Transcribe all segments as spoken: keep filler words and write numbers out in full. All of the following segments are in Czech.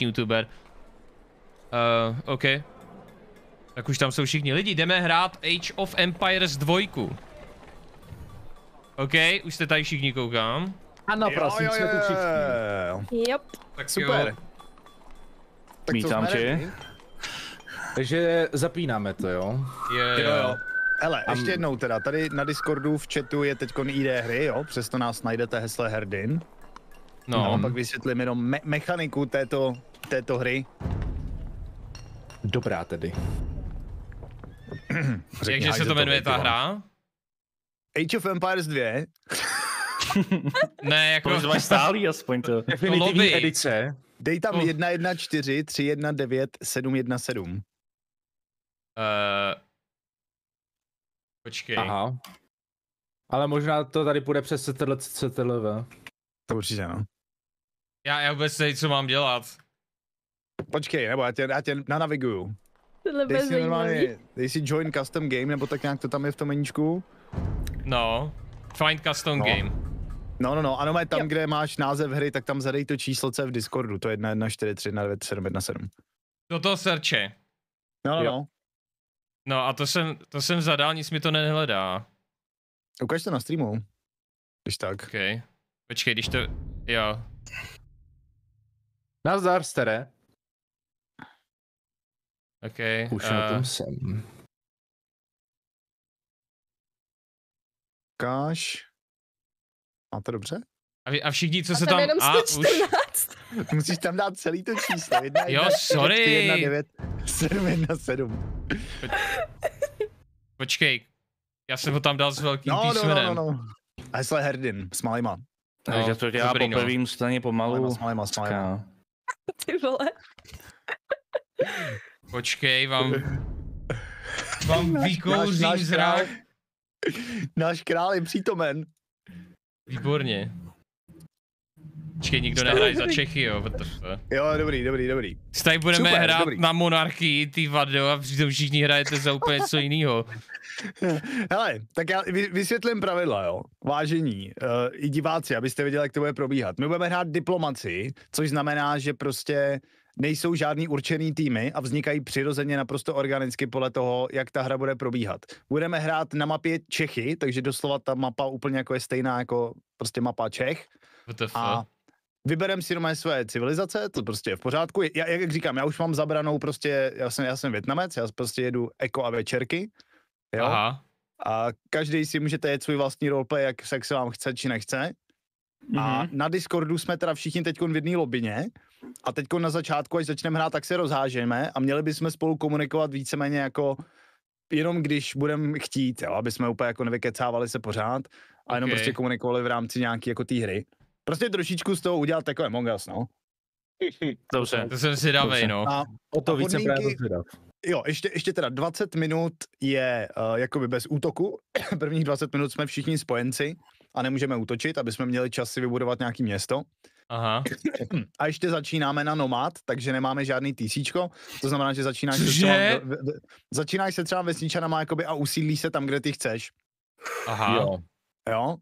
YouTuber. Uh, OK. Tak už tam jsou všichni lidi. Jdeme hrát Age of Empires dva. OK, už jste tady všichni, koukám. Ano, prosím, jo, jo, jo. Jsme tu všichni. Yep. Tak super. Tak mítám tě. Takže zapínáme to, jo? Yeah. Jo, jo. Hele, ještě um, jednou teda, tady na Discordu v chatu je teďkon I D hry, jo? Přesto nás najdete hesle Herdyn. No. no. A pak vysvětlím jenom me mechaniku této, této hry. Dobrá tedy. Takže se to jmenuje ta hra? Age of Empires dva. Ne, jako... Pojď stálý aspoň to. Definitivní edice. Dej tam jedna jedna čtyři tři jedna devět sedm jedna sedm. Uh, počkej. Aha. Ale možná to tady půjde přes C T L C T L V. To určitě ano. Já, já vůbec nevím, co mám dělat. Počkej, nebo já tě, já tě nanaviguju. Dej si normálně, dej si join custom game, nebo tak nějak to tam je v tom meníčku. No, find custom no. game. No, no, no, ano, má tam, jo. Kde máš název hry, tak tam zadej to číslo, co je v Discordu, to je jedna jedna čtyři tři jedna devět sedm jedna sedm. Do toho searche. No, no, no. No a to jsem, to jsem zadal, nic mi to nehledá. Ukaž to na streamu, když tak. Okay. Počkej, když to, jo. Nazdar, stere. OK. Už uh... na tom jsem. Ukáž. Máte dobře? A, vy, a všichni, co a se tam... Jenom a už... Musíš tam dát celý to číslo. Jedna, jo, jedna, sorry. jedna devět sedm jedna sedm. Po... Počkej. Já jsem ho tam dal s velkým no, písmenem. No, no, no, no. Hesle Herdyn, s malýma. No, takže to dělá po prvním straně pomalu. S malýma, s malýma, s malýma. Ty vole. Počkej, vám... Vám vykouřím zrak. Náš král je přítomen. Výborně. Počkej, nikdo nehraje za Čechy, jo. Jo, dobrý, dobrý, dobrý. Tady budeme super, hrát dobrý. Na Monarchii, ty vado, a přitom všichni hrajete za úplně co jiného. Hele, tak já vysvětlím pravidla, jo. Vážení, uh, i diváci, abyste věděli, jak to bude probíhat. My budeme hrát diplomaci, což znamená, že prostě nejsou žádný určený týmy a vznikají přirozeně naprosto organicky podle toho, jak ta hra bude probíhat. Budeme hrát na mapě Čechy, takže doslova ta mapa úplně jako je stejná jako prostě mapa Čech. A vybereme si doma své civilizace, to prostě je v pořádku. Já, jak říkám, já už mám zabranou prostě, já jsem, já jsem Vietnamec, já prostě jedu eko a večerky. Jo? Aha. A každý si můžete jet svůj vlastní roleplay, jak, jak se vám chce či nechce. Mm-hmm. A na Discordu jsme teda všichni teď v jedné lobině. A teď na začátku, až začneme hrát, tak se rozhážeme a měli bychom spolu komunikovat víceméně jako jenom když budeme chtít, jo, aby jsme úplně jako nevykecávali se pořád a jenom okay. prostě komunikovali v rámci nějaké jako té hry. Prostě trošičku z toho udělat takové Among Us, no. Dobře, to jsem si davej, no. A o to a více podmínky, právě jo, ještě, ještě teda dvacet minut je uh, jakoby bez útoku. Prvních dvacet minut jsme všichni spojenci a nemůžeme útočit, aby jsme měli čas si vybudovat nějaké město. Aha. A ještě začínáme na Nomád, takže nemáme žádný tisíčko, to znamená, že začínáš se třeba, v, v, začínáš se třeba vesničanama jakoby a usídlí se tam, kde ty chceš. Aha. Jo. Jo?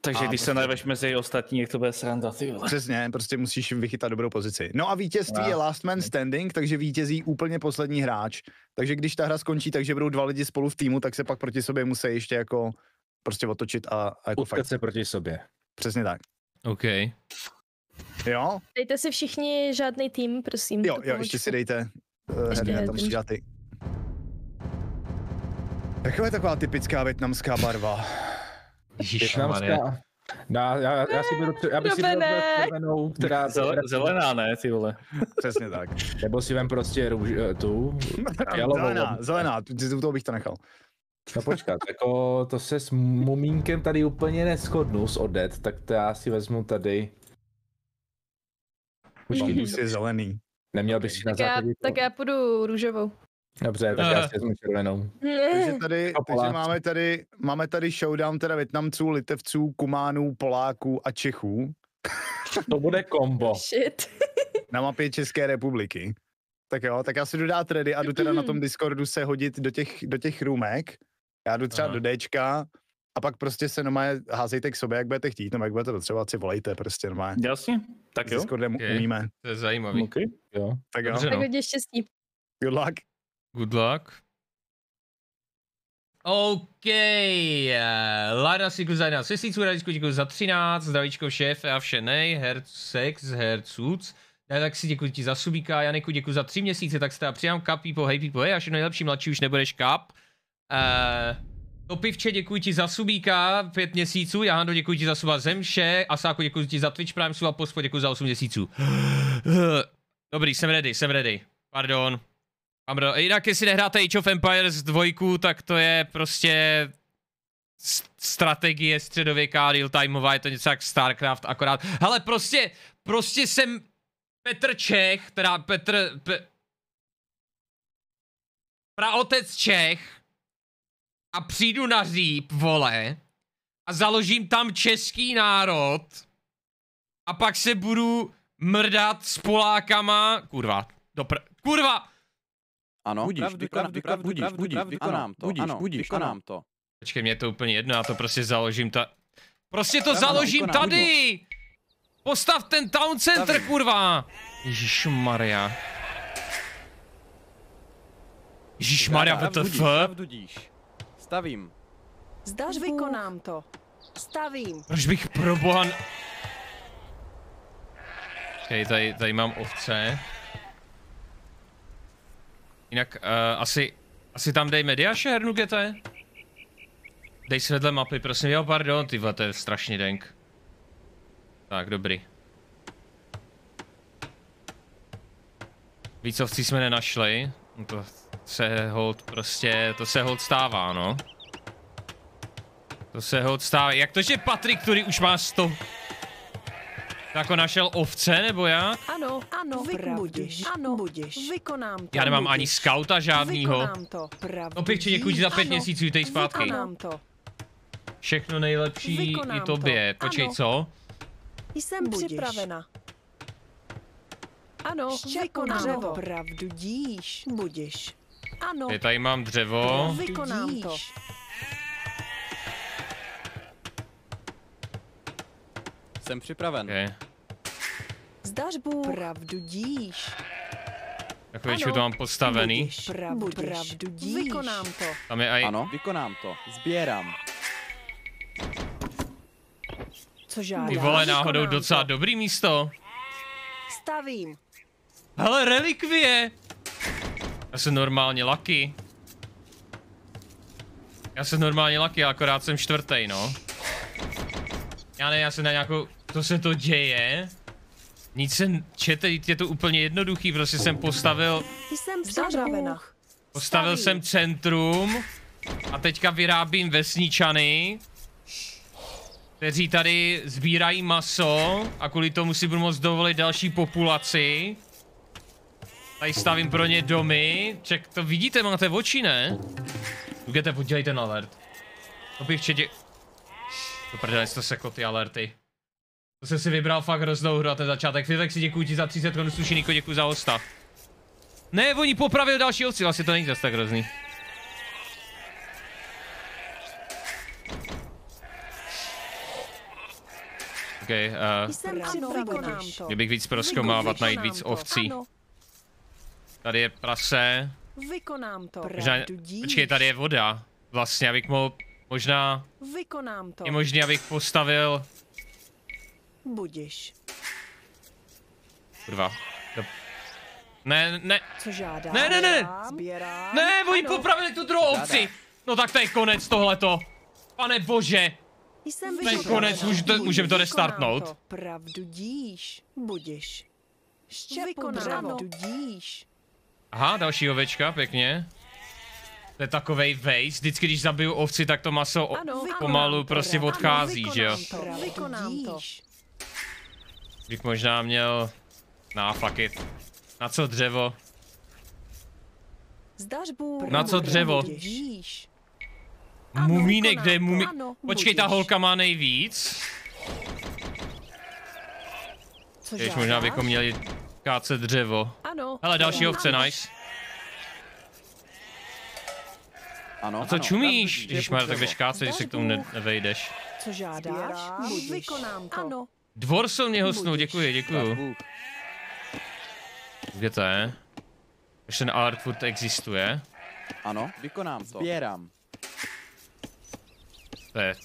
Takže a když prostě... se najveš mezi ostatní, jak to bude sranda, ty vole. Přesně, prostě musíš vychytat dobrou pozici. No a vítězství no. je last man standing, takže vítězí úplně poslední hráč. Takže když ta hra skončí, takže budou dva lidi spolu v týmu, tak se pak proti sobě musí ještě jako prostě otočit a, a jako fakt se proti sobě. Přesně tak. OK. Jo? Dejte si všichni žádný tým, prosím. Jo, jo, ještě si dejte. Ještě Herdyn, tam musíš dát ty. Jaká je taková typická vietnamská barva? Vietnamská. Já, já, já, si budu, já bych si byl červenou, která... Zelená, ne, ty vole. Přesně tak. Nebo si vem prostě růž, tu... Zelená, zelená, u toho bych to nechal. No počkat, jako to se s mumínkem tady úplně neshodnu s Odette, tak to já si vezmu tady... Počkej, je zelený. Neměl bych si na základě. Tak já půjdu růžovou. Dobře, tak já si vezmu červenou. Takže tady, takže máme tady, máme tady showdown teda Vietnamců, Litevců, Kumánů, Poláků a Čechů. To bude kombo. Shit. Na mapě České republiky. Tak jo, tak já si jdu dát ready a jdu teda na tom Discordu se hodit do těch, do těch růmek. Já jdu třeba Aha. do Dčka. a pak prostě se normálně házejte k sobě, jak budete chtít, nebo jak budete potřebovat, si volejte prostě normálně. Jasně, tak jo. Discordem okay. umíme. To je zajímavý. Okay. Jo. Tak jo. Dobře, no. Tak hodně štěstí. Good luck. Good luck. OK, Lara si za jedenáct tisíc, Radíčku děkuji za třináct, zdravíčko šéfe a všenej, Hercex, Hercuc. Já tak si děkuji ti za subíka, Janiku děkuji za tři měsíce, tak se teda přijám kap, people, hej people, hej, až je nejlepší mladší, už nebudeš kap. Uh, to pivče, děkuji ti za subíka, pět měsíců, Jahando, děkuji ti za suba zemše, Asáku, děkuji ti za Twitch Prime suba, Pospo, děkuji za osm měsíců. Dobrý, jsem ready, jsem ready, pardon. Jinak jestli nehráte Age of Empires dva, tak to je prostě strategie středověká, real-timeová, je to něco jak Starcraft akorát. Hele, prostě, prostě jsem Petr Čech, teda Petr, pe... praotec Čech a přijdu na Říp, vole, a založím tam český národ a pak se budu mrdat s Polákama, kurva, dopr... kurva! Ano, budíš, pravdu, pravdu, pravdu, budíš, pravdu, budíš, pravdu, vykonám to, budíš, ano, budíš, vykonám to. Počkej, mě je to úplně jedno, já to prostě založím ta... Prostě to ano, založím ano, vykonám, tady! Budíš. Postav ten town center, Stavím. Kurva! Ježišmarja. Ježišmarja, W T F? Stavím. Zdaž vykonám to. Stavím. Proč bych probohan... Hej, tady, tady mám ovce. Jinak uh, asi, asi tam dej mediáše, hernu gete. Dej si vedle mapy, prosím, jo, pardon, ty vole, to je strašný denk. Tak, dobrý. Víc ovcí jsme nenašli, to se hold prostě, to se hold stává, no. To se hold stává, jak to, že Patrik, který už má sto... Tak ho našel ovce, nebo jak? Ano, ano, budíš, ano, budíš, vykonám to. Já nemám ani skauta žádnýho. No pěkče, děkuji za pět měsíců, jítej zpátky. Všechno nejlepší i tobě. Počkej, co? Jsem připravena. Ano, vykonám dřevo. Pravdu díš, budíš. Ano. Je, tady mám dřevo. Vykonám to. Jsem připraven. Okay. Zdažbu. Pravdu díš. Takovýčku to mám postavený. Budíš, pravdu, pravdu díš. Vykonám to. Tam je aj... Ano, vykonám to. Sbírám. Co žádám? Ty vole, náhodou vykonám docela to. Dobrý místo. Stavím. Hele, relikvie. Já jsem normálně lucky. Já jsem normálně lucky, akorát jsem čtvrtý, no. Já ne, já jsem na nějakou... To se to děje. Nic jsem... Čete, je to úplně jednoduchý, prostě jsem postavil... Jsem postavil jsem centrum. A teďka vyrábím vesničany, kteří tady sbírají maso. A kvůli tomu si budu moct dovolit další populaci. Tady stavím pro ně domy. Ček, to vidíte, máte oči, ne? Udělejte, podělejte na alert. To bych četě... To prdele, to seko ty alerty. To jsem si vybral fakt hroznou hru a ten začátek. Fitek si děkuji ti za třicet korun, sluší Niko, děkuji za hosta. Ne, oni popravil další ovci, vlastně to není zase tak hrozný. OK, uh, měl bych víc prozkoumávat, najít víc ovcí. Tady je prase. Možná, počkej, tady je voda. Vlastně, abych mohl... Možná vykonám to. Je možný, abych postavil... Budíš. Kurva. Ne, ne. Co žádám? Ne, ne, ne. Zběrám. Ne, oni popravili tu druhou ovci. No tak to je konec tohleto. Pane bože. To je konec, můžeme to restartnout. Pravdu díš. Budíš. Pravdu díš. Aha, další ovečka, pěkně. To je takovej vejs, vždycky když zabiju ovci, tak to maso ano, pomalu ano, prostě odchází, ano, že jo? Bych možná měl... Nah, fuck it. Na co dřevo? Na co dřevo? Mumínek, kde je mumí... Počkej, ta holka má nejvíc. Jež možná bychom měli kácet dřevo. Hele, další ovce, nice. Ano, a co ano, čumíš? Ježišmar, tak jdeš kácej, když se k tomu ne nevejdeš. Co žádáš? Vykonám to. Ano. Dvor se mě hostnou, děkuji, děkuji. Kde to je? Už ten alert furt existuje. Ano, vykonám to. Sběrám. To je.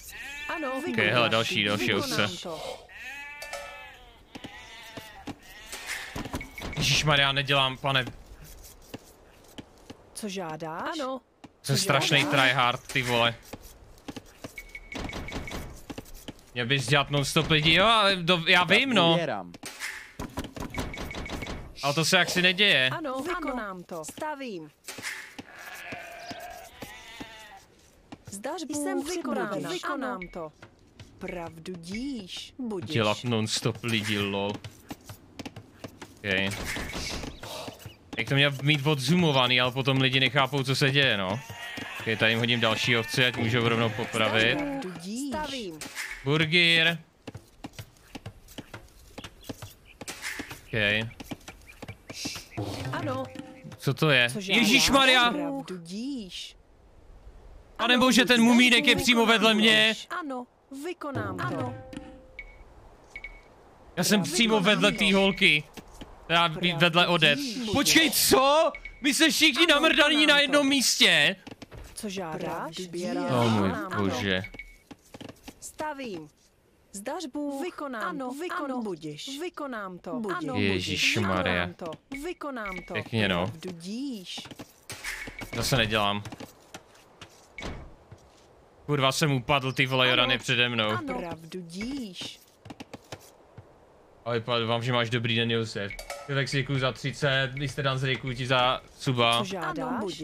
Ano, ok, hele, další, další ovce. Ježišmar, já nedělám, pane. Co žádáš? Ano. To je strašný tryhard, ty vole. Měl bys dělat non-stop lidi, jo, do, já vím, no. Ale to se jaksi neděje. Ano, vykonám to. Stavím. Zdař jsem vykonána, vykonám to. Pravdu díš, budíš. Dělat non-stop lidi, lol. Okay. Jak to měl mít odzumovaný, ale potom lidi nechápou, co se děje, no. Okay, tady jim hodím další ovce, ať můžou rovnou popravit. Burgír. Okay. Ano. Co to je? Ježíšmarja! A nebo že ten mumínek je přímo vedle mě? Ano, vykonám to. Já jsem přímo vedle té holky. Teda vedle Odette. Počkej, co? My se všichni namrdaní na jednom místě. Co žádáš? Oh můj bože. Stavím. Zdař Bůh. Vykonám. Ano, vykonám. Ano, budíš. Vykonám to. Ježišmarja. Vykonám to. Pěkně no. Zase nedělám. Kurva, jsem upadl, ty vole, Joran je přede mnou. Ano, pravdu díš. Ahoj, vám, že máš dobrý den, Josef. Jovek si děkuju za třicet, jste Dan z Rejku, ti za suba. Co žádáš?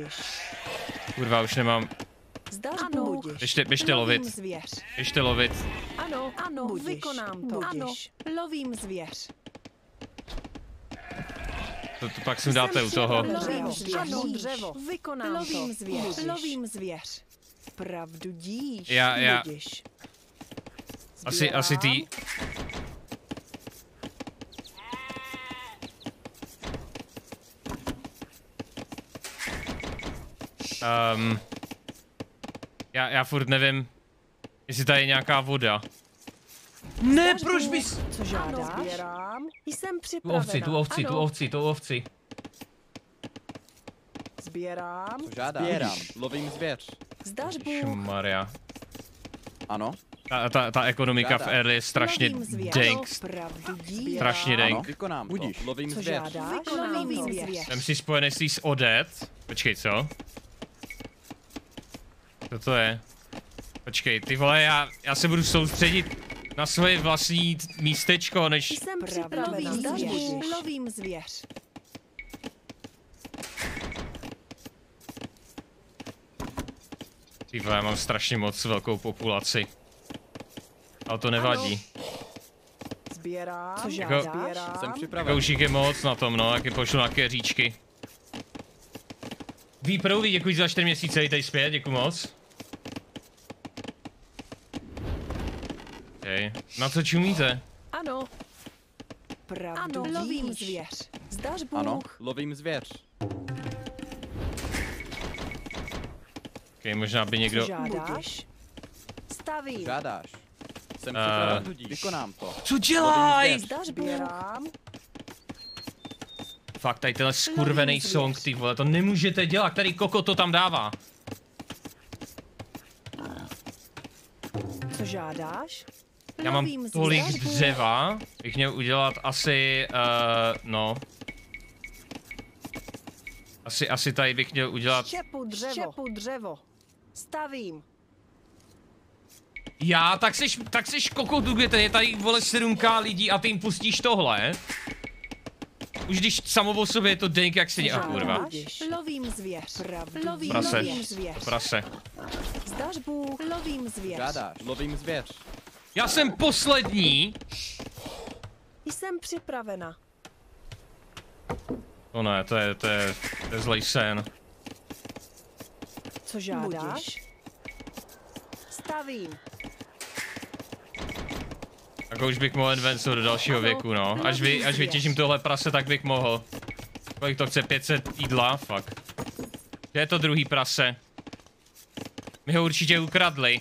Kurva, už nemám. Ano, běžte, běžte lovit. Zvěř. Běžte lovit. Ano, ano, budíš, vykonám to. Ano, lovím zvěř. To, to pak si dáte u toho. Lovím zvěř. Ano, dřevo. Vykonám lovím zvěř. Budíš. Lovím zvěř. Pravdu díš. Já, já. Budíš. Asi, zběrám. Asi ty. Um, já, já furt nevím, jestli tady je nějaká voda. Ne, proč bys... Co žádáš? Jsem tu ovci, tu ovci, tu ovci, tu ovci. Sběrám. Co žádáš? Sběrám. Lovím zvěř. Zdař Bůh. Šmaria. Ano. Ta, ta, ta ekonomika v early je strašně dank. Strašně dank. Vykonám to. Lovím zvěř. Jsem si spojený s Odette. Počkej, co? Co to je? Počkej, ty vole, já, já se budu soustředit na svoje vlastní místečko, než... Jsem připravená. Lovím zvěř. Ty vole, já mám strašně moc velkou populaci. Ale to nevadí. Sběrám. Co žádáš? Jsem připravená. Koušík je moc na tom, no, jak je pošlu na keříčky. Výprouví, děkuji za čtyři měsíce, vítej zpět, děkuji moc. Okay. Na co čumíte? Ano. Pravdu ano, lovím zvěř. Zdař Bůh. Ano, lovím zvěř. Okay, možná by někdo... Žádáš? Stavím. Žádáš. Jsem připraven, tudíž. Vykonám to. Co dělaj? Zdař Bůh. Fakt, tady tenhle skurvený song, ty vole, to nemůžete dělat, tady koko to tam dává. Co žádáš? Já mám tolik dřeva, bych měl udělat asi, uh, no. Asi, asi tady bych měl udělat... Štěpu dřevo, štěpu dřevo, stavím. Já, tak seš, tak seš koko, dugete, je tady, vole, sedm ká lidí a ty jim pustíš tohle. Už když samo o sobě je to denk, jak se dělá, kurva. Lovím zvěř. Lovím, prase. Prase. Zdař Bůh. Lovím zvěř. Žádáš. Lovím zvěř. Já jsem poslední. Jsem připravena. To ne, to je, to je, to je zlej sen. Co žádáš? Stavím. Tak už bych mohl advance do dalšího ano, věku, no. Až, vy, až vytěžím tohle prase, tak bych mohl. Kolik to chce? pět set jídla? Fuck. Kde je to druhý prase? My ho určitě ukradli.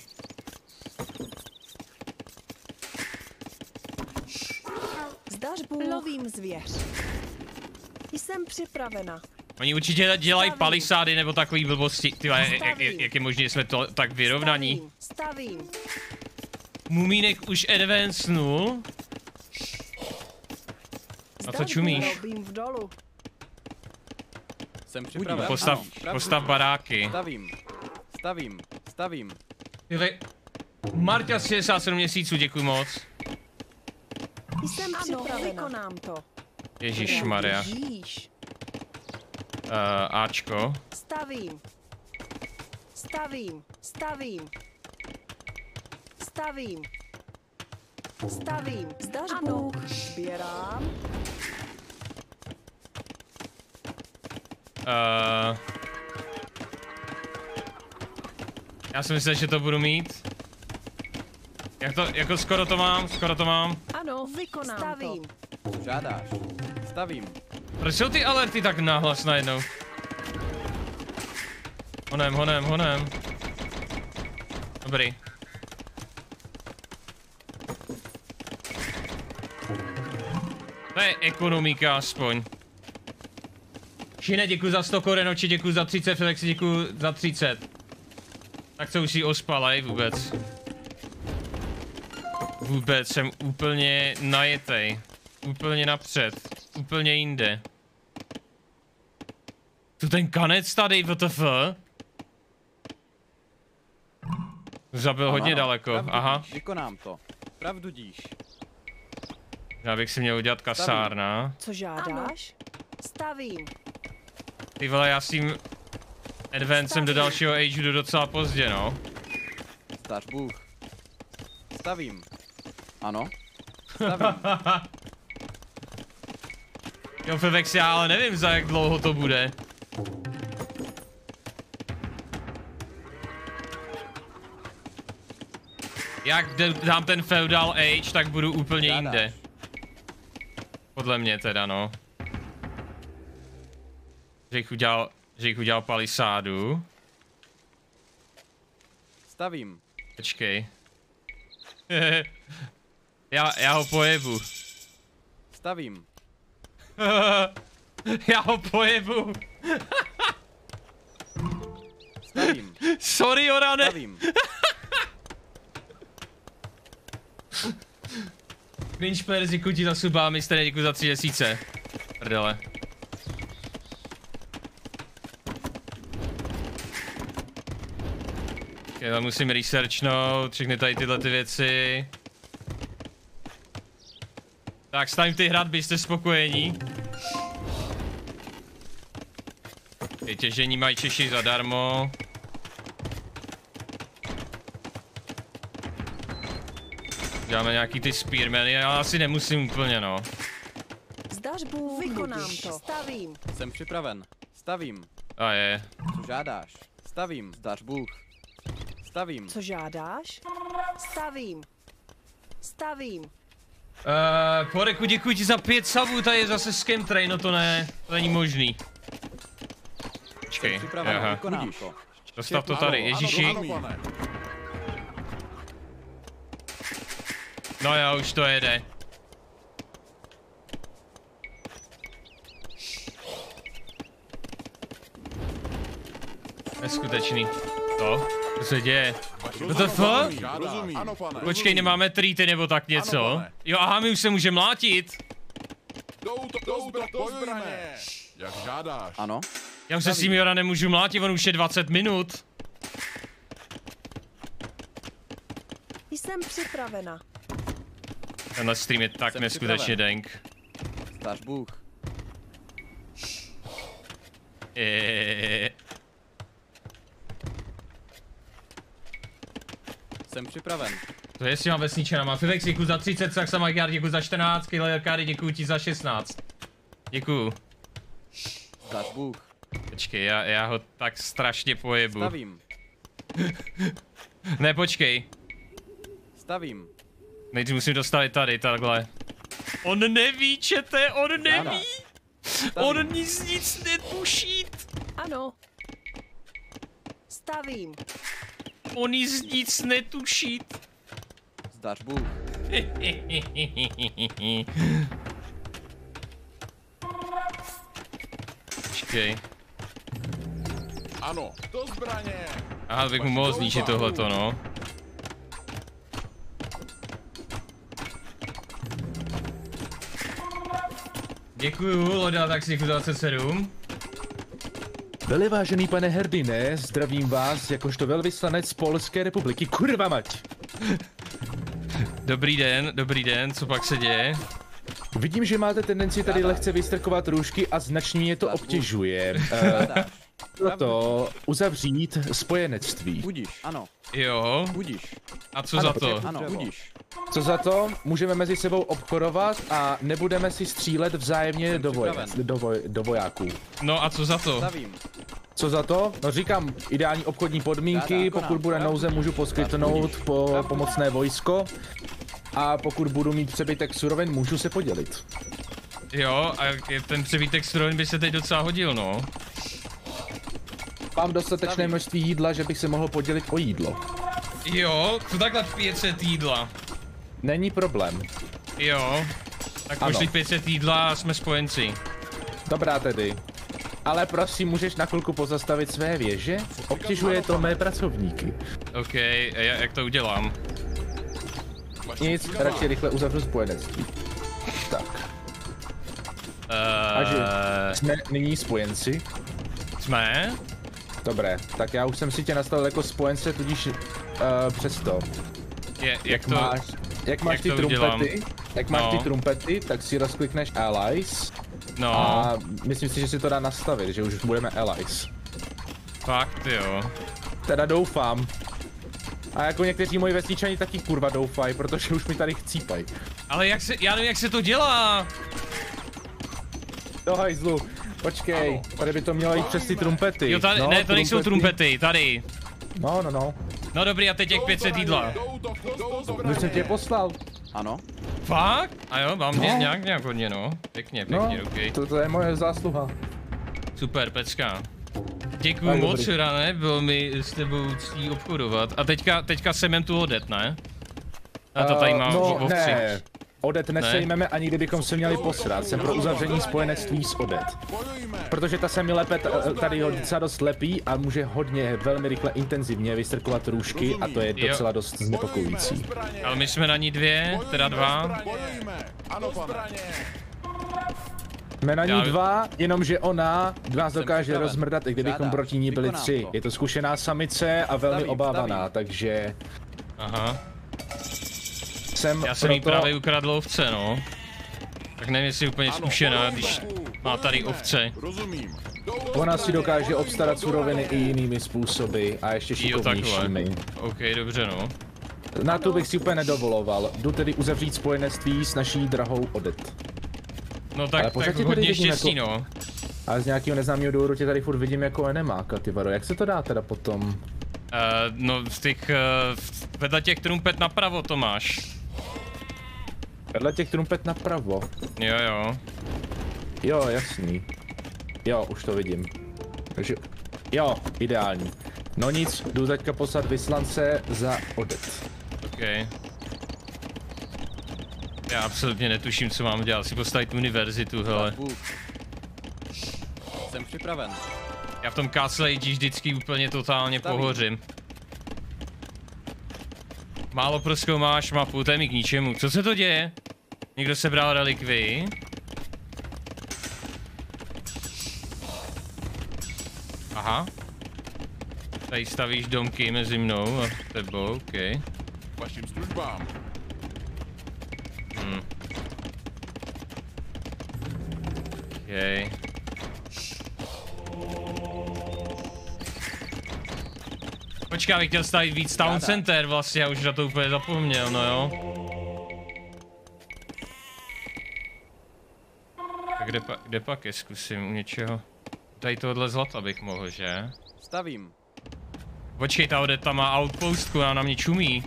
Lovím zvěř. Jsem připravena. Oni určitě dělají stavím. Palisády nebo takový blbosti. Tyhle, jak, jak je možné, jsme to tak vyrovnaní. Stavím. Stavím. Mumínek už advance nul. A co čumíš? Jsem připraven. Postav, ano, postav baráky. Stavím, stavím, stavím. Tyhle, Marta z šedesát sedm měsíců, děkuji moc. Jsem připravena. Ježišmarja. Uh, Ačko. Stavím. Stavím. Stavím. Stavím. Stavím. Zdař Bůh. Sbírám. Uh, já jsem myslel, že to budu mít. Jak to, jako skoro to mám, skoro to mám. Ano, vykonám. Stavím. To. Žádáš. Stavím. Proč jsou ty alerty tak nahlas najednou? Honem, honem, honem. Dobrý. To je ekonomika aspoň. Šine, děkuji za sto korenoči, děkuji za třicet, Felixi, děkuji za třicet. Tak se už si ospalej vůbec. Vůbec, jsem úplně najetej. Úplně napřed. Úplně jinde. Tu ten kanec tady, W T F? Zabil hodně daleko, pravdu aha. Díš, vykonám to. Pravdu díš. Já bych si měl udělat kasárna. Stavím. Co žádáš? Stavím. Ty vole, já s tím advancem do dalšího age jdu docela pozdě, no. Zdař Bůh. Stavím. Ano. Stavím. Jo, Fevex, já ale nevím, za jak dlouho to bude. Jak dám ten feudal age, tak budu úplně jinde. Podle mě teda, no. Že jich udělal, že jich udělal palisádu. Stavím. Počkej. já, já ho pojebu. Stavím. Já ho pojebu. Stavím. Sorry, Jorane. Stavím. Cringe players, děkuji ti za suba, mister, děkuji za tři tisíce. Prdele. Já tam musím researchnout, všechny tady tyhle ty věci. Tak stavím ty hradby, jste spokojení. Těžení mají Češi zadarmo. Děláme nějaký ty spearmeny, já asi nemusím úplně, no. Zdař Bůh, vykonám to. Stavím. Jsem připraven. Stavím. A je. Co žádáš? Stavím. Zdař Bůh. Stavím. Co žádáš? Stavím. Stavím. Eee, uh, Poreku, děkuji ti za pět sabů, tady je zase scam train, no to ne, to není možný. Počkej, aha. Dostav to tady, ježiši. No já už to jede. Neskutečný. To? Co se děje? W T F? Počkej, nemáme treaty nebo tak něco? Jo, aha, my už se můžeme mlátit. Jak žádáš? Ano. Já už se s tím Jora nemůžu mlátit, on už je dvacet minut. Jsem připravena. Tenhle stream je tak neskutečně denk. Zdař Bůh. Eee. Jsem připraven. To je, jestli mám vesničanama. Fivex, děkuji za třicet, Saxa Magyar, děkuji za čtrnáct, Killer Kary, děkuji ti za šestnáct. Děkuji. Zdař Bůh. Počkej, já, já ho tak strašně pojebu. Stavím. Ne, počkej. Stavím. Nejdřív musím dostat tady, takhle. On neví, čete, on neví. Stavím. On nic, nic netuší. Ano. Stavím. On z nic netuší. Zdař Bůh. Počkej. Ano, to zbraně. Aha, bych mu mohl zničit tohleto, no. Děkuju, Loda, tak si dvacet sedm. Veli vážený pane Herdyne, zdravím vás jakožto velvyslanec z Polské republiky. Kurva mať! Dobrý den, dobrý den, co pak se děje? Vidím, že máte tendenci tady lehce vystrkovat růžky a značně mě to obtěžuje. Uh, proto uzavřít spojenectví. Budíš, ano. Jo. Budíš. A co ano, za to? Ano, budíš. Co za to? Můžeme mezi sebou obchodovat a nebudeme si střílet vzájemně do, voj do, voj do vojáků. No a co za to? Stavím. Co za to? No říkám, ideální obchodní podmínky, pokud bude nouze, můžu poskytnout po pomocné vojsko a pokud budu mít přebytek surovin, můžu se podělit. Jo, a ten přebytek surovin by se teď docela hodil, no. Mám dostatečné množství jídla, že bych se mohl podělit o jídlo. Jo, to takhle pět set jídla. Není problém. Jo, tak pošli pět set jídla a jsme spojenci. Dobrá tedy. Ale prosím, můžeš na chvilku pozastavit své věže? Obtěžuje to mé pracovníky. OK, já, jak to udělám? Nic, radši rychle uzavřu spojenectví. Tak. Uh... Takže jsme nyní spojenci? Jsme? Dobré, tak já už jsem si tě nastavil jako spojence, tudíž uh, přesto. Je, jak, jak to... máš, jak máš jak ty trumpety, jak máš no. ty trumpety, tak si rozklikneš Allies. No. A myslím si, že si to dá nastavit, že už budeme Allies. Fakt jo. Teda doufám. A jako někteří moji vesničani taky kurva doufají, protože už mi tady chcípají. Ale jak se, já nevím jak se to dělá. Do hajzlu, počkej, ano, tady by to mělo jít přes ty trumpety. Jo, tady, no, ne, to nejsou trumpety, tady. No, no, no. No dobrý, a teď těch pět set jídla. Už jsem tě poslal. Ano. Fakt? A jo, mám no. mě nějak, nějak hodně, no. Pěkně, pěkně, no, ok. To, to je moje zásluha. Super, pecka. Děkuju moc, Rane, bylo mi s tebou ctí obchodovat. A teďka, teďka semem tu Odette, ne? A to tady mám uh, no, ovci. Ne. Odette nesejmeme, ani kdybychom se měli posrat. Jsem pro uzavření spojenectví s Odette. Protože ta se mi lépe tady docela dost lepí a může hodně, velmi rychle, intenzivně vystrkovat růžky a to je docela dost znepokojující. Ale my jsme na ní dvě, teda dva. Jsme na ní dva, jenomže ona nás dokáže rozmrdat, i kdybychom proti ní byli tři. Je to zkušená samice a velmi obávaná, takže... Aha. Jsem Já jsem jí proto... právě ukradl ovce, no. Tak nevím, jestli úplně zkušená, když má tady ovce. Ona si dokáže obstarat suroviny i jinými způsoby a ještě šikovnějšími. OK, dobře, no. Na to bych si úplně nedovoloval. Jdu tedy uzavřít spojenectví s naší drahou Odette. No tak, tak hodně štěstí, jako... no. Ale z nějakého neznámého důvodu tě tady furt vidím jako enemáka, ty varo. Jak se to dá teda potom? Uh, no, z těch... Uh, vedle těch trumpet napravo to máš. Vedle těch trumpet napravo. Jo, jo. Jo, jasný. Jo, už to vidím. Takže, jo, ideální. No nic, jdu teďka poslat vyslance za Odette. OK. Já absolutně netuším, co mám dělat. Si postavit univerzitu, hele. Jsem připraven. Já v tom Castle Age vždycky úplně totálně Stavím. pohořím. Málo prozkoumáš mapu, to je mi k ničemu. Co se to děje? Někdo sebral relikvii? Aha. Tady stavíš domky mezi mnou a tebou, OK. Vaším službám. Hmm. OK. Počkej, bych chtěl stavit víc Town Center vlastně, já už na to úplně zapomněl, no jo. Tak kde, pa, kde pak je zkusím u něčeho? Tady tohle zlata bych mohl, že? Stavím. Počkej, ta Odette má outpostku, ona na mě čumí.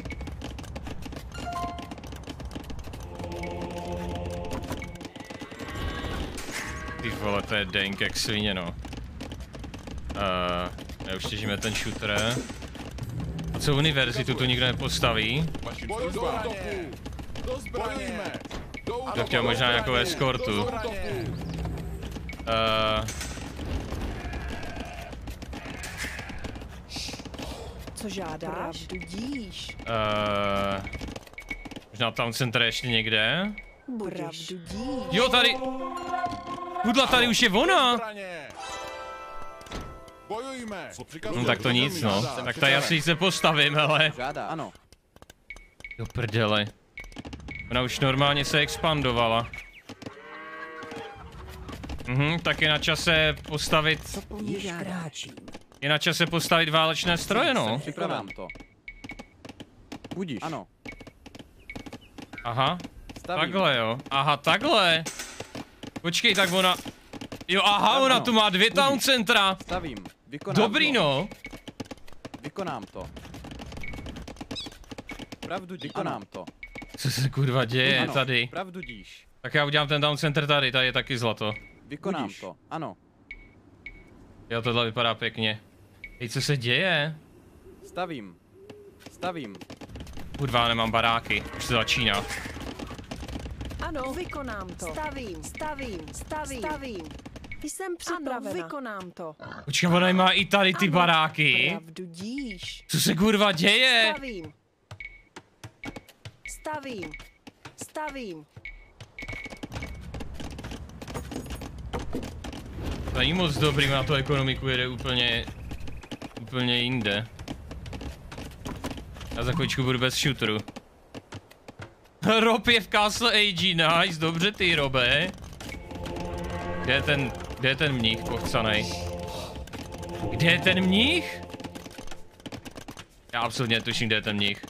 Ty vole, to je denk jak svině, no. Uh, já už těžíme ten shooter. Co univerzitu tu nikdo nepostaví? Tak chtěl možná nějakou eskortu. Uh... Co žádáš? Uh... Možná tam centra ještě někde. Jo, tady! Hudla, tady už je ona! No tak to nic, no. Tak tady asi se postavím, ale. Do prdele. Ona už normálně se expandovala. Mhm, tak je na čase postavit... Je na čase postavit válečné stroje, no. Připravám to. Budíš. Ano. Aha. Takhle jo. Aha, takhle. Počkej, tak ona... Jo, aha, ona tu má dvě town centra. Stavím. Vykonám to. Dobrý, no. Vykonám to. Pravdu díš. Vykonám to. Co se kurva děje ano, tady? Pravdu díš. Tak já udělám ten town center tady, tady je taky zlato. Vykonám budíš. To, ano. Jo, tohle vypadá pěkně. Hej, co se děje? Stavím. Stavím. Kurva, nemám baráky, už se začíná. Ano, vykonám to. Stavím, stavím, stavím, stavím. Jsem připravena. Ano, vykonám to. Počkej, ona má i tady ty ano, baráky. Pravdu díš. Co se kurva děje? Stavím. Stavím. Stavím. To není moc dobrý, na to ekonomiku jede úplně, úplně jinde. Já za chvíličku budu bez shooteru. Rob je v Castle A G, nice, dobře ty, Robe. Kde je ten, kde je ten mních, pochcanej? Kde je ten mních? Já absolutně netuším, kde je ten mních.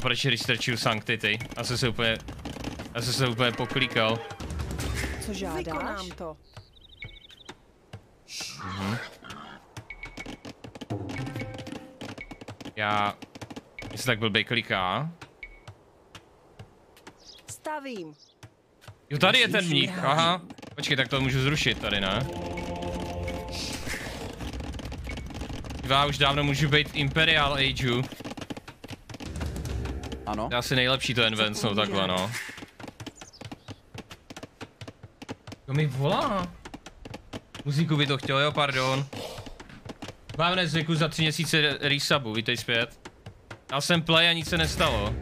Proč researchuju Sanctity? Já jsem se úplně, já jsem se úplně poklikal. Co žádáš? Mhm. Já... Jestli tak blbej kliká. Stavím. Jo, tady je ten mních, aha. Počkej, tak to můžu zrušit tady, ne? Já už dávno můžu být Imperial Ageu. Ano. To je asi nejlepší to advance, takhle, no. To mi volá. Muziku by to chtělo, jo, pardon. Mám nezvyku za tři měsíce resubu, vítej zpět. Já jsem play a nic se nestalo.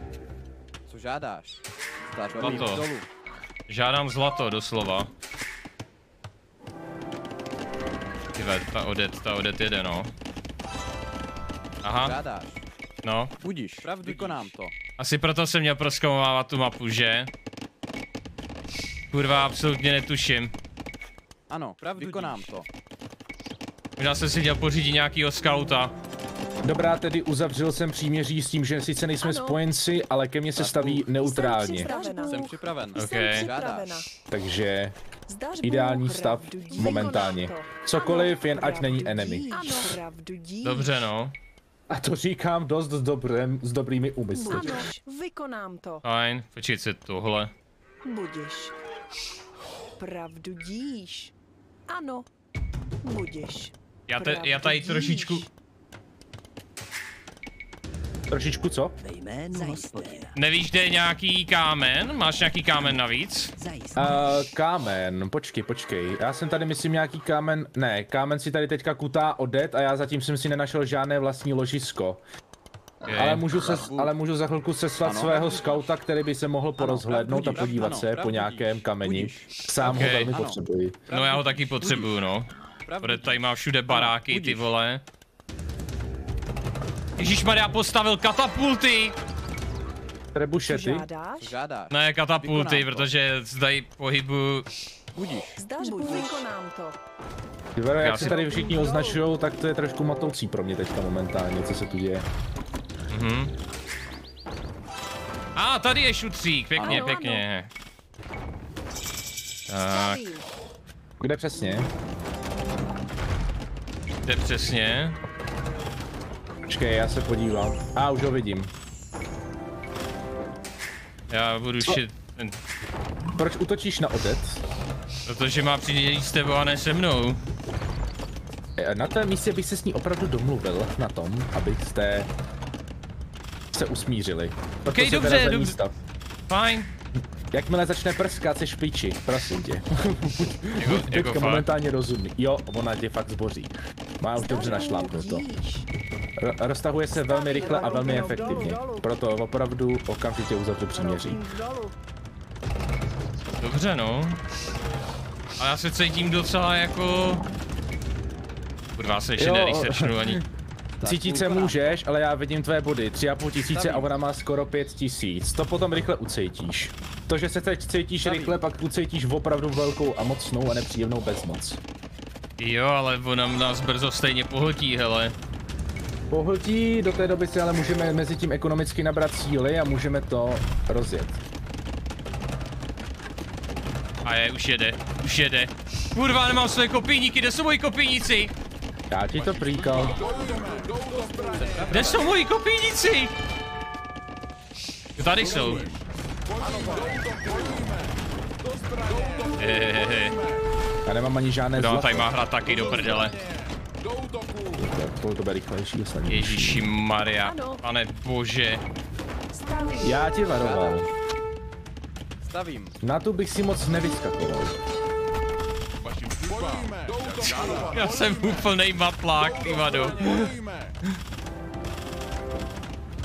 Co žádáš? Zlato. Žádám zlato, doslova. Tyve, ta Odette, ta Odette jede, no. Aha. Žádáš. No. Budíš, pravdu vykonám to. Asi proto jsem měl proskomovávat tu mapu, že? Kurva, absolutně netuším. Ano, pravdu vykonám to. Možná jsem si dělal pořídit nějakýho skauta. Dobrá, tedy uzavřel jsem příměří s tím, že sice nejsme ano. spojenci, ale ke mně se staví neutrálně. Jsem připravena. Jsem připraven. Okay. Jsem připravena. Takže ideální stav momentálně. Cokoliv, jen ať není enemy. Dobře, no. A to říkám dost s, dobrým, s dobrými úmysly. Vykonám to. Fajn, počkej si tohle. Budíš. Pravdu díš. Ano, budíš. Já, te, já tady trošičku... Trošičku co? Nevíš, kde je nějaký kámen? Máš nějaký kámen navíc? Uh, kámen, počkej, počkej. Já jsem tady myslím nějaký kámen, ne, kámen si tady teďka kutá Odette a já zatím jsem si nenašel žádné vlastní ložisko. Okay. Ale, můžu se, ale můžu za chvilku seslat svého skauta, který by se mohl porozhlédnout a podívat se po nějakém kameni. Sám okay. ho velmi potřebuji. No já ho taky potřebuju, no. Odette tady má všude baráky, ty vole. Ježišmarja, postavil katapulty! Trebušety? Ne, katapulty, protože zdají pohybu... Budíš. Ty vero, jak se tady všichni označujou, tak to je trošku matoucí pro mě teďka momentálně, co se tu děje. Mhm. A, tady je šutřík, pěkně, ano, pěkně. Ano. Tak. Kde přesně? Kde přesně? Počkej, já se podívám. A ah, už ho vidím. Já budu šit... Proč útočíš na Odette? Protože má přijít s tebou a ne se mnou. Na té místě bych se s ní opravdu domluvil na tom, abyste se usmířili. Ok, dobře, dobře. Fajn. Jakmile začne prskat, jsi špiči, prosím tě. Teďka momentálně rozumí. Jo, ona tě fakt zboří. Má už dobře našlápnuto. Roztahuje se velmi rychle a velmi efektivně. Proto opravdu okamžitě uzavřu příměří. Dobře, no. A já se cítím docela jako... Kurva, se ještě ne, když sečnu ani. Cítit se můžeš, ale já vidím tvé body. Tři a půl tisíce a ona má skoro pět tisíc. To potom rychle ucítíš. To, že se teď cítíš rychle, pak ucítíš opravdu velkou a mocnou a nepříjemnou bezmoc. Jo, ale ona nás brzo stejně pohltí, hele. Pohltí, do té doby si ale můžeme mezi tím ekonomicky nabrat síly a můžeme to rozjet. A je, už jede, už jede. Kurva, nemám své kopíníky, kde jsou moji kopíníci? Já ti to prýkal. Kde jsou moji kopíníci? Tady jsou. Hehehe. Já nemám ani žádné zlato. No, tady má hra taky do prdele. To bude rychlejší. Ježíši Maria, pane bože. Já ti varoval. Stavím. Na tu bych si moc nevyskakoval. Já jsem úplnej matlák, ty vado.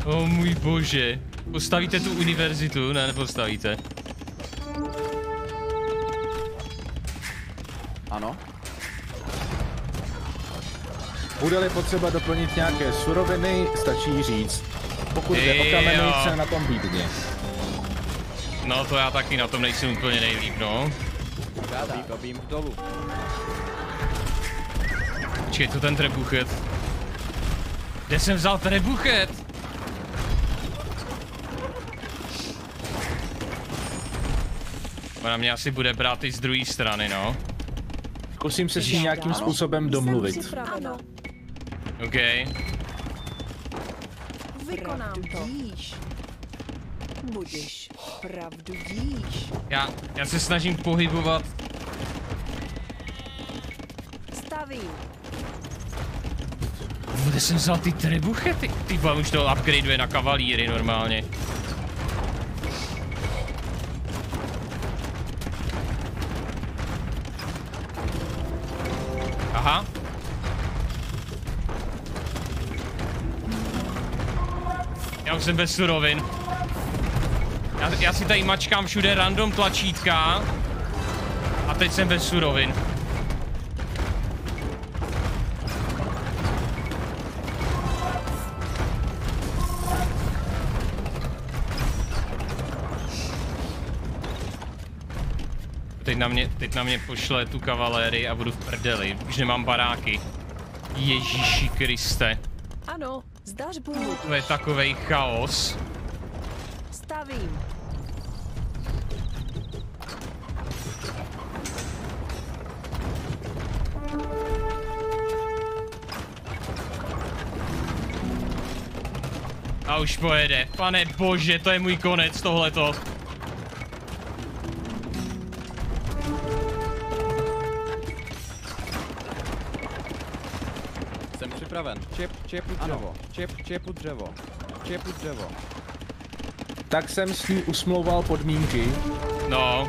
O můj bože. Postavíte tu univerzitu? Ne, nepostavíte. Ano. Bude-li potřeba doplnit nějaké suroviny, stačí říct. Pokud jde o kameny, jsem na tom bídně. No to já taky na tom nejsem úplně nejlíp, no. Babím dolů. Počkej, to ten trebuchet. Kde jsem vzal trebuchet? Ona mě asi bude brát i z druhé strany, no. Zkusím se s ní nějakým způsobem domluvit. OK. Vykonám to. Budeš pravdu díš. Já, já se snažím pohybovat. Stavím. Kde jsem vzal ty trebuchety? Ty bám, už to upgradeuje na kavalíry normálně. Aha. Já už jsem bez surovin. Já, já si tady mačkám všude random tlačítka. A teď jsem bez surovin. Teď na mě, teď na mě pošle tu kavalérii a budu v prdeli. Už nemám baráky. Ježíši Kriste. Ano, zdáš budu. To je takovej chaos. Stavím. A už pojede. Pane bože, to je můj konec tohleto. Jsem připraven. Čep, čepu dřevo. Čep, čepu dřevo. Čepu dřevo. Tak jsem s ní usmlouval podmínky. No.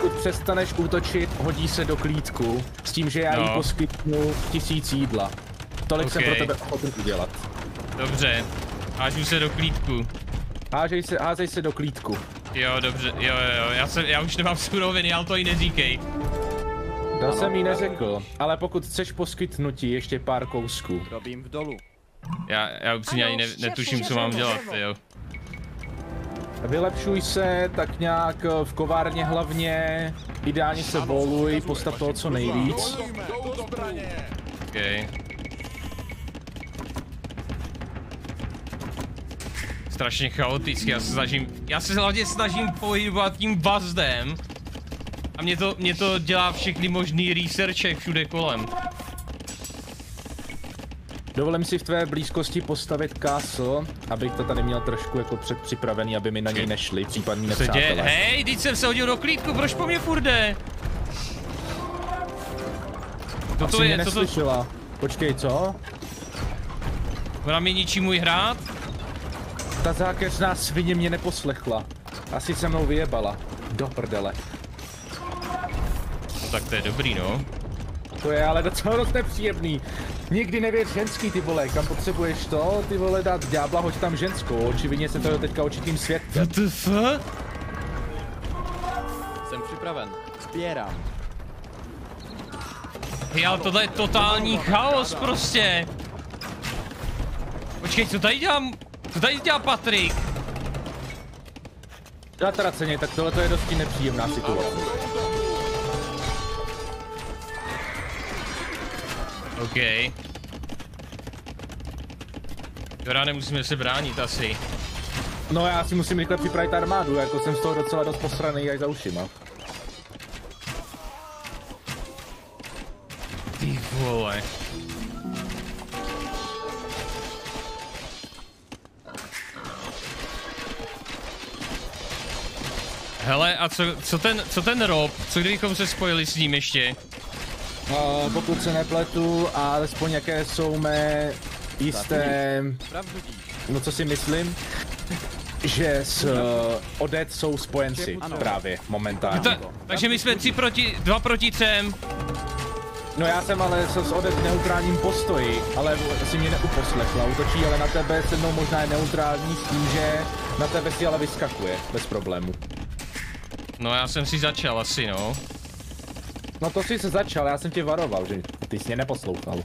Když přestaneš útočit, hodí se do klídku. S tím, že já no. jí poskytnu tisíc jídla. Tolik okay. jsem pro tebe ochoten udělat. Dobře. Hážu se do klídku. Hážej se, házej se do klídku. Jo, dobře, jo, jo, já, se, já už nemám suroviny, ale to jí neříkej. To jsem jí neřekl, ale pokud chceš poskytnutí ještě pár kousků. Robím v dolu. Já, já upřímně ani ne, netuším, co mám dělat, jo. Vylepšuj se tak nějak v kovárně hlavně, ideálně se voluj, postav toho co nejvíc. Okay. Strašně chaoticky, já se snažím, já se hlavně snažím pohybovat tím bazdem a mě to, mě to dělá všechny možný researche všude kolem. Dovolím si v tvé blízkosti postavit castle, abych to tady měl trošku jako předpřipravený, aby mi na něj nešli, případní nepřátelé. Hej, teď jsem se hodil do klídku, proč po mě furt jde? Toto je, toto... neslyšela. Počkej, co? Ona mi ničí můj hrát? Ta zákeřná svině mě neposlechla. Asi se mnou vyjebala. Do prdele. No tak to je dobrý, no. To je ale docela dost nepříjemný. Nikdy nevěř ženský, ty vole, kam potřebuješ to, ty vole, dát ďábla, hoď tam ženskou, očividně jsem toho teďka očitým světkem. W T F? Jsem připraven, sběrám. Hej, ale tohle je totální chaos prostě. Počkej, co tady dělám, co tady dělá Patrik? Zatraceně, tak tohle je dosti nepříjemná situace. OK. Joráne, musíme se bránit asi. No já si musím rychle připravit armádu, jako jsem z toho docela dost posraný až za ušima. Ty vole. Hele, a co, co ten, co ten Rob? Co kdybychom se spojili s ním ještě? Uh, pokud se nepletu, alespoň jaké jsou mé jisté, no co si myslím, že s uh, Odette jsou spojenci právě momentálně. Ta, takže my jsme tři proti, dva proti třem. No já jsem ale s Odette v neutrálním postoji, ale si mě neuposlechla, útočí ale na tebe, se mnou možná je neutrální s tím, že na tebe si ale vyskakuje bez problému. No já jsem si začal asi, no. No to jsi se začal, já jsem tě varoval, že ty jsi mě neposlouchal.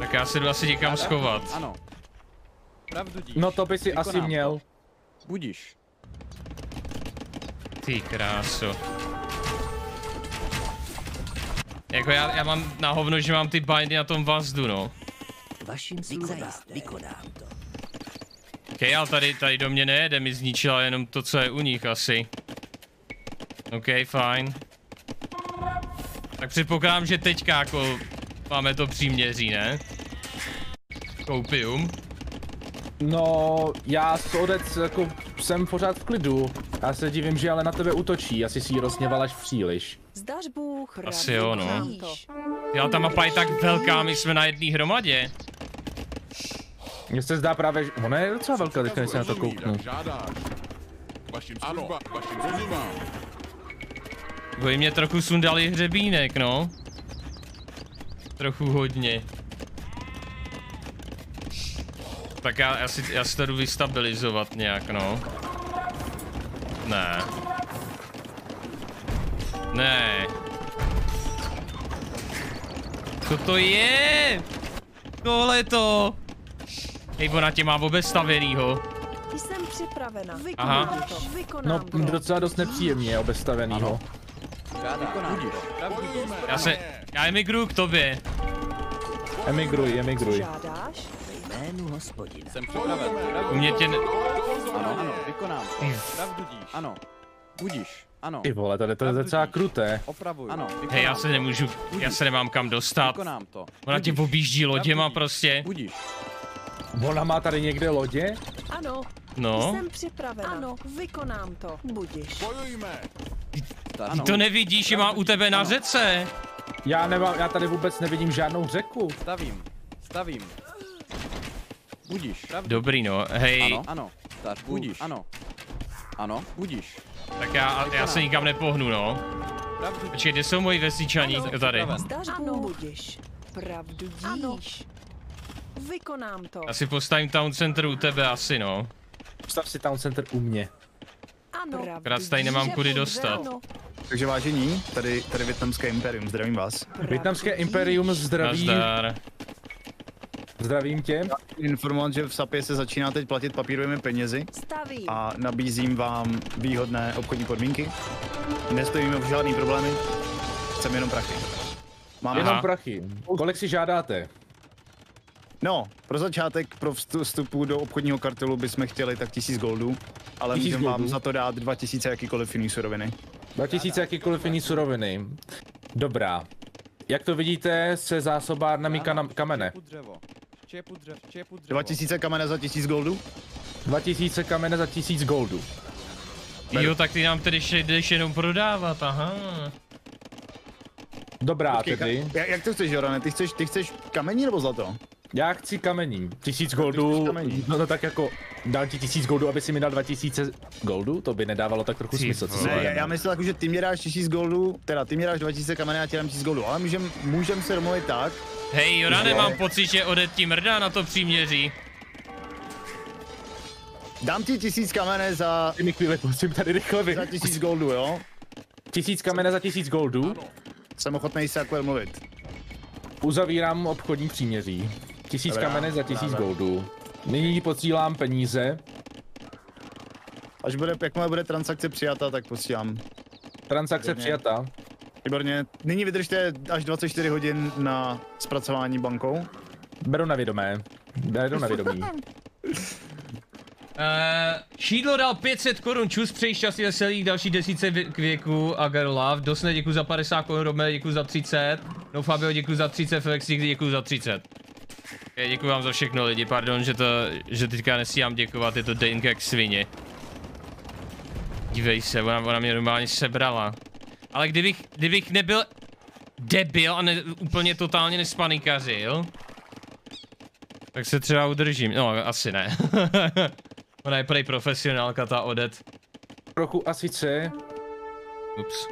Tak já se jdu asi někam schovat. Ano. Pravdu díš. No to by si asi měl. Budíš. Ty kráso. Jako já, já mám na hovno, že mám ty bindy na tom vazdu, no. Vaším vykonám, vykonám to. Okej, ale tady, tady do mě nejede, mi zničila jenom to, co je u nich asi. Okej, fajn. Tak předpokládám, že teďka jako máme to příměří, ne? Koupium. No, já s Odec jako jsem pořád v klidu. Já se divím, že ale na tebe útočí, asi si ji rozněvalaš příliš. Asi jo, no. Já ta mapa je tak velká, my jsme na jedné hromadě. Mně se zdá právě, že ona je docela velká, teďka než se na to kouknu. Bojí mě trochu sundali hřebínek, no. Trochu hodně. Tak já, já, si, já si to jdu vystabilizovat nějak, no. Ne. Ne. Co to je? Tohle to. Hej, ona tě má vůbec stavěnýho. Jsem připravena. Aha. No, docela dost nepříjemně obestavenýho. Já se, já emigruju k tobě. Emigruj, emigruj. Jsem připraven. U mě tě ne... Ano, ano, vykonám. Pravdu díš. Ano. Budíš. Ano. Ty vole, tady to je docela kruté. Opravuj. Ano. Hej, já se nemůžu, já se nemám kam dostat. Vykonám to. Ona tě objíždí loděma prostě. Budíš. Ona má tady někde lodě? Ano. No. Jsem připravena. Ano, vykonám to. Budíš. Bojujme. Ty to nevidíš, že má u tebe na řece. Já nemám, já tady vůbec nevidím žádnou řeku. Stavím, stavím. Budíš. Dobrý, no, hej. Ano, ano. Tak budíš. Ano. Ano, budíš. Tak já, já se nikam nepohnu, no. Počkej, kde jsou moji vesničani tady? Ano, budíš. Pravdu díš. Vykonám to. Já si postavím town center u tebe asi, no. Postav si town center u mě. Ano. Krát tady nemám kudy dostat. Takže vážení, tady, tady Vietnamské imperium, zdravím vás. Vietnamské imperium zdraví. Nazdar. Zdravím tě. Informovat, že v sapě se začíná teď platit papírovými penězi. Stavím. A nabízím vám výhodné obchodní podmínky. Nestojíme v žádný problémy. Chceme jenom prachy. Máme jenom prachy. Kolik si žádáte? No, pro začátek, pro vstupu do obchodního kartelu bychom chtěli tak tisíc goldů, ale můžeme vám za to dát dva tisíce jakýkoliv jiný suroviny. Dva tisíce jakýkoliv jiný suroviny. Dobrá. Jak to vidíte, se zásobárnami kamene. Dva tisíce kamene za tisíc goldů? Dva tisíce kamene za tisíc goldů. Jo, tak ty nám tedy jdeš jenom prodávat, aha. Dobrá, okay, tedy. Jak to chceš, Jorane? Ty chceš, ty chceš kamení nebo zlato? Já chci kamení. Tisíc goldů. Kamení. No, no tak jako dal ti tisíc goldů, aby si mi dal dva tisíce goldů? To by nedávalo tak trochu smysl. Co ne, já, já myslel jako, že ty mě dáš tisíc goldů, teda ty mě dáš dva tisíce kamení a ti dám tisíc goldů, ale můžem, můžem se domluvit tak. Hej Jorane, mám pocit, že Odette ti mrdá na to příměří. Dám ti tisíc kamene za... Ty mi chvíli, prosím, tady rychle vy... Za tisíc goldů, jo? Tisíc kamene za tisíc goldů? Jsem ochotnej se takhle mluvit. Uzavírám obchodní příměří. Tisíc kamene za tisíc goldů. Nyní posílám peníze. Až bude, jakmile bude transakce přijata, tak posílám. Transakce Výborně. přijata. Výborně. Nyní vydržte až dvacet čtyři hodin na zpracování bankou. Beru na vědomé. Beru na vědomí. Uh, šídlo dal pět set korun, čus, přeji šťastný a celých další desíce k věku a girl love. Dosne, děkuji za padesát korun, Robme, děkuji za třicet. No Fabio, děkuji za třicet, Felix, děkuji za třicet. Okay, děkuji vám za všechno lidi, pardon, že to, že teďka nestíhám děkovat, je to Dejnka jak svině. Dívej se, ona, ona mě normálně sebrala. Ale kdybych, kdybych nebyl debil a ne, úplně totálně nespanikařil, tak se třeba udržím, no asi ne. Ona je prej profesionálka, ta Odette. Trochu asi sice, ups,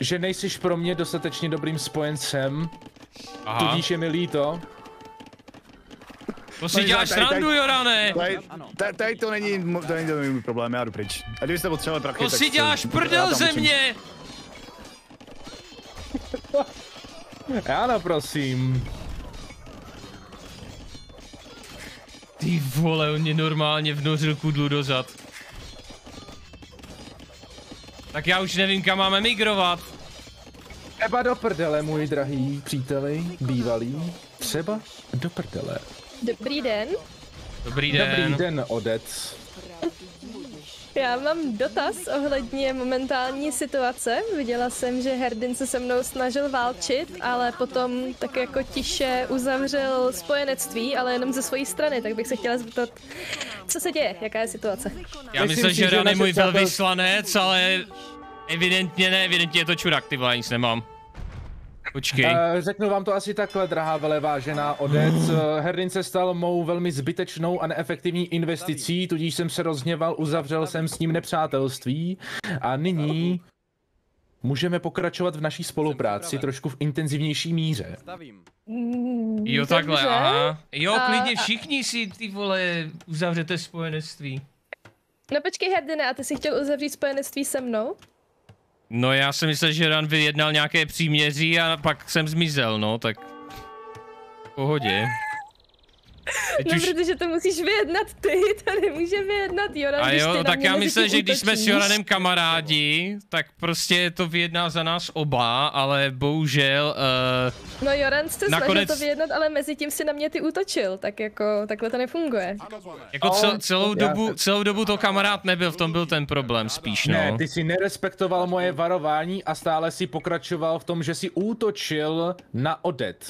že nejsiš pro mě dostatečně dobrým spojencem. Aha. Tudíž je mi líto. To si děláš srandu, Jorane! Tady to není můj problém, já jdu pryč. A kdybyste potřebovali prachy, tak... To si děláš prdel ze mě! Ano, prosím. Ty vole, on mě normálně vnořil kudlu dozad. Tak já už nevím, kam máme migrovat. Třeba do prdele, můj drahý příteli, bývalý. Třeba do prdele. Dobrý den. Dobrý den. Dobrý den, Odette. Já mám dotaz ohledně momentální situace. Viděla jsem, že Herdyn se se mnou snažil válčit, ale potom tak jako tiše uzavřel spojenectví, ale jenom ze své strany, tak bych se chtěla zeptat, co se děje, jaká je situace. Já myslím, že Ran je můj velvyslanec, ale evidentně ne, evidentně je to čurák, ty vole, nic nemám. Počkej. Uh, řeknu vám to asi takhle, drahá velevážená Odette. Uh. Herdyn se stal mou velmi zbytečnou a neefektivní investicí, tudíž jsem se rozhněval, uzavřel jsem s ním nepřátelství a nyní můžeme pokračovat v naší spolupráci trošku v intenzivnější míře. Jo takhle, aha. Jo, klidně všichni si, ty vole, uzavřete spojenectví. No počkej Herdyne, a ty si chtěl uzavřít spojenectví se mnou? No já jsem myslel, že Ran vyjednal nějaké příměří a pak jsem zmizel, no, tak... V pohodě. Teď no, už... protože to musíš vyjednat ty, to nemůže vyjednat Joran, a jo, tak já myslím, že když jsme s Joranem kamarádi, tak prostě to vyjedná za nás oba, ale bohužel... Uh, no Joran se nakonec... snažil to vyjednat, ale mezi tím si na mě ty útočil, tak jako takhle to nefunguje. Jako cel, celou, dobu, celou dobu to kamarád nebyl, v tom byl ten problém spíš, no. Ne, ty si nerespektoval moje varování a stále si pokračoval v tom, že si útočil na Odette.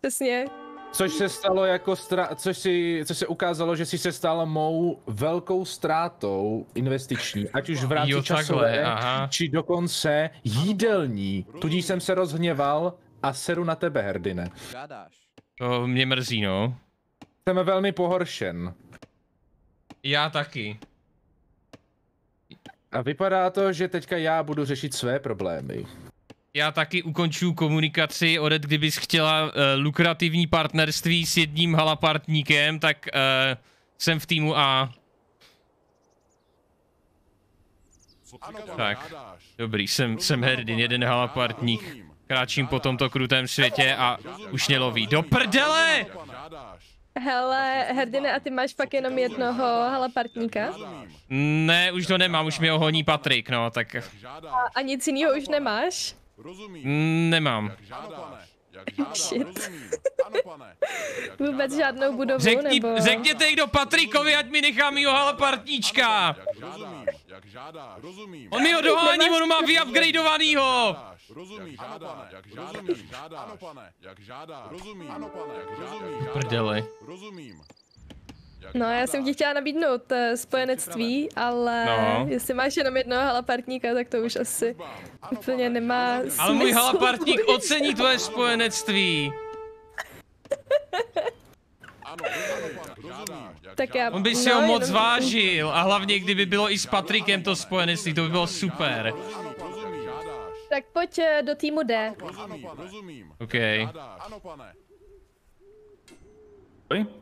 Přesně. Což se stalo jako stra... což, si... což se ukázalo, že si se stala mou velkou ztrátou investiční, ať už v rámci jo, časové, takhle, či dokonce jídelní. Tudíž jsem se rozhněval a seru na tebe, Herdyne. To mě mrzí, no. Jsem velmi pohoršen. Já taky. A vypadá to, že teďka já budu řešit své problémy. Já taky ukončuju komunikaci. Odette, kdybys chtěla uh, lukrativní partnerství s jedním halapartníkem, tak uh, jsem v týmu A. Ano, tak, dobrý, jsem, jsem Herdyn, jeden halapartník. Kráčím po tomto krutém světě a už mě loví. Do prdele! Hele, Herdyne, a ty máš pak jenom jednoho halapartníka? Ne, už to nemám, už mi ho honí Patrik, no, tak... A, a nic jiného už nemáš? Rozumím. Nemám. Ano, pane. Jak Shit. Ano, pane. Jak vůbec žádnou budovu, Řekni, nebo... Řekněte kdo Patrikovi, ať mi nechám jeho halapartníčka. On mi ho dohání, on má vyupgradeovanýho. Prdele. No, já jsem ti chtěla nabídnout spojenectví, ale no. Jestli máš jenom jednoho halapartníka, tak to už asi úplně nemá smysl. Ale můj halapartník ocení tvoje spojenectví. Tak já... On by si ho moc vážil a hlavně kdyby bylo i s Patrikem to spojenectví, to by bylo super. Tak pojď do týmu D. OK.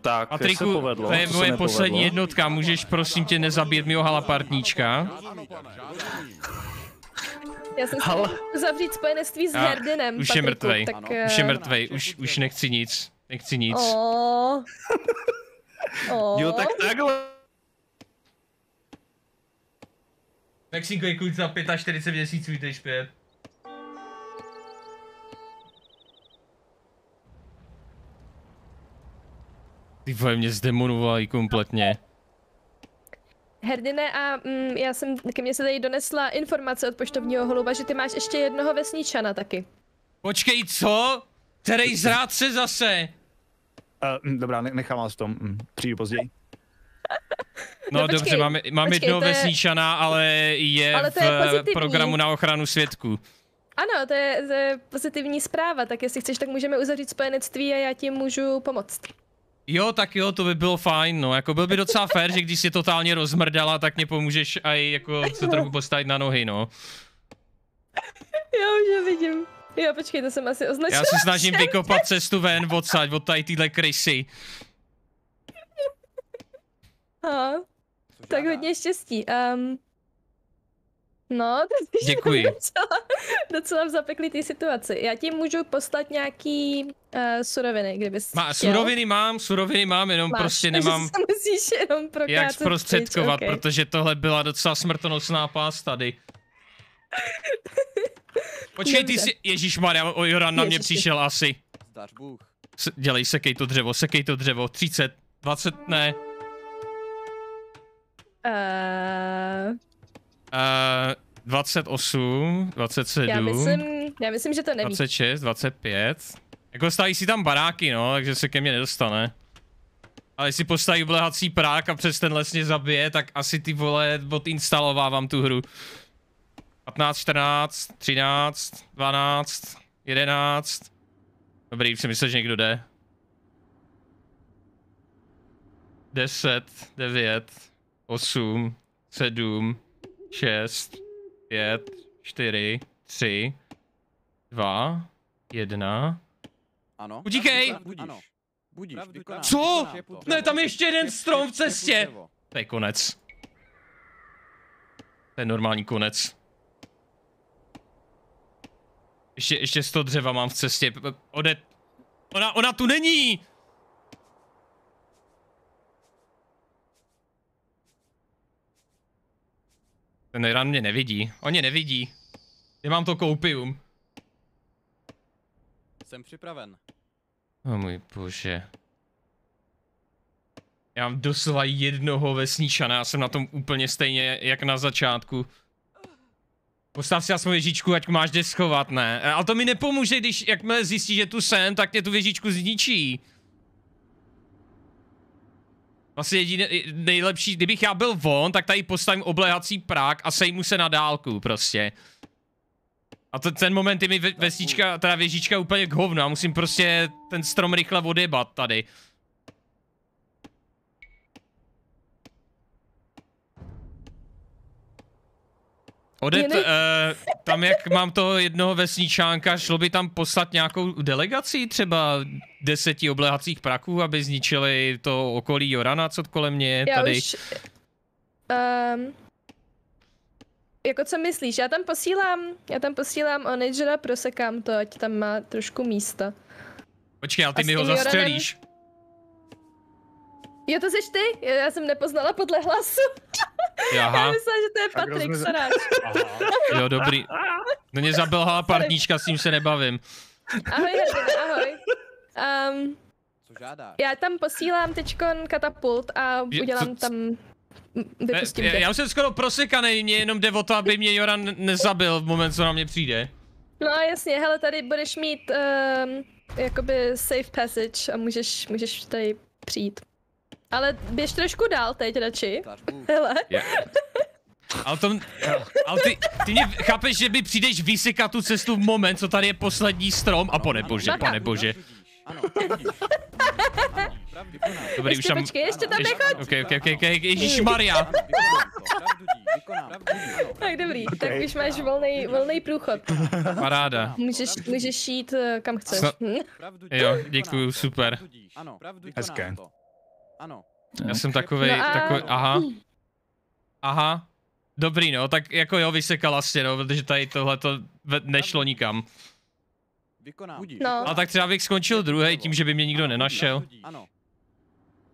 Tak, Patriku, se povedlo, to je moje poslední jednotka, můžeš prosím tě nezabít mýho halapartníčka. Já jsem Hal... si zavřít spojenectví s Herdynem, už, tak... už je mrtvej, už je mrtvej, už nechci nic, nechci nic. Oh. Oh. Jo, tak takhle. Mexiko je kluč za čtyřicet pět měsíců, jde špět. Ty vole, mě zdemonovaly kompletně. Herdyne, a mm, já jsem, ke mně se tady donesla informace od poštovního holuba, že ty máš ještě jednoho vesničana taky. Počkej, co? Terej zrádce zase! Uh, dobrá, nechám vás v tom, přijdu později. No, no počkej, dobře, máme, máme počkej, jednoho je... vesničana, ale je, ale to je v pozitivní programu na ochranu svědků. Ano, to je, to je pozitivní zpráva, tak jestli chceš, tak můžeme uzavřít spojenectví a já ti můžu pomoct. Jo, tak jo, to by bylo fajn, no, jako byl by docela fér, že když jsi totálně rozmrdala, tak mě pomůžeš aj jako se trochu postavit na nohy, no. Já už ho vidím. Jo, počkej, to jsem asi označila. Já se snažím všem vykopat cestu ven odsaď, od tady týhle krysy. Ha, tak hodně štěstí. Um, no, to děkuji. Docela, docela v zapeklitý situaci. Já ti můžu poslat nějaký uh, suroviny, kdybys Má, chtěl. Suroviny mám, suroviny mám, jenom Máš, prostě nemám se musíš jenom jak zprostředkovat, okay, protože tohle byla docela smrtonosná pás tady. Počkej, ty si... Ježišmarja, o Joran na mě přišel asi. Dělej, sekej to dřevo, sekej to dřevo. třicet, dvacet, ne. Uh... Uh, dvacet osm, dvacet sedm, já myslím, já myslím, že to neví. dvacet šest, dvacet pět. Jako staví si tam baráky, no, takže se ke mně nedostane. Ale jestli postaví oblehací prák a přes ten les mě zabije, tak asi ty vole odinstalovávám tu hru. patnáct, čtrnáct, třináct, dvanáct, jedenáct. Dobrý, už jsem myslel, že někdo jde. deset, devět, osm, sedm, šest, pět, čtyři, tři, dva, jedna. Ano. Utíkej! Ano. Budíš. Co? Ne, tam ještě jeden strom v cestě. To je konec. To je normální konec. Ještě, ještě sto dřeva mám v cestě. Odette. Ona, ona tu není! Ten Iran mě nevidí. On mě nevidí. Já mám to koupium. Jsem připraven. O můj bože. Já mám doslova jednoho vesničana, já jsem na tom úplně stejně, jak na začátku. Postav si aspoň věžičku, ať máš kde schovat, ne? Ale to mi nepomůže, když jakmile zjistí, že tu jsem, tak mě tu věžičku zničí. Vlastně jediné, nejlepší, kdybych já byl von, tak tady postavím oblehací prák a sejmu se na dálku prostě. A to, ten moment je mi ve, vesnička, teda věžička úplně k hovnu a musím prostě ten strom rychle odebat tady. Odette, uh, tam jak mám toho jednoho vesničánka, šlo by tam poslat nějakou delegaci, třeba deseti oblehacích praků, aby zničili to okolí Jorana, co kolem mě je tady. Já už, um, jako co myslíš, já tam posílám, já tam posílám onagera, prosekám to, ať tam má trošku místa. Počkej, ale ty mi ho zastřelíš. Joranem... Jo, to jsi ty? Já jsem nepoznala podle hlasu. Aha. Já myslela, že to je Patrik, saráč. Jo, dobrý. No mě zabelhala partníčka, s tím se nebavím. Ahoj, Herdyn, ahoj. Um, Co žádáš? Já tam posílám teďkon katapult a udělám je, tam... Vypustím e, já už jsem skoro prosekanej, mě jenom jde o to, aby mě Joran nezabil v moment, co na mě přijde. No jasně, hele, tady budeš mít um, jakoby safe passage a můžeš, můžeš tady přijít. Ale běž trošku dál teď radši. Hele. Yeah. Ale, to, ale ty, ty mě chápeš, že mi přijdeš vysekat tu cestu v moment, co tady je poslední strom a ponebože, ponebože. Ano, vidíš. Ano, pravdu koná. Dobrý, ještě, už tam... Počkej, ještě tam nechoď. Okej, okej, okej, ježišmarja. Tak dobrý, okay. Tak už máš volnej, volnej průchod. Paráda. Můžeš, můžeš jít kam chceš. No. Jo, děkuju, super. Hezké. Já jsem takovej, no a... takovej, aha. Aha. Dobrý, no, tak jako jo, vysekala jsi, no, protože tady tohle to nešlo nikam. No. A tak třeba bych skončil druhý tím, že by mě nikdo nenašel. Ano.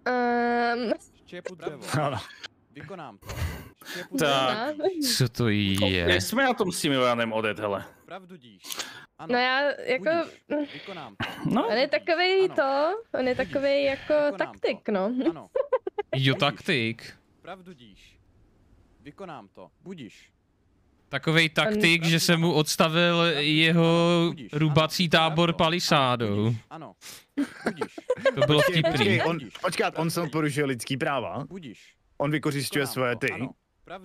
Um... Vykonám to. Tak, co to je? Jak jsme na tom s tím Joranem, Odette, hele? No já, jako... No. On je takovej to, on je takovej jako taktik, no. Jo, taktik. Pravdu díš. Vykonám to. Budíš. Takovej taktik, že jsem mu odstavil jeho rubací tábor palisádou. Ano. To bylo vtipný. Počkat, on se porušil lidský práva. Budíš. On vykořišťuje svoje ty.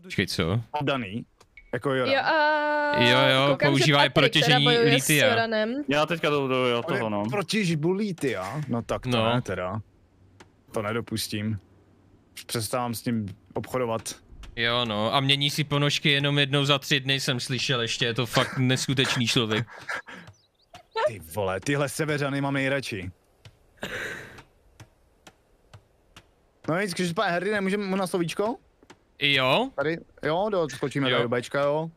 Počkej, co? Oddaný. Jako Joran. Jo, a... jo, jo, používá je protěžení lítia. Já teďka to do toho, no. Protěžbu lítia? No tak to no. Ne teda. To nedopustím. Přestávám s ním obchodovat. Jo no, a mění si ponožky jenom jednou za tři dny, jsem slyšel ještě, je to fakt neskutečný člověk. Ty vole, tyhle severany mám nejradši. No nic, když pane Herdyne, můžeme mu na slovíčko? Jo. Tady, jo, skočíme do Bčka, jo.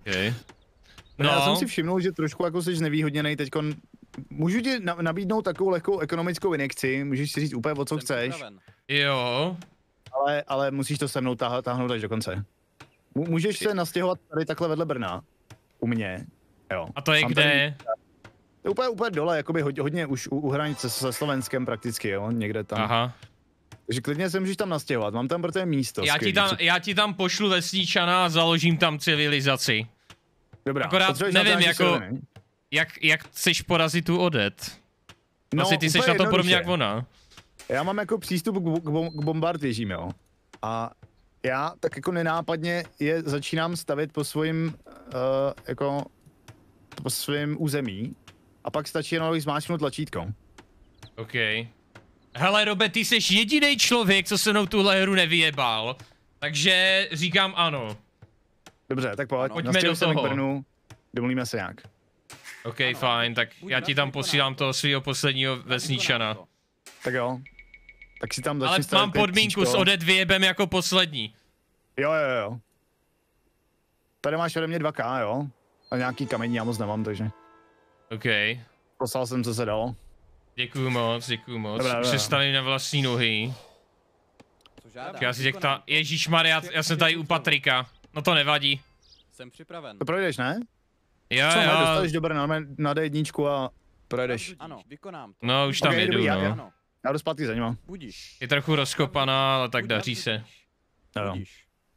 Okay. No. Já jsem si všimnul, že trošku jako jsi znevýhodněnej teďkon. Můžu ti nabídnout takovou lehkou ekonomickou injekci, můžeš si říct úplně o co jsem chceš. Připraven. Jo. Ale, ale musíš to se mnou táh táhnout až do konce. Můžeš se nastěhovat tady takhle vedle Brna. U mě. Jo. A to je tam kde? Tady, to je úplně, úplně dole, jakoby hodně, hodně už u, u hranice se Slovenskem prakticky, jo, někde tam. Aha. Takže klidně se můžeš tam nastěhovat, mám tam pro tebe místo. Já ti tam, já ti tam pošlu vesničana a založím tam civilizaci. Dobrá. Akorát nevím, jako, jak, jak chceš porazit tu Odette. No, asi ty seš na to podobně jak ona. Já mám jako přístup k, bom k bombardéžím, jo. A já tak jako nenápadně je začínám stavět po svým, uh, jako, po svým území. A pak stačí jenom zmáčknout tlačítko. OK. Hele, Robe, ty jsi jediný člověk, co se mnou tuhle hru nevyjebal. Takže říkám ano. Dobře, tak pojď. Pojďme do toho. Brnu, domluvíme se nějak. OK, fajn, tak já ti tam posílám toho svého posledního vesničana. Tak jo. Tak si tam ale mám podmínku s Odette vyjebem jako poslední. Jo, jo, jo. Tady máš ode mě dva ká, jo? A nějaký kamení já moc nemám, takže. OK. Poslal jsem, co se dalo. Děkuju moc, děkuju moc. Přestali na vlastní nohy. Já si řekl ta... Ježíšmarja, já jsem tady u Patrika. No to nevadí. Jsem připraven. To projdeš, ne? Jo, co, jo. Dostaneš dobré na D jedničku a projdeš. Ano, vykonám to. No už tam okay, jedu, dobrý, no. Já, já. Já jdu zpátky za ním. Je trochu rozkopaná, ale tak daří se. Ano.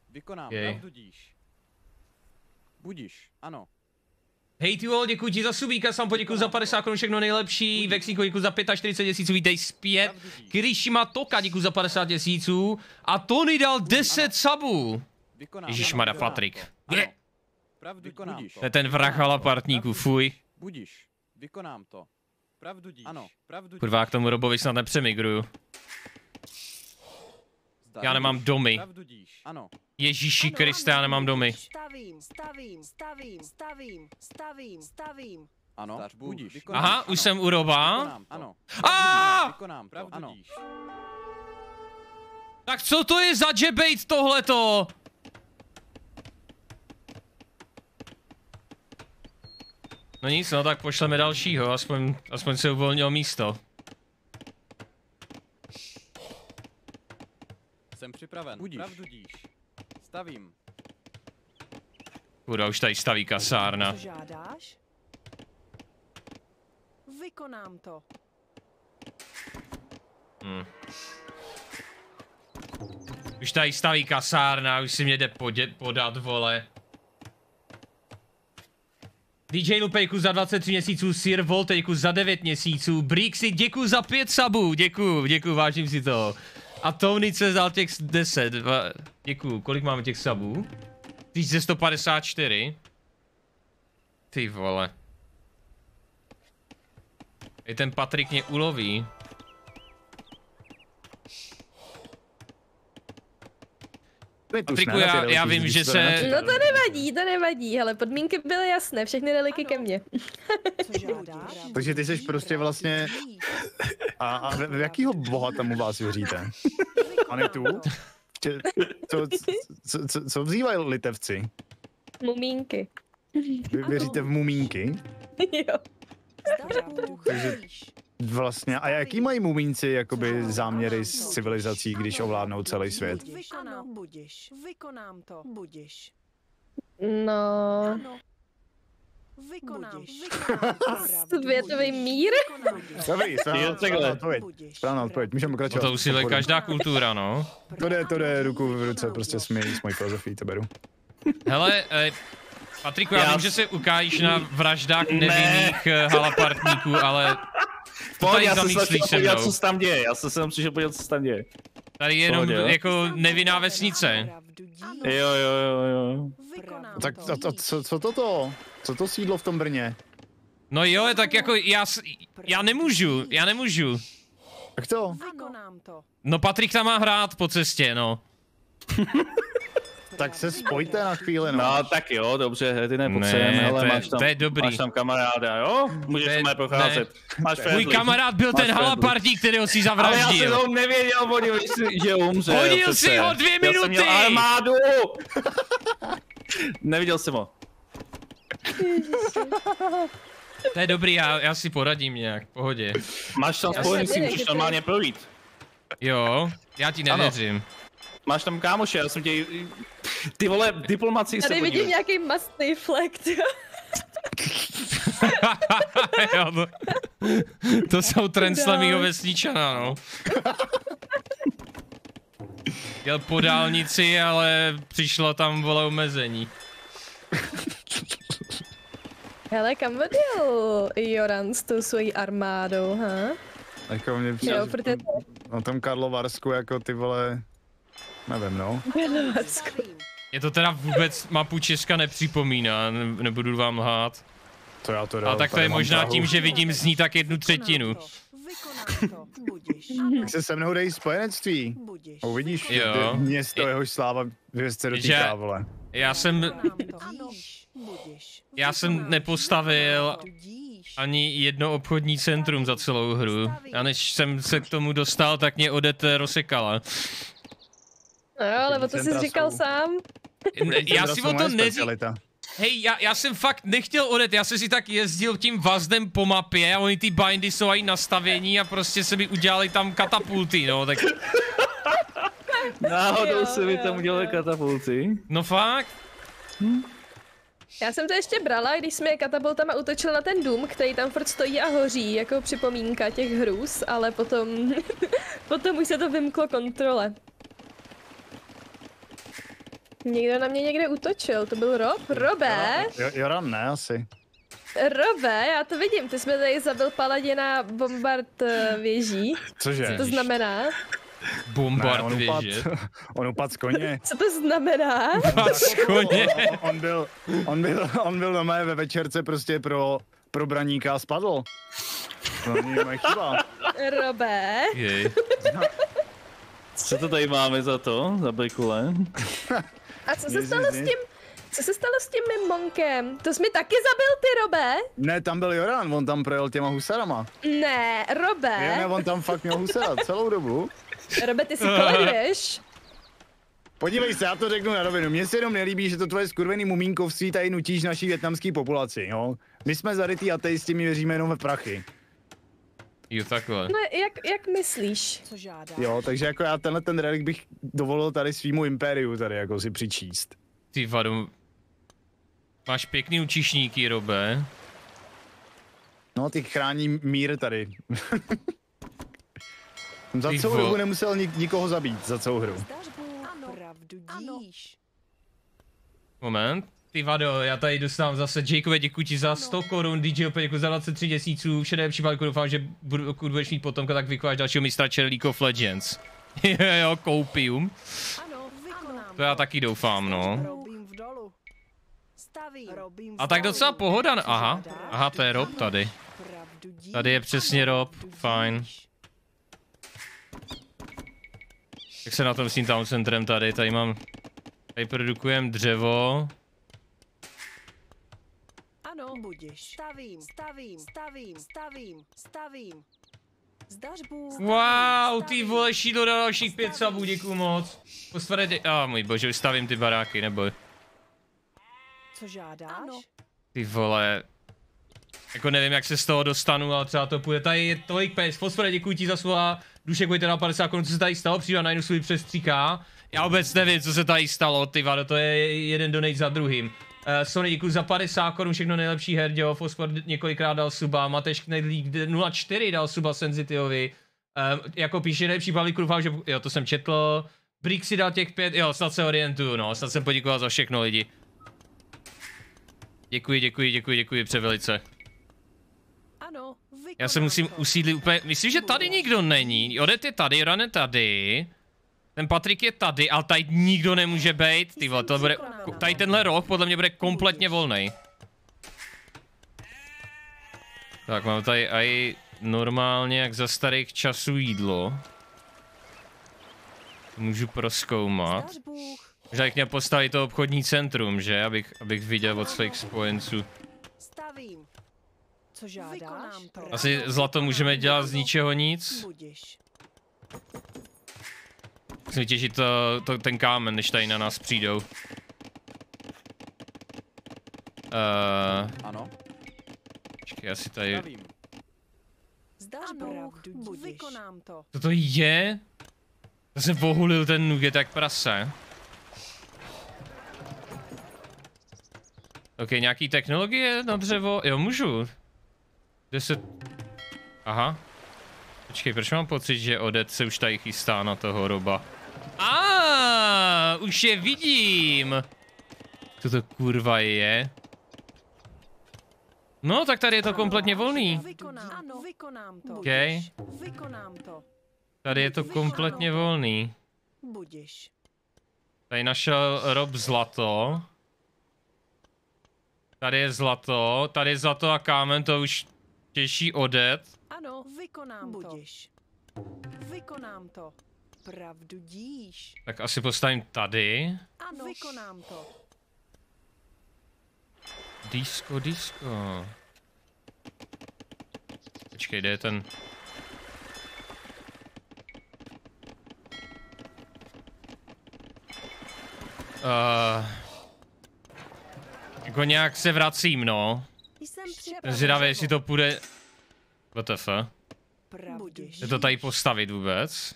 Vykonám, budíš. Budíš, ano. Hej ty vole, děkuji ti za subíka, sám poděkuji za padesát korun, všechno nejlepší, Vexíko děkuji za čtyřicet pět tisíců, vítej zpět, Kirishima Toka děkuji za padesát tisíců a Tony dal deset sabů. Ježišmarja, Patrik. To je ten vrah hala partníků, fuj. Budíš, vykonám to. Pravdu díš. Ano, pravdu díš. Kurvá, k tomu Robovi snad nepřemigruju. Já nemám domy. Ano. Ježíši Kriste, já nemám domy. Stavím, stavím, stavím, stavím, stavím, stavím. Ano, budíš. Aha, ano. Už jsem u Roba. Ano. Aaaa! Tak co to je za džebejt tohleto? No nic, no tak pošleme dalšího, aspoň, aspoň se uvolnilo místo. Jsem připraven, budíš. Pravdu díš. Stavím. Kurva, už tady staví kasárna. Co žádáš? Vykonám to. Hmm. Už tady staví kasárna, už si mě jde podat, vole. dý džej Lupejku za dvacet tři měsíců, Sir Voltejku za devět měsíců, Brixy děkuju za pět sabů, děkuju, děkuju, vážím si toho. A Tony se dal těch deset, děkuju, kolik máme těch sabů? tisíc sto padesát čtyři. Ty vole. I ten Patrik mě uloví. Patriku, já, já vím, že se... No to nevadí, to nevadí, ale podmínky byly jasné, všechny reliky ke mně. Takže ty jsi prostě vlastně... A, a v, v jakýho boha tam u vás věříte? A ne tu? Co, co, co, co vzývají litevci? Mumínky. Vy věříte v mumínky? Jo. Takže vlastně, a jaký mají mumínci jakoby záměry s civilizací, když ovládnou celý svět? Vykonám, budíš, vykonám to, budíš. No... Ano. Vykonám, světový mír? Dobrý, správná odpověď, můžeme pokračovat. To už je každá kultura, no. To jde, to jde ruku v ruce, prostě s mojí filozofií, to beru. Hele, eh, Patriku, já, já vím, že se ukájíš na vraždách nevinných ne. halapartníků, ale... Pohodě, já jsem se snažil podívat, co se tam děje, já jsem se tam přišel podívat, co se tam děje. Tady je jenom Pohodě, jako nevinná vesnice. Jo, jo, jo, jo. Tak a, a co, co toto? Co to sídlo v tom Brně? No jo, tak jako já, já nemůžu, já nemůžu. Jak to? No Patrik tam má hrát po cestě, no. Tak se spojte na chvíli, no. No tak jo, dobře, Herdine, potřebujeme, ale máš tam, to je dobrý. Máš tam kamaráda, jo? Můžeš to mé procházet. Máš friendly. Můj kamarád byl ten halapartík, kterýho si zavraždil. Ale já jsem ho nevěděl, hodil si, že umře. Hodil si ho dvě minuty! Já jsem měl armádu! Neviděl jsem ho. To je dobrý, já, já si poradím nějak, pohodě. Máš tam spojení, si můžeš normálně projít. Jo, já ti nevěřím. Ano. Máš tam kámoše, já jsem tě... Ty vole, diplomacii se podívej. Tady vidím nějaký mastný flekt, jo. Jo no. To jsou trendslamýho vesničana, no. Jel po dálnici, ale přišlo tam, vole, omezení. Hele, kam vedl Joran s tou svojí armádou, ha? Jako mě přijde, jo, protože... na tom Karlovarsku, jako ty vole... Nevím, no. Je to teda vůbec mapu Česka nepřipomíná, nebudu vám lhát. To já to dám. A tak to je možná tahu. Tím, že vidím z ní tak jednu třetinu. Tak se se mnou dej spojenectví. A uvidíš město, jehož sláva se dotýká, vole. Já jsem... Já jsem nepostavil ani jedno obchodní centrum za celou hru. A než jsem se k tomu dostal, tak mě Odette rozsekala. No jo, ale o to jsi říkal sám. Já si o to neříkal. Hej, já, já jsem fakt nechtěl odjet, já jsem si tak jezdil tím vazdem po mapě a oni ty bindy jsou aj nastavení a prostě se mi udělali tam katapulty, no tak... Náhodou jo, se mi tam udělali katapulty. No fakt? Hm? Já jsem to ještě brala, když jsme je katapultama utočil na ten dům, který tam furt stojí a hoří, jako připomínka těch hrůz, ale potom... potom už se to vymklo kontrole. Někdo na mě někde útočil, to byl Rob. Robe! Jo, Joran ne, asi. Robe, já to vidím, ty jsi mi tady zabil paladina bombard věží. Cože? Co to znamená? Bombard ne, on věže? Upad, on upadl z koně. Co to znamená? Upadl z koně. On, on byl, on byl, on byl na mé ve večerce prostě pro, pro braníka a spadl. To není moje chyba. Robe. Jej. Co to tady máme za to, za brikule? A co se stalo s tím, co se stalo s tím mým monkem? To jsi mi taky zabil ty, Robe? Ne, tam byl Joran, on tam projel těma husarama. Ne, Robe. Ne, ne, on tam fakt měl husara celou dobu. Robe, ty si koleduješ? Podívej se, já to řeknu na rovinu. Mně se jenom nelíbí, že to tvoje skurvený mumínkovství tady nutíš naší vietnamský populaci, jo? My jsme zarytý ateisti, my věříme jenom ve prachy. Jo, takhle. No, jak, jak myslíš? Co žádá? Jo, takže jako já tenhle ten relik bych dovolil tady svýmu impériu tady jako si přičíst. Ty vado, máš pěkný učišníky, Robe. No, ty chrání mír tady. Za ty celou dobu nemusel nik nikoho zabít, za celou hru. Ano. Moment. Ty vado, já tady dostávám zase, Jakeové, děkuji ti za sto korun, D J opět děkuji za dvacet tři tisíců, v šedém případku doufám, že pokud budeš mít potomka, tak vykonáš dalšího mistra League of Legends. Jo, koupium. To já taky doufám, no. A tak docela pohoda, aha, aha, to je Rob tady. Tady je přesně Rob, fajn. Jak se na tom s tím town centrem tady, tady mám... Tady produkujem dřevo. Ano, budíš. Stavím, stavím, stavím, stavím, stavím. Wow, ty vole, šídlo do dalších pět sabů, děkuju moc. Posvarete, a ah, můj bože, už stavím ty baráky, nebo... Co žádáš? Ty vole... Jako nevím, jak se z toho dostanu, ale třeba to půjde. Tady je tolik peněz. Fosfore, děkuji ti za slova. Dušek, pojďte na padesát korun, co se tady stalo, přijde na jednu svůj přestříká. Já vůbec nevím, co se tady stalo, ty vado, to je jeden donate za druhým. Uh, Sony, děkuji za padesát korun, všechno nejlepší, Herděho. Fosfor několikrát dal suba, Mateš Knedlík nula čtyři dal suba Sensitiovi. Uh, jako píše nejlepší Pavlík, doufám, že... Jo, to jsem četl. Brix si dal těch pět, jo, snad se orientuju, no, snad jsem poděkoval za všechno lidi. Děkuji, děkuji, děkuji, děkuji převelice. Já se musím usídlit úplně, myslím, že tady nikdo není, Odette je tady, Joran je tady, ten Patrik je tady, ale tady nikdo nemůže být, ty vole, to bude, tady tenhle roh podle mě bude kompletně volný. Tak, mám tady aj normálně jak za starých časů jídlo. Můžu prozkoumat. Možná bych měl postavit to obchodní centrum, že, abych, abych viděl od svých spojenců. Asi zlato můžeme dělat z ničeho nic. Musím těžit to, to, ten kámen, než tady na nás přijdou. Uh, ano. Počkej, asi tady... Co to je? Já jsem pohulil ten nugget jak prase. Ok, nějaký technologie na dřevo? Jo, můžu. deset... Aha. Počkej, proč mám pocit, že Odette se už tady chystá na toho Roba? Aaaa, už je vidím! Co to kurva je? No, tak tady je to kompletně volný. Okej. Tady je to kompletně volný. Tady našel Rob zlato. Tady je zlato, tady je zlato a kámen, to už těší Odette. Ano, vykonám budíš. Vykonám to. Pravdu díš. Tak asi postavím tady. Ano, vykonám to. Disco, disco. Počkej, kde je ten? Uh... Jako nějak se vracím, no. Zvědavě, jestli to půjde... W T F. Je to tady postavit vůbec?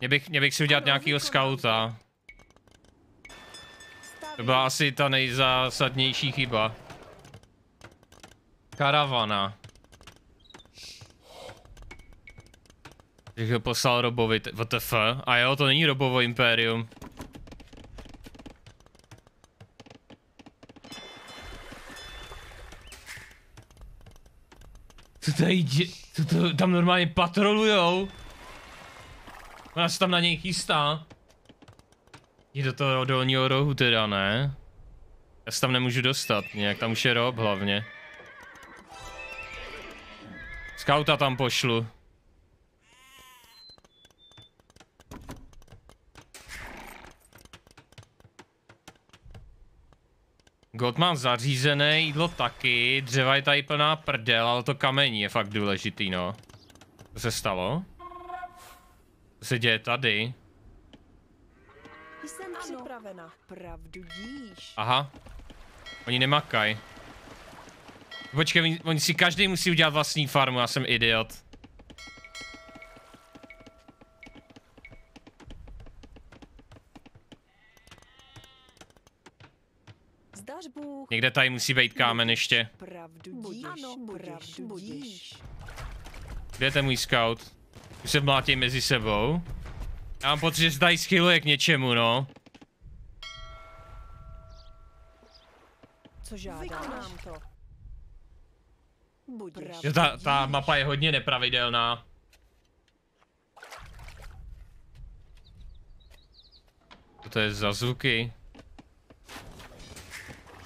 Mě bych, mě bych si udělat nějakýho skauta. To byla asi ta nejzásadnější chyba. Karavana. Že ho poslal Robovi, W T F, a jo, to není Robovo impérium. Co tady jde, co to tam normálně patrolujou? Ona se tam na něj chystá. Jde do toho dolního rohu teda, ne? Já se tam nemůžu dostat nějak, tam už je Rob hlavně. Skauta tam pošlu. God mám zařízené, jídlo taky, dřeva je tady plná prdel, ale to kamení je fakt důležitý, no. Co se stalo? Co se děje tady? Jsem připravena. Pravdu díš. Aha. Oni nemakaj. Počkej, oni, oni si každý musí udělat vlastní farmu, já jsem idiot. Někde tady musí být kámen ještě. Kde je ten můj scout? Už se mlátí mezi sebou. Já mám pocit, že se tady schyluje k něčemu, no. Ta, ta mapa je hodně nepravidelná. Co to je za zvuky?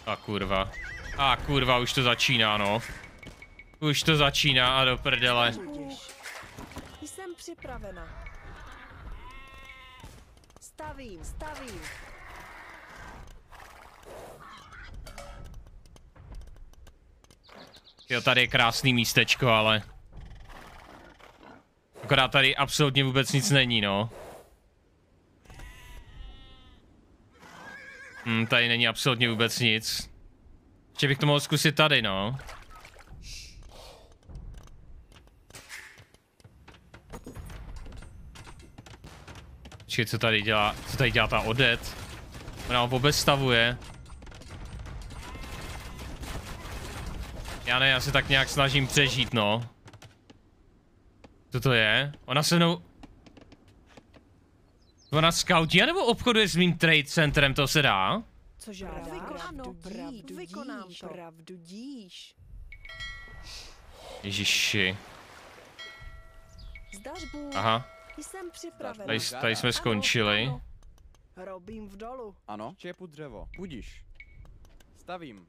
A kurva. A kurva, už to začíná, no. Už to začíná a do prdele. Jsem připravena. Stavím, stavím. Jo, tady je krásný místečko, ale... Akorát tady absolutně vůbec nic není, no. Hm, tady není absolutně vůbec nic. Ještě bych to mohl zkusit tady, no. Počkej, co tady dělá, co tady dělá ta Odette? Ona ho vůbec stavuje. Já ne, já se tak nějak snažím přežít, no. Co to je? Ona se mnou... Ona scoutí, anebo obchoduje s mým trade centrem, to se dá? Co žádá? Ano, pravdu díš, pravdu díš. Ježiši. Aha. Tady, tady jsme skončili. Robím v dolu. Ano, čepu dřevo. Budíš. Stavím.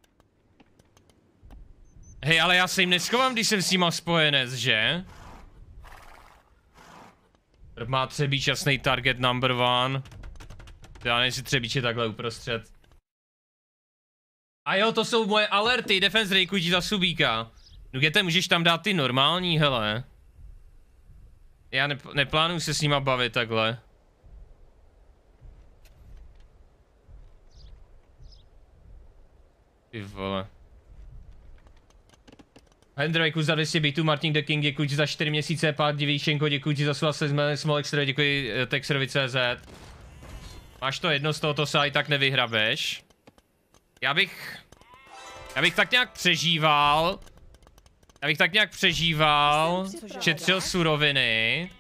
Hej, ale já se jim neschovám, když jsem s nima spojenec, že? Má třebíč jasný target number one. Já nevím, jestli třebíč je takhle uprostřed. A jo, to jsou moje alerty, defense rejkují za subíka. Nugete, můžeš tam dát ty normální, hele. Já ne neplánuju se s nima bavit takhle. Ty vole. Hendro, děkuji za dvě stě bitů, Martin The King, děkuji za čtyři měsíce, Pát Divíšenko, děkuji za souhlas se Smolextro, děkuji Texerovi C Z. Máš to jedno, z tohoto se i tak nevyhrabeš. Já bych... Já bych tak nějak přežíval. Já bych tak nějak přežíval, šetřil suroviny.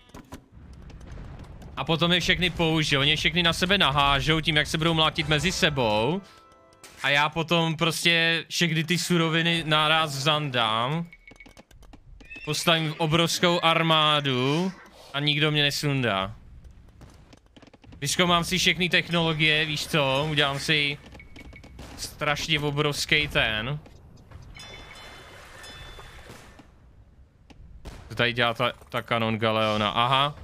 A potom je všechny použil, oni všechny na sebe nahážou tím, jak se budou mlátit mezi sebou. A já potom prostě všechny ty suroviny naraz zandám. Postavím obrovskou armádu a nikdo mě nesundá. Vyzkoumám si všechny technologie, víš co, udělám si strašně obrovský ten. Co tady dělá ta, ta kanon Galeona, aha.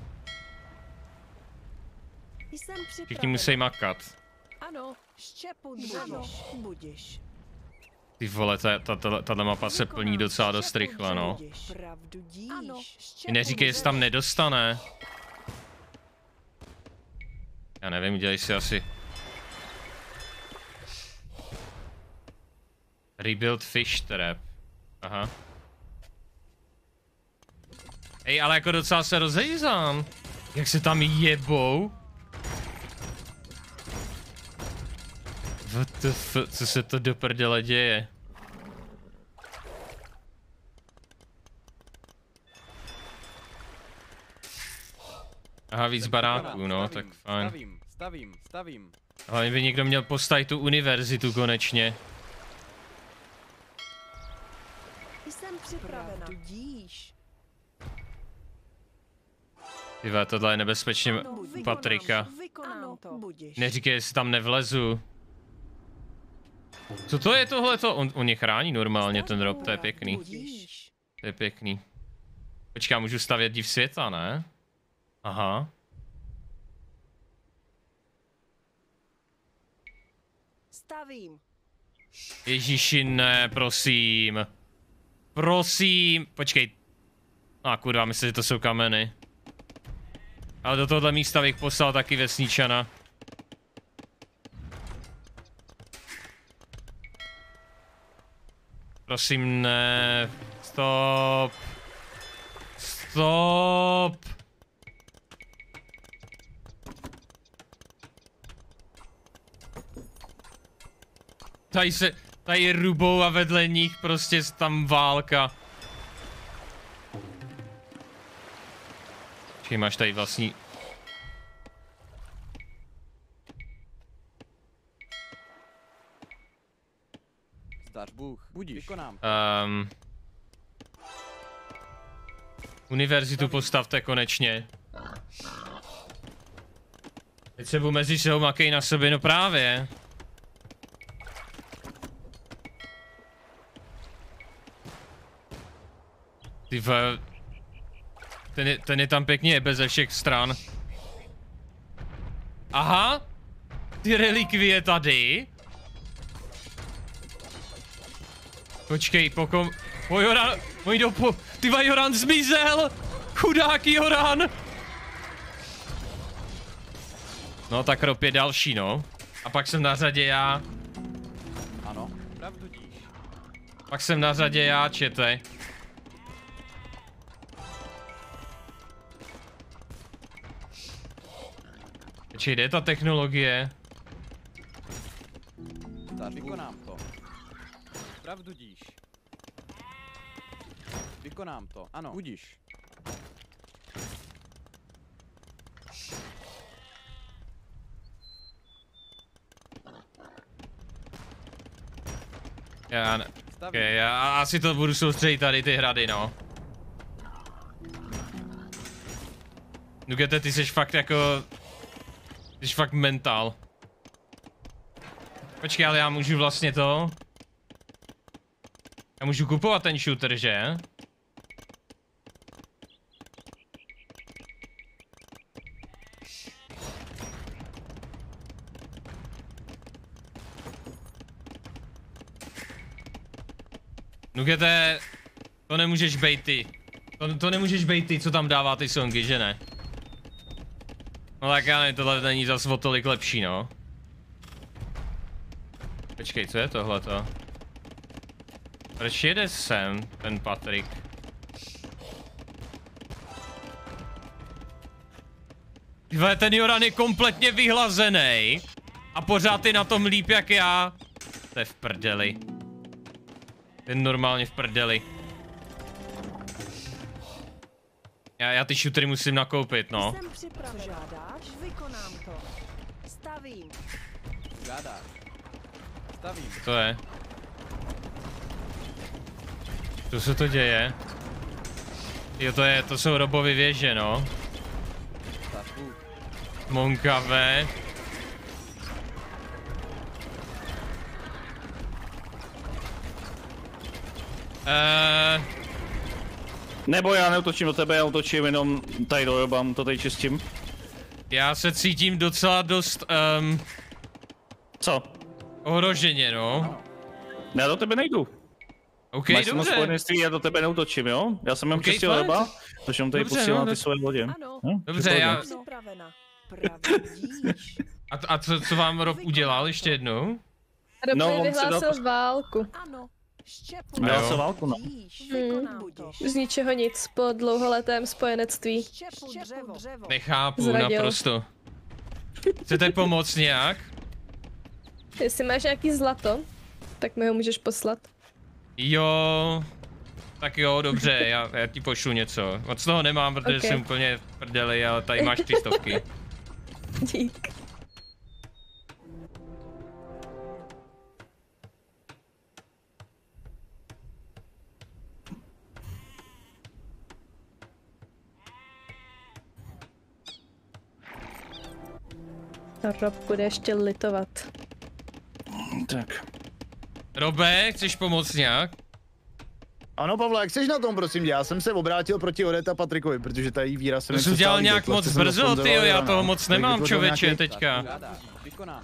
Všichni musí makat. Ano. Ty vole, tato mapa se plní docela dost rychle, no. Neříkej, jestli tam nedostane. Já nevím, dělej si asi... Rebuild fish trap. Aha. Ej, ale jako docela se rozhejzám. Jak se tam jebou. W T F, co se to do prdele děje? Aha, víc baráků, no, tak fajn. Stavím, stavím, stavím. Ale by někdo měl postavit tu univerzitu konečně. Jsem připravena. Tyva, tohle je nebezpečně Patrika. Neříkej, jestli tam nevlezu. Co to je tohleto? On, on je chrání normálně ten Rob, to je pěkný. To je pěkný. Počkej, můžu stavět div světa, ne? Aha. Stavím. Ježíši, ne, prosím. Prosím. Počkej. A ah, kurva, myslím, že to jsou kameny. Ale do tohohle místa bych poslal taky vesničana. Prosím, ne. Stop. Stop. Tady se, tady rubou a vedle nich prostě tam válka. Čekaj, máš tady vlastní... Um, univerzitu postavte konečně. Teď se mezi sebou makej na sobě, no právě. Ty v... Ten je, ten je tam pěkně bez ze všech stran. Aha! Ty relikvie tady. Počkej, pokom... O Joran... Oni jdou po... Tyva, Joran zmizel! Chudák Joran! No tak Rob je další, no. A pak jsem na řadě já. Ano. Pak jsem na řadě já, čete. Či jde ta technologie? Tak vykonám to. Pravdu díš. Vykonám to, ano. Budíš. Já ne. Okay, já asi to budu soustředit tady ty hrady, no. Nugete, ty jsi fakt jako... Ty jsi fakt mentál. Počkej, ale já můžu vlastně to... Já můžu kupovat ten shooter, že? Nugete, to nemůžeš bejt ty. To, to nemůžeš bejt ty, co tam dává ty songy, že ne? No tak já nevím, tohle není zas o tolik lepší, no. Počkej, co je tohleto? Proč jede sem ten Patrik? Tyhle, ten Joran je kompletně vyhlazený. A pořád je na tom líp jak já. To je v prdeli. Ten normálně v prdeli. Já, já ty šutry musím nakoupit, no. Jsem připraven. Žádáš? Vykonám to. Stavím. Žádáš. Stavím. Co je? Co se to děje? Jo, to je, to jsou Robovy věže, no. Monkavé. Eee... Nebo já neutočím do tebe, já utočím jenom tady dojobám, to tady čistím. Já se cítím docela dost, um, co? Ohroženě, no. Já do tebe nejdu. Ok, máš dobře. Spojenství, já do tebe neutočím, jo? Já jsem jenom okay, čistil doba, takže on tady pustil na ty své lodě. Ano. No, dobře, já... a, a co, co vám Rob udělal ještě jednou? A no, on vyhlásil to... válku. Ano. Měl se válku, no. Hmm. Z ničeho nic, po dlouholetém spojenectví. Nechápu, zradil. Naprosto. Chcete pomoct nějak? Jestli máš nějaký zlato, tak mi ho můžeš poslat. Jo... Tak jo, dobře, já, já ti pošlu něco. Moc toho nemám, protože okay. Jsem úplně v prdeli, ale tady máš tři stovky. Dík. Rob bude ještě litovat. Tak. Robe, chceš pomoct nějak? Ano, Pavle, jak jsi na tom, prosím tě? Já jsem se obrátil proti Odette a Patrikovi, protože tady výraz jsem... To jsi udělal nějak moc brzo, ty jo, já toho moc nemám, člověče, teďka.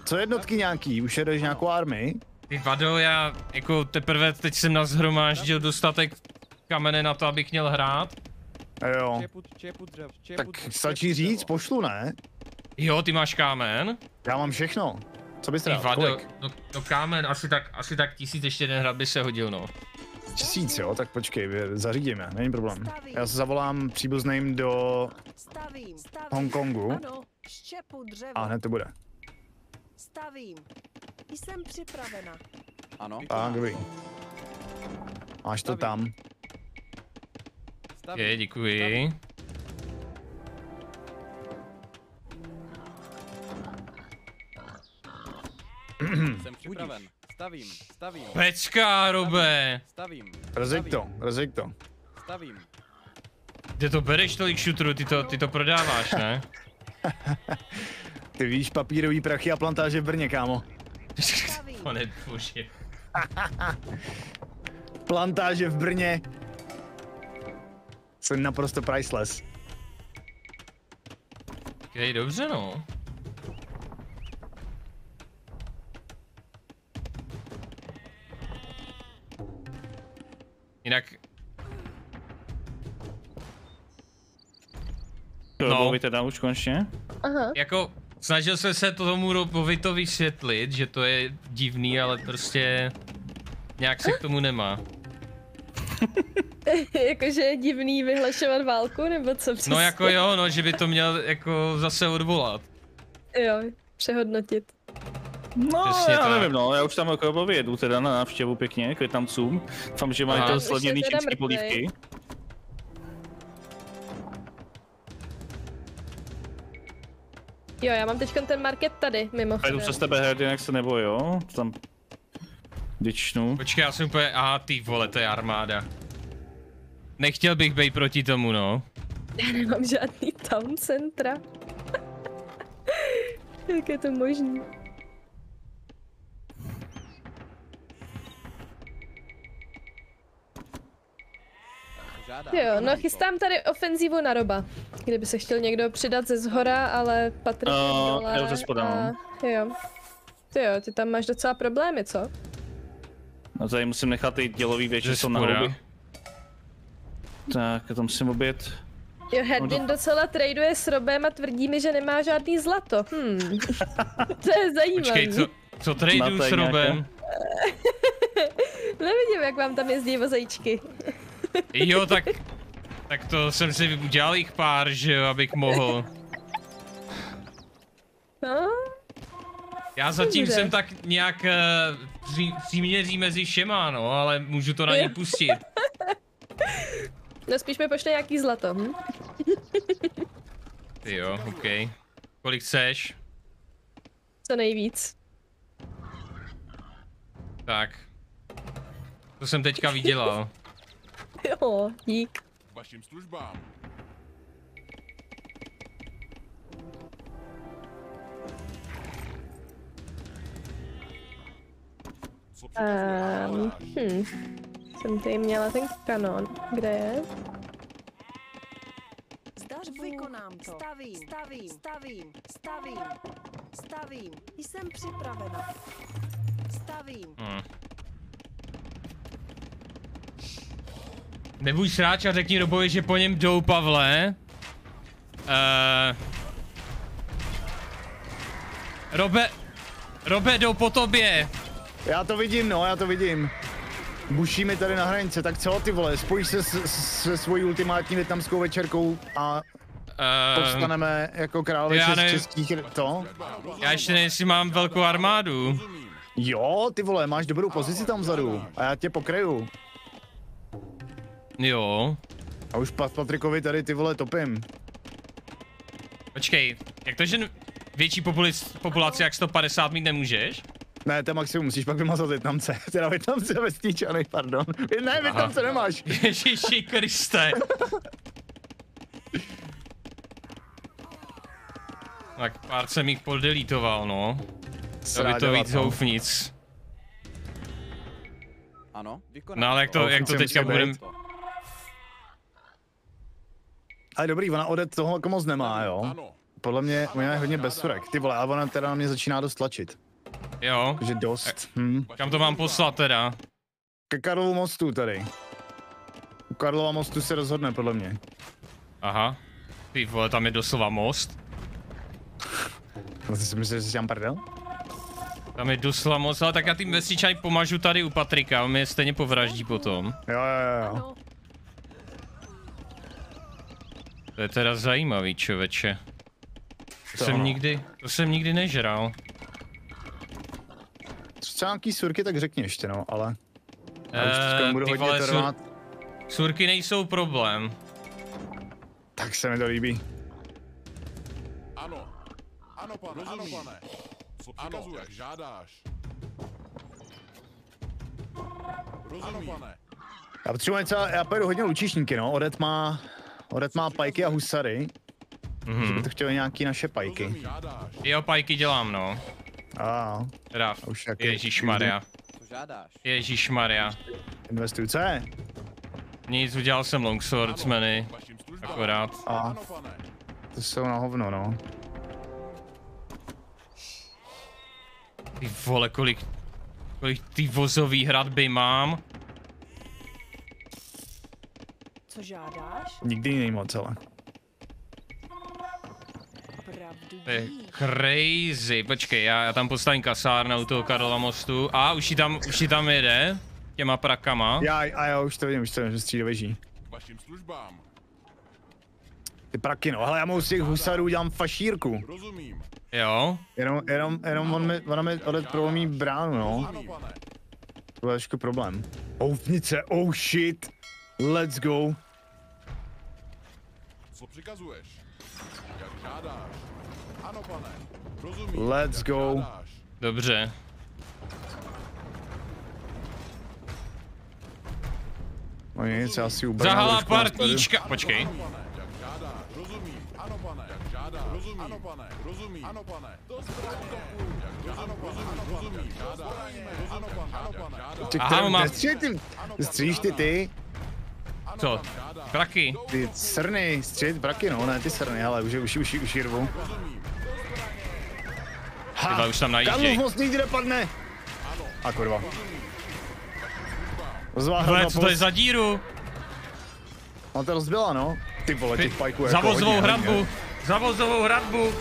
Co jednotky nějaký? Už jedeš nějakou armii? Ty vado, já jako teprve teď jsem nashromáždil dostatek kamene na to, abych měl hrát. Jo. Tak stačí říct, pošlu, ne? Jo, ty máš kámen. Já mám všechno. Co bys rád? No, no kámen, asi tak, asi tak tisíc ještě jeden hrad by se hodil, no. Tisíc, jo? Tak počkej, zařídíme, není problém. Já se zavolám příbuzným do Hongkongu. A hned to bude. Stavím. Jsem připravena. Ano. A dobrý. Máš to tam. Je, děkuji. Jsem připraven. Stavím, stavím. Pečka, Robe. Stavím. Rozjeď to, rozjeď to. Stavím. Kde to bereš tolik šutrů, ty to, ty to prodáváš, ne? Ty víš, papírový prachy a plantáže v Brně, kámo. To netuším. Plantáže v Brně. Jsem naprosto priceless. Kej, dobře no. Jinak... No. Teda už konečně? Aha. Jako, snažil jsem se to tomu Robovi vysvětlit, že to je divný, ale prostě... Nějak se k tomu nemá. Jakože je divný vyhlašovat válku, nebo co přesně? No jako jo, no, že by to měl jako zase odvolat. Jo, přehodnotit. No, přesně já tak. Nevím, no, já už tam jako objedu teda na návštěvu pěkně, květnamcům. Doufám, že mají to slavněný čínský polívky. Jo, já mám teďkon ten market tady, mimochodem. A jdu se s tebe, Herdyn, jak se nebo jo? Tam... Dičnu. Počkej, já jsem úplně... Aha, ty vole, to je armáda. Nechtěl bych být proti tomu, no. Já nemám žádný town centra. Jak je to možný? Jo, no chystám tady ofenzívu na Roba. Kdyby se chtěl někdo přidat ze zhora, ale Patrik... Uh, jo, ze spoda. Jo. Ty jo, ty tam máš docela problémy, co? No tady musím nechat ty dělový věci, co na houby. Tak, tam musím obět. Jo, Herdyn docela traduje s Robem a tvrdí mi, že nemá žádný zlato. Hmm. To je zajímavé. Počkej, co, co traduju s Robem? Nevidím, jak vám tam jezdí vozajíčky. Jo, tak... Tak to jsem si udělal jich pár, že jo, abych mohl. No? Já zatím jsem tak nějak uh, při, příměří mezi všema, no, ale můžu to na ní pustit. No spíš mi pošle nějaký zlato, hm? Ty jo, okej. Okay. Kolik chceš? Co nejvíc. Tak. To jsem teďka vydělal. Jo, dík. Vašim službám. Um, hm. Jsem tady měla ten kanon. Kde je? Vykonám to. Stavím, stavím, stavím, stavím, stavím. Jsem připravena. Stavím. Hmm. Nebuď sráč a řekni Robovi, že po něm jdou, Pavle. Uh... Robe... Robe, jdou po tobě. Já to vidím, no, já to vidím. Bušíme tady na hranice, tak co ty vole, spojíš se se svojí ultimátní vietnamskou večerkou a uh, povstaneme jako královice z českých to? Já ještě nevím, jestli mám velkou armádu. Jo, ty vole, máš dobrou pozici tam vzadu a já tě pokryju. Jo. A už Pat Patrikovi tady ty vole topím. Počkej, jak to, že větší populaci jak sto padesát mít nemůžeš? Ne, to maximum, musíš pak vymazat Vietnamce. Teda Vietnamce vesničany, pardon. Ne, Vietnamce nemáš. Ježiši Kriste. Tak pár jsem jich podelítoval, no. To by to víc houfnic. Ano. No ale jak to, jak to teďka budeme... Ale dobrý, ona Odette toho jako moc nemá, jo. Podle mě, ona je hodně bezsurek. Ty vole, ale ona teda na mě začíná dost tlačit. Jo. Takže dost. Hm. Kam to mám poslat teda? Ke Karlovu mostu tady. U Karlova mostu se rozhodne podle mě. Aha. Ty vole, tam je doslova most. No, ty si myslíš, že jsi tam prdel? Tam je doslova most, ale tak já tím vesničaj pomažu tady u Patrika, on mě stejně povraždí potom. Jo, jo, jo. To je teda zajímavý, čověče. To, to jsem nikdy, to jsem nikdy nežral. Třeba nějaký surky, tak řekni ještě, no, ale... Já už teďka budu hodně terovat. Surky nejsou problém. Tak se mi to líbí. Ano. Ano, pane, ano, pane. Co přikazuješ, jak žádáš. Rozumím. Já potřebuji něco, já pojedu hodně lučišníky, no. Odette má... Odette má pajky a husary. Mm. Že by to chtěli nějaký naše pajky. Jo, pajky dělám, no. A. Ah, teda, ježíšmarja. Ježíšmarja. Investujíce? Nic, udělal jsem longswordsmeny. Akorát. Ah, to jsou na hovno, no. Ty vole, kolik... Kolik ty vozový hradby mám? Co žádáš? Nikdy jiný moc, ale. To je crazy, počkej, já, já tam postavím kasárnu u toho Karlova mostu. A už ji tam, už ji tam jede, těma prakama. Já, a já už to vidím, už to vidím, že stříle veží. Ty praky, no, hele, já mohu z těch husarů udělám fašírku. Rozumím. Jo. Jenom, jenom, jenom on mi, ona mi Odette prolomí bránu, no. To je trošku problém. Houfnice, oh shit. Let's go. Co přikazuješ? Jak žádáš? Ano, pane. Rozumím. Let's go. Žádáš. Dobře. No nic, já si ubrám. Zahala partíčka. Počkej. Rozumím, ano pane, jak žádá, rozumím, ano pane, rozumím, ano pane, to správně, jak ano rozumím, rozumím, žádá, ano pane, ano pane, ano pane, stříš ty ty? Co? Braky? Ty srny, střílit braky, no ne, ty srny, ale už je uši, uši, uši rvu. Ha, Karlův most nikdy nepadne! A kurva. Hele, co to je za díru? Ona to rozbila, no. Ty vole, těch pajků jako hodně, hradbu, hodně. Zavozovou hradbu!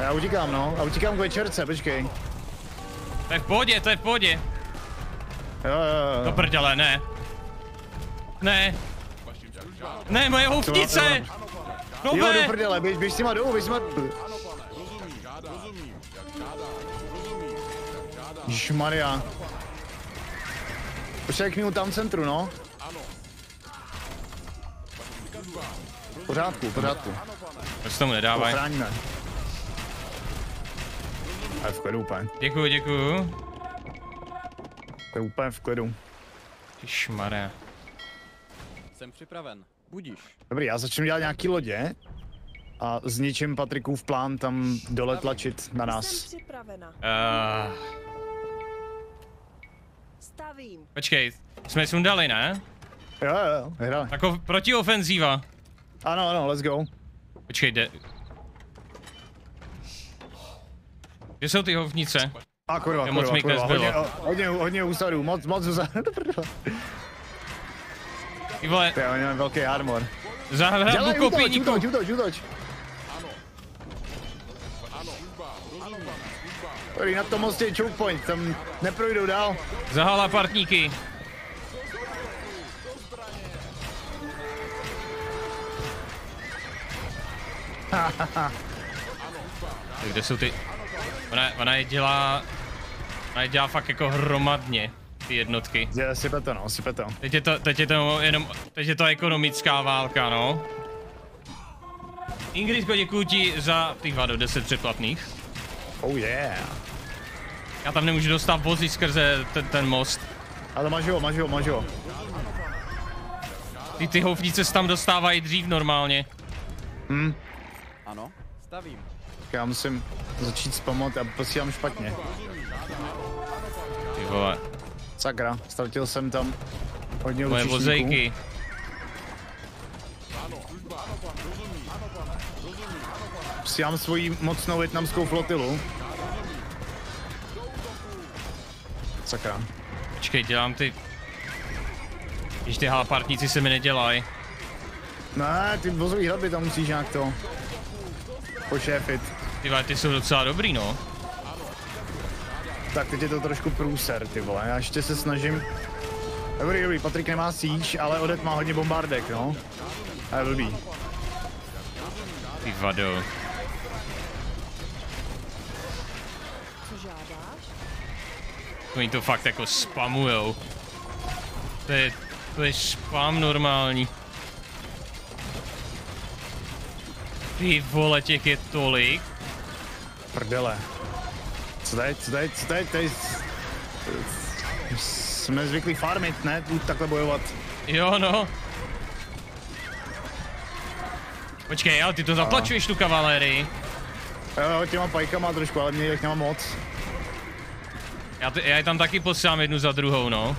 Já utíkám, no. Já utíkám k večerce, počkej. To je v pohodě, to je v pohodě. Jo, jo, jo. To prdele, ne. Ne. Ne, moje houfnice! No jo, do prdele, běž, běž s těma dolů, běž s těma... Ježišmarja. Počkej k mým tam centru, no. V pořádku, v pořádku. Proč tomu nedávaj? Ochráníme. To je v klidu úplně. Děkuju, děkuju. To je úplně v klidu. Ty šmaré. Jsem připraven, budíš. Dobrý, já začnu dělat nějaký lodě. A zničím Patrikův plán tam dole tlačit na nás. Jsem připravena. Uh... Stavím. Počkej, jsme sundali, ne? Jo, jo, vyhrali. Jako protiofenzíva. Ano, ano, let's go. Počkej, jde. Kde jsou ty hovnice? A kurva, kurva, kurva, kurva. Hodně, hodně, hodně úsadů, moc, moc úsadů. Ty vole. Ty, oni mají velký armor. Za hradbu kopíníku. Utoč, utoč, utoč. Na tom mostě je choke point, tam neprojdou dál. Zahala partníky. Kde jsou ty... Ona, ona je dělá... Ona je dělá fakt jako hromadně, ty jednotky. Sype to, no, sype to. Teď je to, teď je to jenom... Teď je to ekonomická válka, no. Ingridko, děkuju ti za těch deset přeplatných. Oh yeah. Já tam nemůžu dostat vozy skrze ten, ten most. Ale mažu ho, mažu ho, mažu ho. Ty, ty houfnice se tam dostávají dřív normálně. Hm. Ano, stavím. Já musím začít spamat a posílám špatně. Ty vole. Sakra, ztratil jsem tam hodně lučišníků. Moje vozejky. Posílám svoji mocnou vietnamskou flotilu. Sakra. Počkej, dělám ty... Když ty halapartníci se mi nedělají. Ne, ty vozový hradby tam musíš nějak to... pošéfit. Ty vole, ty jsou docela dobrý, no. Tak teď je to trošku průser, ty vole, já ještě se snažím. Dobrý, dobrý, Patrik nemá síč, ale Odette má hodně bombardek, no. A je blbý. Ty vado. Co žádáš? Oni to fakt jako spamujou. To je, to je spam normální. Ty vole, těch je tolik. Prdele. Co tady, co tady, co tady, tady... Jsme zvyklí farmit, ne? Takhle bojovat. Jo, no. Počkej, ale ty to zatlačuješ tu kavalérii. Jo, těma pajkama trošku, ale mě jich nemám moc. Já, já je tam taky posílám jednu za druhou, no.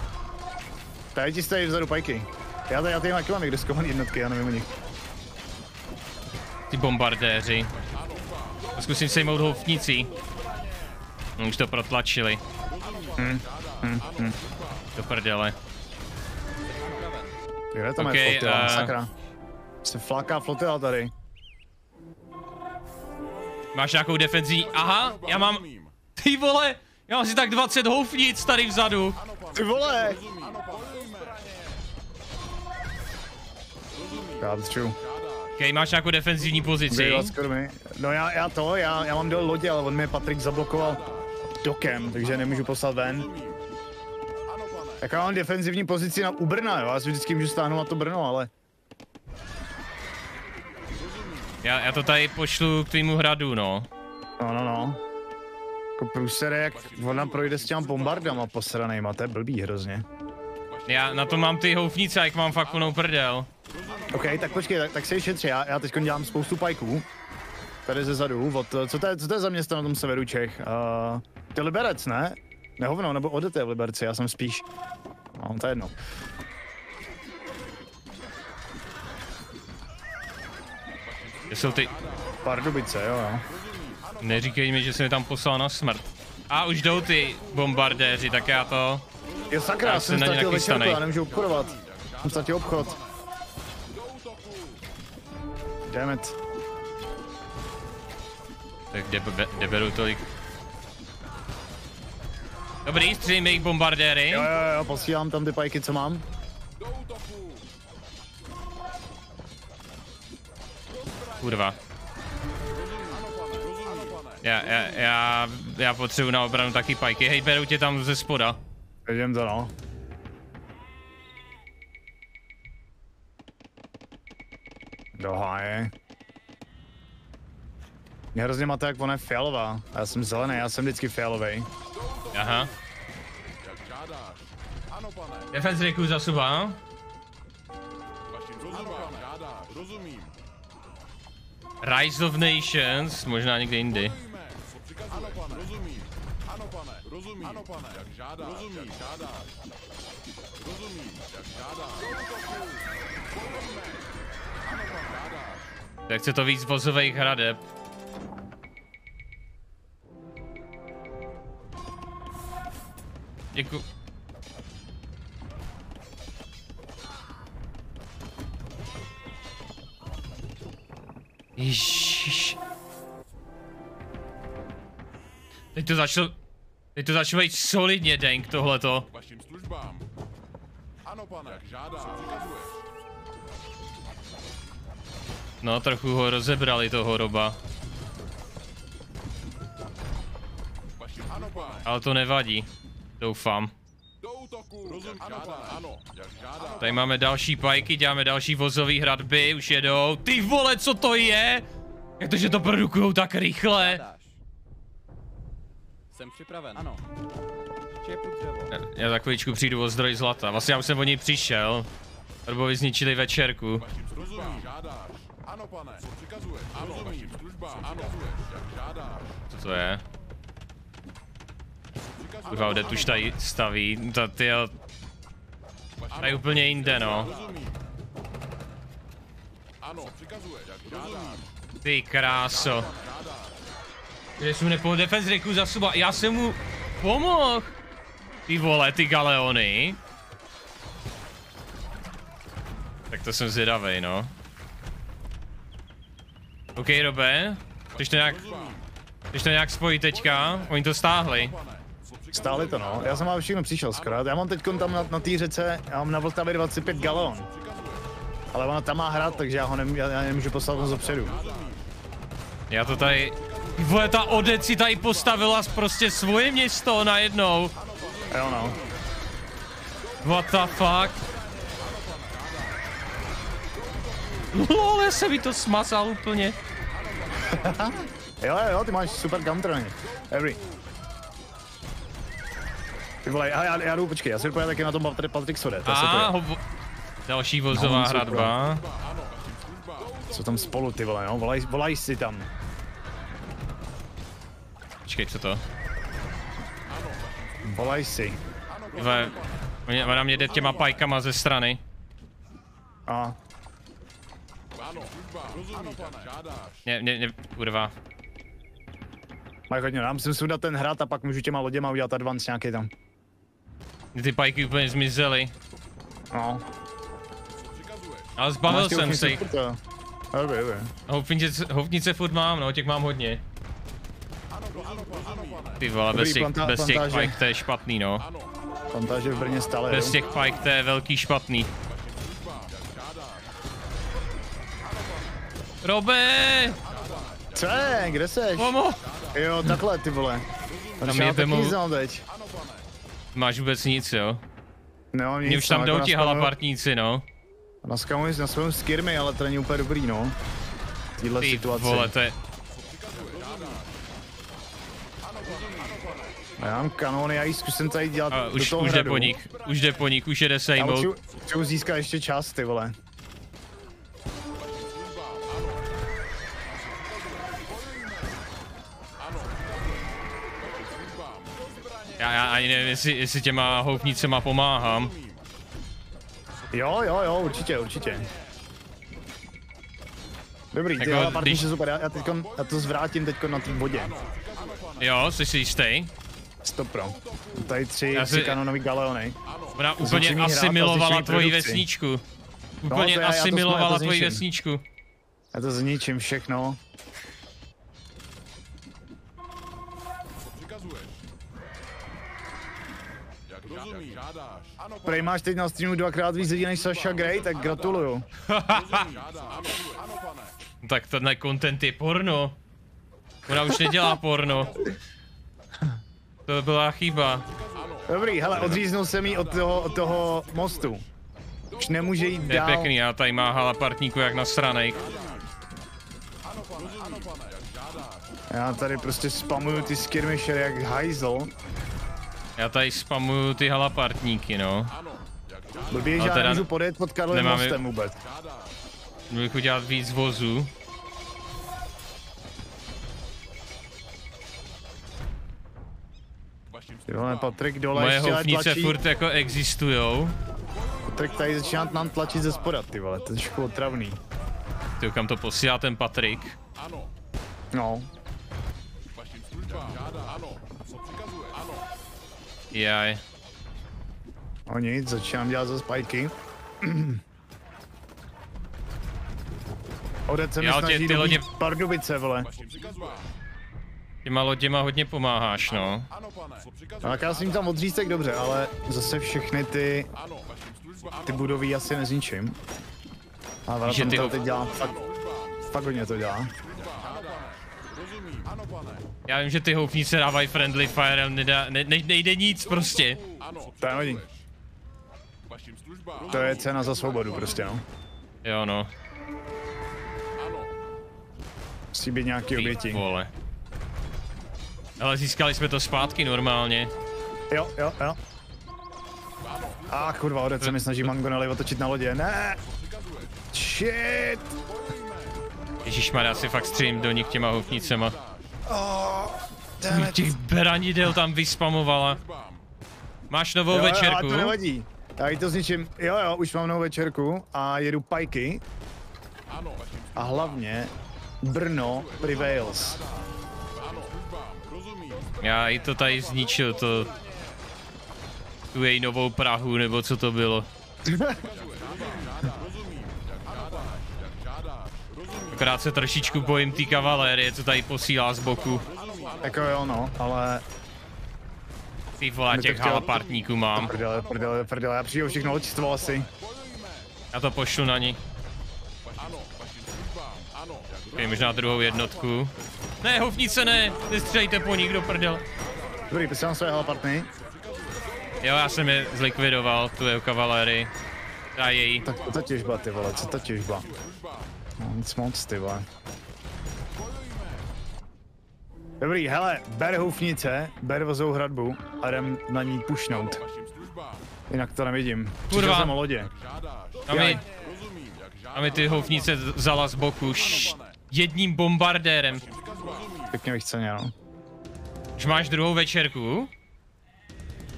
Tady ti stojí vzadu pajky. Já tady, já tady mám někde skovaný jednotky, já nevím o nich. Ty bombardéři. Zkusím sejmout houfnicí. No, už to protlačili. Hm, hm, hm. Do prdele. Kde tam okay, je flotila, uh... sakra. Se fláká flotila tady. Máš nějakou defenzí? Aha, já mám... Ty vole! Já mám asi tak dvacet houfnic tady vzadu. Ty vole! Já to okay, máš nějakou defenzivní pozici? No já, já to, já, já mám dole lodě, ale on mě Patrik zablokoval dokem, takže nemůžu poslat ven. Tak já mám defenzivní pozici na, u Brna, jo? Já si vždycky můžu stáhnout na to Brno, ale... Já, já to tady pošlu k tvýmu hradu, no. No, no, no. Jako průsere, jak ona projde s těma bombardama posranejma, to je blbý hrozně. Já na to mám ty houfnice, jak mám fakt plnou prdel. OK, tak počkej, tak, tak se šetři, já, já teď dělám spoustu pajků. Tady ze zadu, od, co, to je, co to je za město na tom severu Čech? Uh, to je Liberec, ne? Nehovno, nebo Odette v Liberci, já jsem spíš... Mám to jedno. Kde jsou ty... Pardubice, jo, jo. Neříkej mi, že jsem je tam poslal na smrt. A už jdou ty bombardéři, tak já to... Jo sakra, já jsem ztratil večerku, já nemůžu obchodovat. Jsem ztratil obchod. Dammit. Tak kde, kde beru tolik? Dobrý, střím jejich bombardéry. Jo, jo, jo, posílám tam ty pajky, co mám. Kurva. Já, já, já, já potřebuji na obranu taky pajky. Hej, beru tě tam ze spoda. Jdem to, no. Do háje. Mě hrozně máte, jak ona je fialová. Já jsem zelený, já jsem vždycky fialovej. Aha. Defense děkuji za suba, no? Rise of Nations, možná někde jindy. Ano pane, rozumím, ano pane, jak žádá, rozumím, jak žádá, rozumím, jak žádá, ano pane, žádá. Tak chce to víc vozových hradeb. Děkuji. Ježiš. Teď to začalo... Teď to začalo jít solidně, Denk, tohleto. No, trochu ho rozebrali, toho Roba. Ale to nevadí. Doufám. Tady máme další pajky, děláme další vozový hradby, už jedou. Ty vole, co to je? Jak to, že to produkujou tak rychle? Jsem připraven. Ano. Já, já za chvíličku přijdu o zdroj zlata. Vlastně já už jsem o něj přišel. Robovi zničili večerku. Co to je? Kurva, Odette už tady staví. Tady je... Tady je úplně jinde, no. Ty kráso. Že jsem nepomohl defense reku za suba, já jsem mu pomohl. Ty vole, ty galeony. Tak to jsem zvědavej, no. OK, Robe, chceš to nějak, chceš to nějak spojit teďka? Oni to stáhli. Stáhli to, no, já jsem vám všechno přišel skoro. Já mám teď tam na, na té řece, já mám na Vltavě dvacet pět galeon. Ale ona tam má hrad, takže já ho nem, já, já nemůžu poslat ho zopředu. Já to tady... Vole, ta Odette si tady postavila prostě svoje město najednou. Jo no. What the fuck? Lol, já se mi to smazal úplně. Jo jo, ty máš super counter na ně. Every. Ty vole, já, já, já jdu, počkej, já si vypadám taky na tom Patrik Sode. Aha, další vozová hradba. Jsou tam spolu ty vole, no, volaj, volaj si tam. Počkej, co to? Volaj si. Ve, ona mě jde těma pajkama ze strany. A. Ne, ne, ne, kurva. Maj hodně, já musím sundat ten hrad a pak můžu těma loděma udělat advance nějaký tam. Ty pajky úplně zmizely. No. Ale zbavil jsem se jich. Houfnice furt mám, no, těch mám hodně. Ty vole, bez těch, bez těch pajk to je špatný, no. Plantáže v Brně stále. Bez těch pajk to je velký špatný. Robe! Co je? Kde seš? Pomo! Jo, takhle ty vole. Tam je temu... teď. Máš vůbec nic, jo? No, nic. Mě už tam jdou ti halapartníci, no. Dneska můžu na svém skirmy, ale to není úplně dobrý, no. Týhle ty situaci. Vole, to je... Já mám kanony, já ji zkusím tady dělat a, do už, toho už jde po nich, už jde po nich, už jede sejmout. Já potřebuji získat ještě čas, ty vole. Já, já ani nevím, jestli, jestli těma houpnicema pomáhám. Jo, jo, jo, určitě, určitě. Dobrý, ty halapartníci když... jsou super, já, já, teďkon, já to zvrátím teďko na té vodě. Jo, jsi si jistý? Stop pro. Tady tři, tři kanonový galeony. Ona úplně asimilovala tvoji vesničku. Úplně no, asimilovala tvoji vesničku. Já to zničím všechno. Prej máš teď na streamu dvakrát víc lidí než Sasha Grey, tak gratuluju. Tak tenhle content je porno. Ona už nedělá porno. To byla chyba. Dobrý, hele, odříznul jsem jí od toho, od toho mostu. Už nemůže jít dál. Je pěkný, já tady má halapartníku jak na stranek. Já tady prostě spamuju ty skirmisher jak hajzl. Já tady spamuju ty halapartníky, no. Blbě, že já můžu podjet pod Karlovým mostem vůbec. Můžu bych udělat víc vozů. Jo, Patrik dole moje ještě houfnice furt jako existujou. Patrik tady začíná nám tlačit ze spoda, ty vole, to je trošku otravný. Ty, kam to posílá ten Patrik? No. Jaj. O nic, začínám dělat ze spajky. Odette se mi snaží dobít Pardubice, vole. Těma loděma hodně pomáháš, no. Tak já jsem tam odřízek dobře, ale zase všechny ty ty budovy asi nezničím. A ona tam to teď dělá, fakt, fakt hodně to dělá. Já vím, že ty houfnice dávají friendly fire, nedá, ne, nejde nic prostě. To je hodin. To je cena za svobodu prostě, no. Jo, no. Musí být nějaký oběti. Ale získali jsme to zpátky normálně. Jo, jo, jo. A ah, kurva, Odec se mi snaží mangonely otočit na lodě. Ne! Shit! Ježišmarja, já si fakt střím do nich těma houfnicema. Oh, těch beranidel tam vyspamovala. Máš novou jo, večerku? Jo, to nevadí. Já ji to zničím. Jo, jo, už mám novou večerku a jedu pajky. A hlavně Brno prevails. Já i to tady zničil, to... tu její novou Prahu, nebo co to bylo. Akorát se trošičku bojím té kavalérie, co tady posílá z boku. Jako jo, no, ale... Ty vole, těch halapartníků mám. Prdele, prdele, prdele, já přijdu všechno loďstvo asi. Já to pošlu na ní. Okay, možná druhou jednotku. Ne, houfnice ne, nestřejte po nich do prdel. Dobrý, pysl mám své halapartny. Jo, já jsem je zlikvidoval, tu jeho kavalérii. A její. Tak co ta těžba, ty vole, co ta těžba? No, nic moc, ty vole. Dobrý, hele, ber houfnice, ber vozou hradbu a jdem na ní pušnout. Jinak to nevidím. Kurva. Přišel jsem o lodě. A mi ty houfnice vzala z boku š jedním bombardérem. Pěkně vychceně, no. Už máš druhou večerku?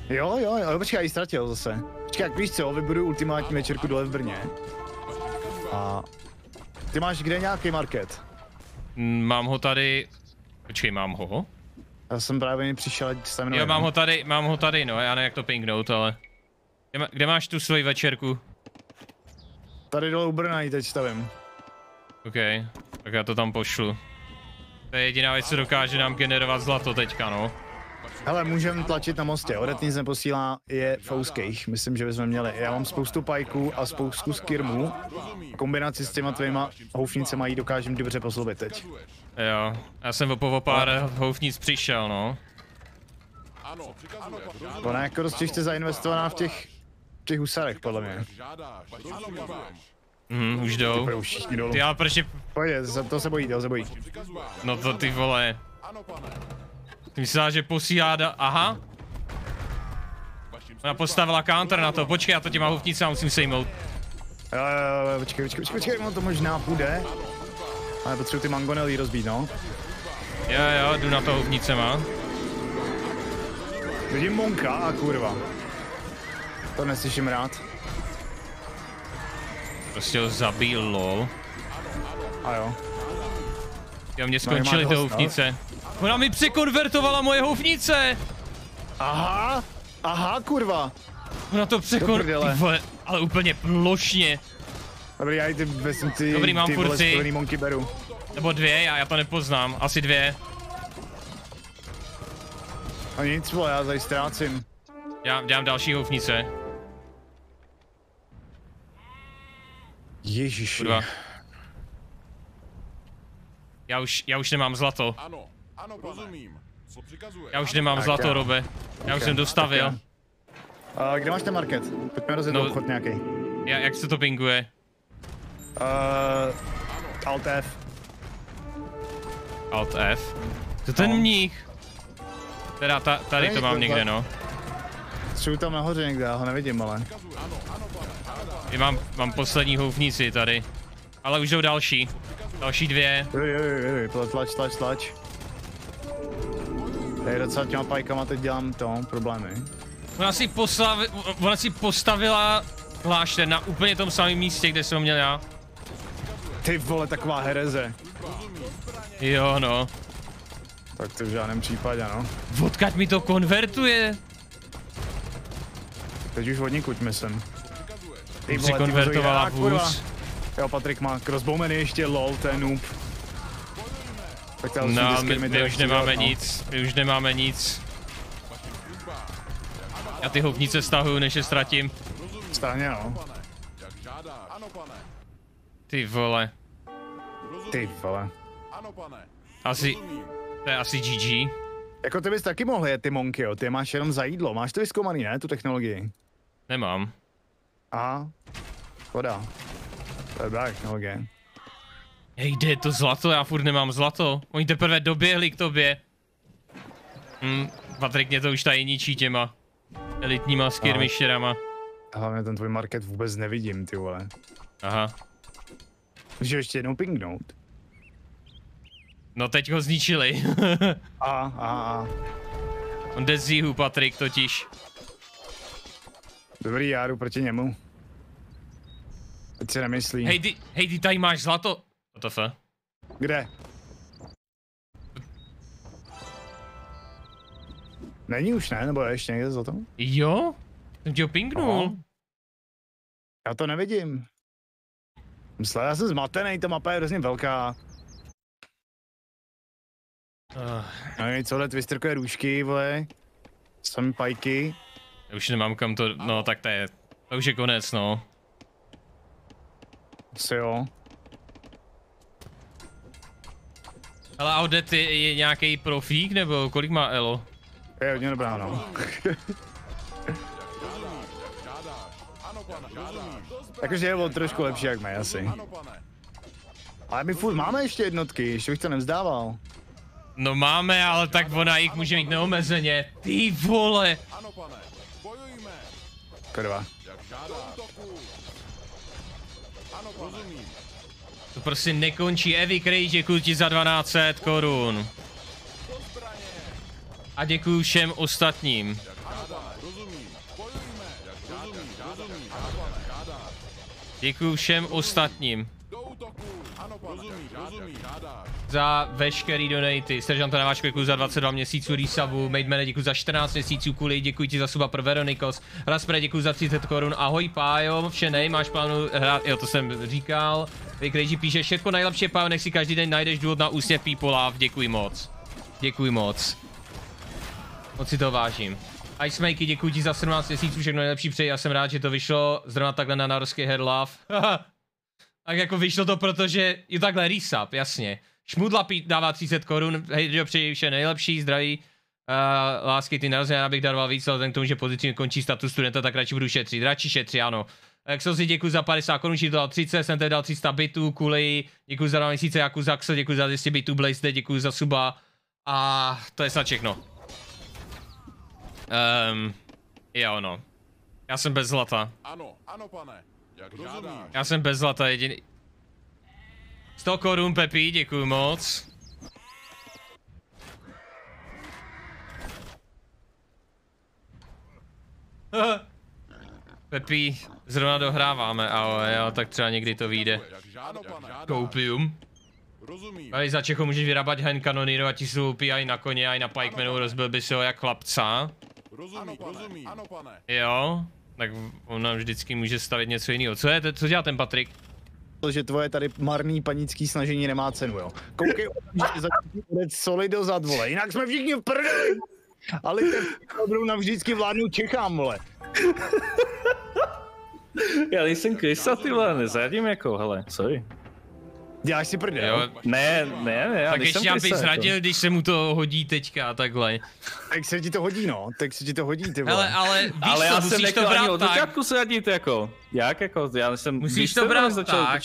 Jo, jo, jo, počkej, já ji ztratil zase. Počkej, jak víš co, vybudu ultimátní večerku dole v Brně. A ty máš kde nějaký market? Mám ho tady... Počkej, mám ho? Já jsem právě přišel, ať se mnou. Jo, mám ho tady, mám ho tady, no, já nevím jak to pingnout, ale... Kde, má, kde máš tu svoji večerku? Tady dole u Brna ji teď stavím. OK, tak já to tam pošlu. To je jediná věc, co dokáže nám generovat zlato teďka, no. Hele, můžeme tlačit na mostě, Odette nic neposílá, je v ouskejch, myslím, že bychom měli. Já mám spoustu pajků a spoustu skirmů. Kombinaci s těma tvýma houfnicema jí dokážem dobře poslubit teď. Jo, já jsem o pár houfnic přišel, no. Ona jako dost ještě zainvestovaná v těch, v těch husarech, podle mě. Mhm, už jdou. Ty ale proč je... Pojď, to se bojí, to se bojí. No to ty vole. Myslíš, že posílá da... Aha. Ona postavila counter na to. Počkej, já to těma houfnicama musím sejmout. Jo, jo, jo, počkej, počkej, počkej, ono to možná půjde. Ale potřebuji ty mangonely rozbít, no. Jo, jo, jdu na to houfnicema. Vidím monka a kurva. To neslyším rád. Prostě ho zabíl, lol. A jo. Jo, mě skončily ty houfnice. Ona mi překonvertovala moje houfnice! Aha, aha kurva. Ona to překonvertovala, ale úplně plošně. Dobrý, já i ty, myslím, ty, Dobrý, mám ty vole spojený monky beru. Nebo dvě, já, já to nepoznám, asi dvě. A nic vole, já tady ztrácím. Já dělám další houfnice. Ježiši. Kurva. Já už, já už nemám zlato. Ano. Ano, rozumím. Co přikazuje? Já už nemám zlato, Robe. Já už jsem dostavil. Uh, kde máš ten market? Pojďme rozjet no, obchod nějaký. Ja, jak se to pinguje? Uh, Alt F. Alt F. To ten mních. Teda ta, tady to mám někde, no. Střebuji tam nahoře někde, já ho nevidím, ale. Já mám, mám poslední houfnici tady. Ale už jdou další. Další dvě. Jo, jo, jo, jo, tlač, tlač, tlač. Tady docela těma pajkama teď dělám to, problémy. Ona si, poslavi, ona si postavila klášter na úplně tom samém místě, kde jsem ho měl já. Ty vole, taková hereze. Jo no. Tak to v žádném případě, no. Odkud mi to konvertuje? Teď už odnikud, myslím. Ty vole, konvertovala vůz. Jo, Patrik má crossbowmeny ještě, lol, ten noob. No, my, my už nemáme dělat, nic, no. My už nemáme nic. Já ty houfnice stahuju, než je ztratím. Stáhně, no. Ty vole. Ty vole. Asi, to je asi G G. Jako ty bys taky mohl jet ty monky, jo, ty máš jenom za jídlo, máš to vyzkoumaný, ne, tu technologii? Nemám. Aha, škoda. To je dobrá technologie. Hej, kde je to zlato? Já furt nemám zlato. Oni teprve doběhli k tobě. Hm, Patrik mě to už tady ničí těma elitníma skirmišerama. Hlavně ten tvůj market vůbec nevidím, ty vole. Aha. Můžu ještě jednou pingnout? No teď ho zničili. Aha, aha. On jde z jihu, Patrik, totiž. Dobrý, já jdu proti němu. Teď si nemyslí. Hej, ty, hej, ty tady máš zlato. W T F? Kde? Není už ne, nebo je ještě někde za to? Jo? Jsem ti ho pingnul. Já to nevidím. Myslel, já jsem zmatený, ta mapa je hrozně velká. Uh. No nic, tohle vystrkuje růžky, vole. Sami pajky. Já už nemám kam to, no tak to je, to už je konec, no. Asi jo. Ale a Odette je nějaký profík, nebo kolik má elo? Je hodně dobrá, no. Takže je on trošku lepší jak my, asi. Ale my furt máme ještě jednotky, ještě bych to nevzdával. No máme, ale tak ona jich může mít neomezeně. Ty vole! Kurva. To prostě nekončí. Evi Krej, děkuji ti za dvanáct set korun. A děkuji všem ostatním. Děkuji všem ostatním. Za veškerý donaty. Seržanta Naváčko, děkuji za dvacet dva měsíců resubu. Mademane, děkuji za čtrnáct měsíců. Kuli, děkuji ti za suba pro Veronikos. Raspre, děkuji za třicet korun. Ahoj Pájo, vše nej, máš plánu hrát, jo, to jsem říkal. Vykrejží píše, všechno nejlepší Pájo, nech si každý den najdeš důvod na úsměv People. Děkuji moc. Děkuji moc. Moc si to vážím. Ice Makey, děkuji ti za sedmnáct měsíců, všechno nejlepší přeji. Já jsem rád, že to vyšlo zrovna takhle na norský Herlav. Tak jako vyšlo to, protože je takhle resub, jasně. Šmudla pít dává třicet korun, hej, přeji vše nejlepší, zdraví. Uh, lásky, ty narozené, abych daroval víc, ale ten k tomu, že pozitivně končí status studenta, tak radši budu šetřit. Radši šetři, ano. Exosi, děkuji za padesát korun, že to dal třicet, jsem tady dal tři sta bitů, Kuli, děkuji za dva měsíce, Jaku Zaxel, děkuji za dvě stě bitů, Blaze, děkuji za suba. A to je snad všechno. Um, jo no. Já jsem bez zlata. Ano, ano pane. Jak žádáš. Já jsem bez zlata jediný. sto korun Pepi, děkuji moc. Pepi, zrovna dohráváme, ale jo, tak třeba někdy to vyjde. Koupium. Ale za Čecho můžeš vyrábat hen kanonírovat, ti sloupí aj na koně, aj na pikemenu, rozbil by se ho jak chlapca. Rozumí, rozumí. Jo, tak on nám vždycky může stavit něco jiného. Co je, co dělá ten Patrik? To, že tvoje tady marný panický snažení nemá cenu, jo. Koukej, že začít soli do zad, vole, jinak jsme všichni v prdeli. Ale budou nám vždycky vládnout Čechám, vole. Já nejsem krysa, ty vole, nezradím jako, hele, sorry. Děláš si prdel? Jo. Ne, ne, ne, já tak ještě já bych zradil, to. Když se mu to hodí teďka takhle. Tak se ti to hodí, no, tak se ti to hodí, ty vole. Ale, ale, víš ale co, já musíš jsem to brát tak. Ale sradit jako, jak jako, já jsem, musíš to brát tak,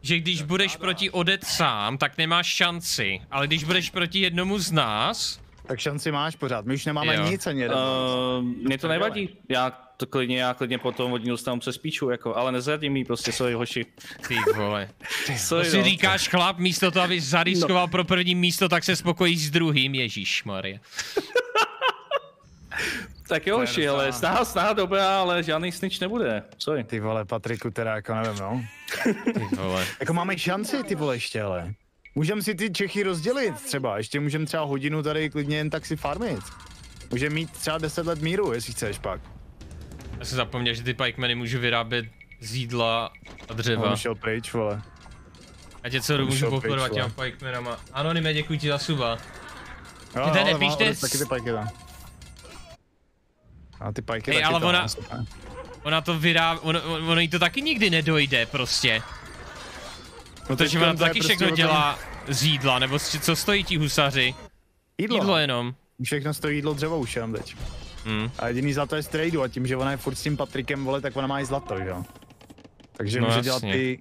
že když budeš proti Odette sám, tak nemáš šanci, ale když budeš proti jednomu z nás. Tak šanci máš pořád, my už nemáme jo. Nic ani jeden. Uh, mě to nevadí, já to klidně, já klidně potom hodinu dostanu přes píču, jako, ale nezradím jí prostě, sorry hoši. Ty vole. Ty sorry, si no. Říkáš chlap, místo toho, abys zariskoval no. Pro první místo, tak se spokojíš s druhým, ježišmarja. Tak jo hoši, ale snaha, snaha dobrá, ale žádný snitch nebude, sorry. Ty vole, Patriku, teda jako nevím, no. Ty vole. Jako máme šanci, ty vole, ještě, ale. Můžeme si ty Čechy rozdělit třeba, ještě můžeme třeba hodinu tady klidně jen tak si farmit. Můžeme mít třeba deset let míru, jestli chceš pak. Já jsem zapomněl, že ty pikemeny můžu vyrábět z jídla a dřeva. On šel pryč, vole. Já tě co dobu můžu pochodovat těma pikemenama. Anonyme, děkuji ti za suba. Jo, ty ten nepíšte taky ty pajky tam. A ty pajky hey, taky ale ona, ona to vyrábí, ono, ono jí to taky nikdy nedojde prostě. No takže ona taky všechno dělá z jídla, nebo co stojí ti husaři? Jídlo. Jídlo jenom. Všechno stojí jídlo, dřevo už jenom teď. Hmm. A jediný zlato je z tradu a tím, že ona je furt s tím Patrikem, vole, tak ona má i zlato, jo. Takže no může jasně. Dělat ty,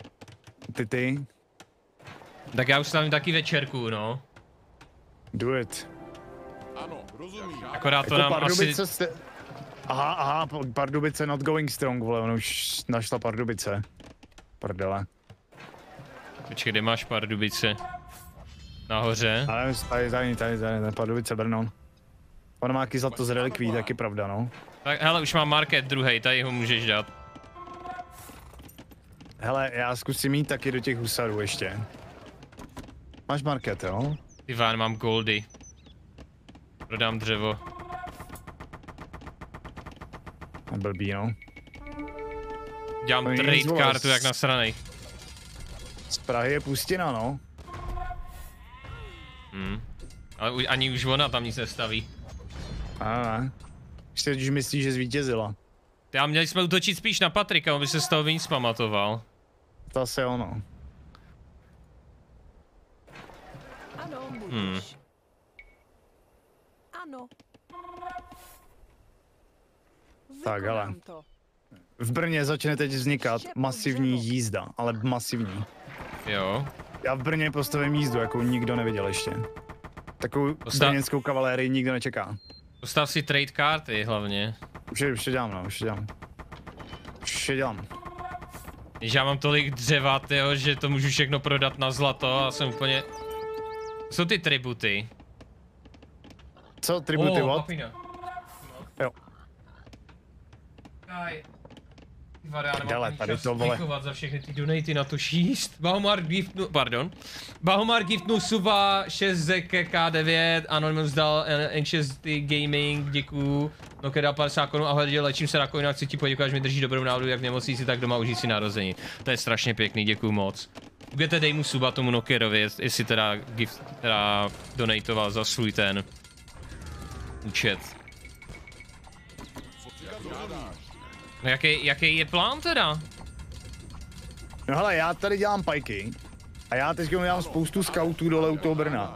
ty, ty. Tak já už stavím taky večerku, no. Do it. Ano, rozumím. Akorát to jako nám Pardubice asi... Ste... Aha, aha, Pardubice not going strong, vole, ona už našla Pardubice. Prdele. Počkej, kde máš Pardubice? Nahoře? Ale tady, tady, tady, tady, Pardubice, Brno. On má jaký zlato z relikví, taky pravda, no. Tak hele, už mám market druhý, tady ho můžeš dát. Hele, já zkusím jít taky do těch husarů ještě. Máš market, jo? Ty ván, mám goldy. Prodám dřevo. Blbý, no. Dělám no, trade kartu, jak nasranej. Z Prahy je pustina, no. Hmm. Ale ani už ona tam nic nestaví. A ne. Ještě když myslíš, že zvítězila. Já měli jsme útočit spíš na Patrika, on by se z toho víc pamatoval. To asi ono. Ano, hmm. Ano. Tak, hele. V Brně začne teď vznikat masivní jízda, ale masivní. Jo. Já v Brně postavím jízdu, jakou nikdo neviděl ještě. Takovou Postav... brněnskou kavalérii nikdo nečeká. Postav si trade karty hlavně. Už je, už je dělám, no, už je dělám. Už je dělám. Když já mám tolik dřeva, tyjo, že to můžu všechno prodat na zlato a jsem úplně... Jsou ty tributy. Co? Tributy, oh, what? Jo. Aj. Vada, dele, tady to vole. Za všechny ty donaty na to šíst. Baumar giftnu, pardon. Baumar giftnu suba šest Z K K devět, Anonymous dal Anxious Gaming, děkuju. No keda padesát korun a hledě, lečím se na koinách, chci ti poděkovat, že mi drží dobrou náladu, jak v nemocnici, tak doma užít si narození. To je strašně pěkný, děkuju moc. Budete dej mu suba tomu Nokerovi, jestli teda gift, teda donatoval za svůj ten účet. No jaký, jaký je plán teda? No hele, já tady dělám pajky a já teďka dělám spoustu scoutů dole u toho Brna.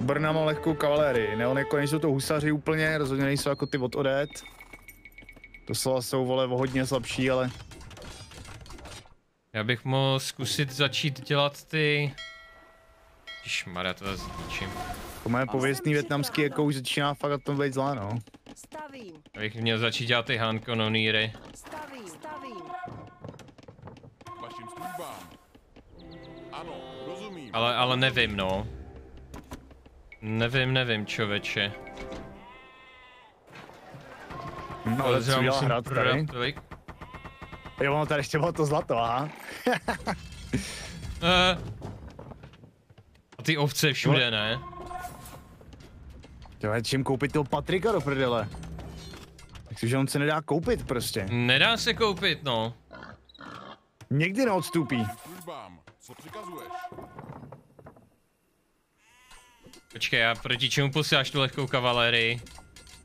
Brna má lehkou kavalérii, ne, on jako nejsou to husaři úplně, rozhodně nejsou jako ty od Odette. To slova jsou, vole, hodně slabší, ale... Já bych mohl zkusit začít dělat ty... Šmarja, to zničím. To moje pověstný vietnamský jako už začíná fakt na tom být zlá, no. Stavím. Abych měl začít dělat ty hankononíry. Stavím, stavím. Vašim službám. Ano, rozumím. Ale, ale nevím, no. Nevím, nevím, člověče. No, ale co musím hrát tady? Tolik. Jo, mám tady ještě bylo to zlato, aha. uh, a ty ovce všude, no. Ne? Tohle, čím koupit toho Patrika do prdele? Takže on se nedá koupit prostě. Nedá se koupit, no. Někdy neodstupí. Počkej, a proti čemu posíláš tu lehkou kavalérii?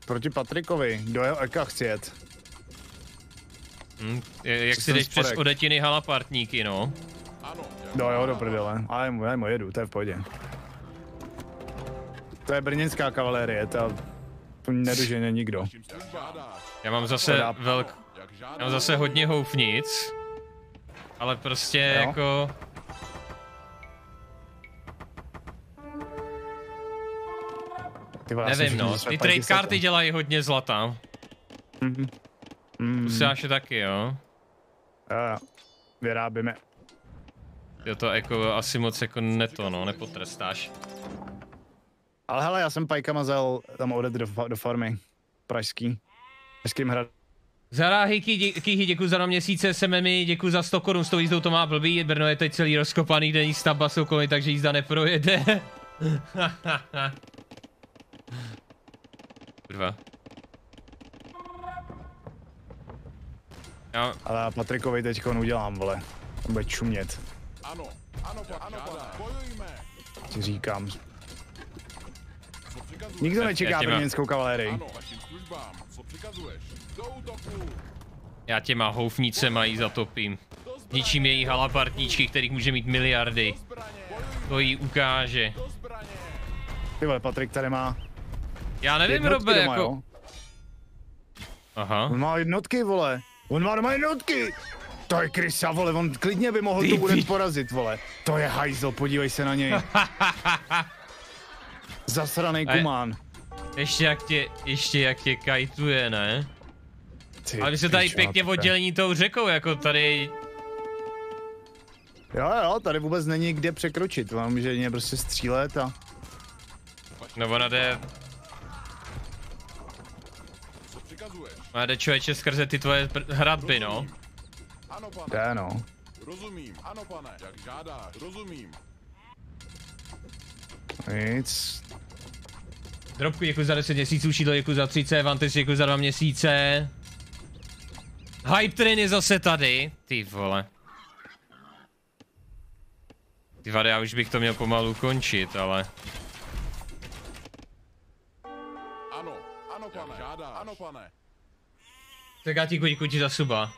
Proti Patrikovi, do jeho eka chci jet. Hm, jak si jdeš přes Odetiny halapartníky, no? No jo, do prdele, ale já mu, já mu jedu, to je v pohodě. To je brněnská kavalérie, to nedožene nikdo. Já mám zase velk... Já mám zase hodně houfnic, ale prostě jo. Jako... Ty nevím no, ty trade karty dělají hodně zlata. Mhm. Mm. Usáš je taky, jo? Jo, vyrábíme. Jo, to jako asi moc jako neto, no, nepotrestáš. Ale hele, já jsem pajka mazel tam Odette do, do farmy. Pražský. Pražským hradem. Zaráhy Kýhy, děkuji za na měsíce, Sememi, děkuji za sto korun, s tou jízdou to má blbý, Brno je teď celý rozkopaný, denní stavba jsou kolem, takže jízda neprojede. Kurva. Já... Ale Patrikovi teďkon udělám, vole. On bude čumět. Ano, ano, ano, bojujme. Ti říkám. Nikdo nečeká brněnskou kavalérii. Já těma houfnicema jí zatopím. Ničím její halapartníčky, kterých může mít miliardy. To jí ukáže. Ty vole, Patrik tady má... Já nevím, Robe, doma, jako... Jo? Aha. On má jednotky, vole. On má doma jednotky! To je krysa, vole, on klidně by mohl tu bude porazit, vole. To je hajzl, podívej se na něj. Zasranej kumán. Ještě jak tě, ještě jak tě kajtuje, ne? Ty, ale vy se tady pěkně oddělení tou řekou, jako tady... Jo, jo, tady vůbec není kde překročit, vám může mě prostě střílet a... No ona jde... Ona jde člověče skrze ty tvoje hradby, no. Jde, no. Rozumím, ano pane, jak žádáš, rozumím. Nic. Drobku děkuji za deset měsíců, Šídlo děkuji za třicet, Vantis děkuji za dva měsíce. Hype train je zase tady. Ty vole. Ty vady, já už bych to měl pomalu končit, ale... Ano, ano pane, žádáš. Ano pane. Tak já děkuji, děkuji za suba.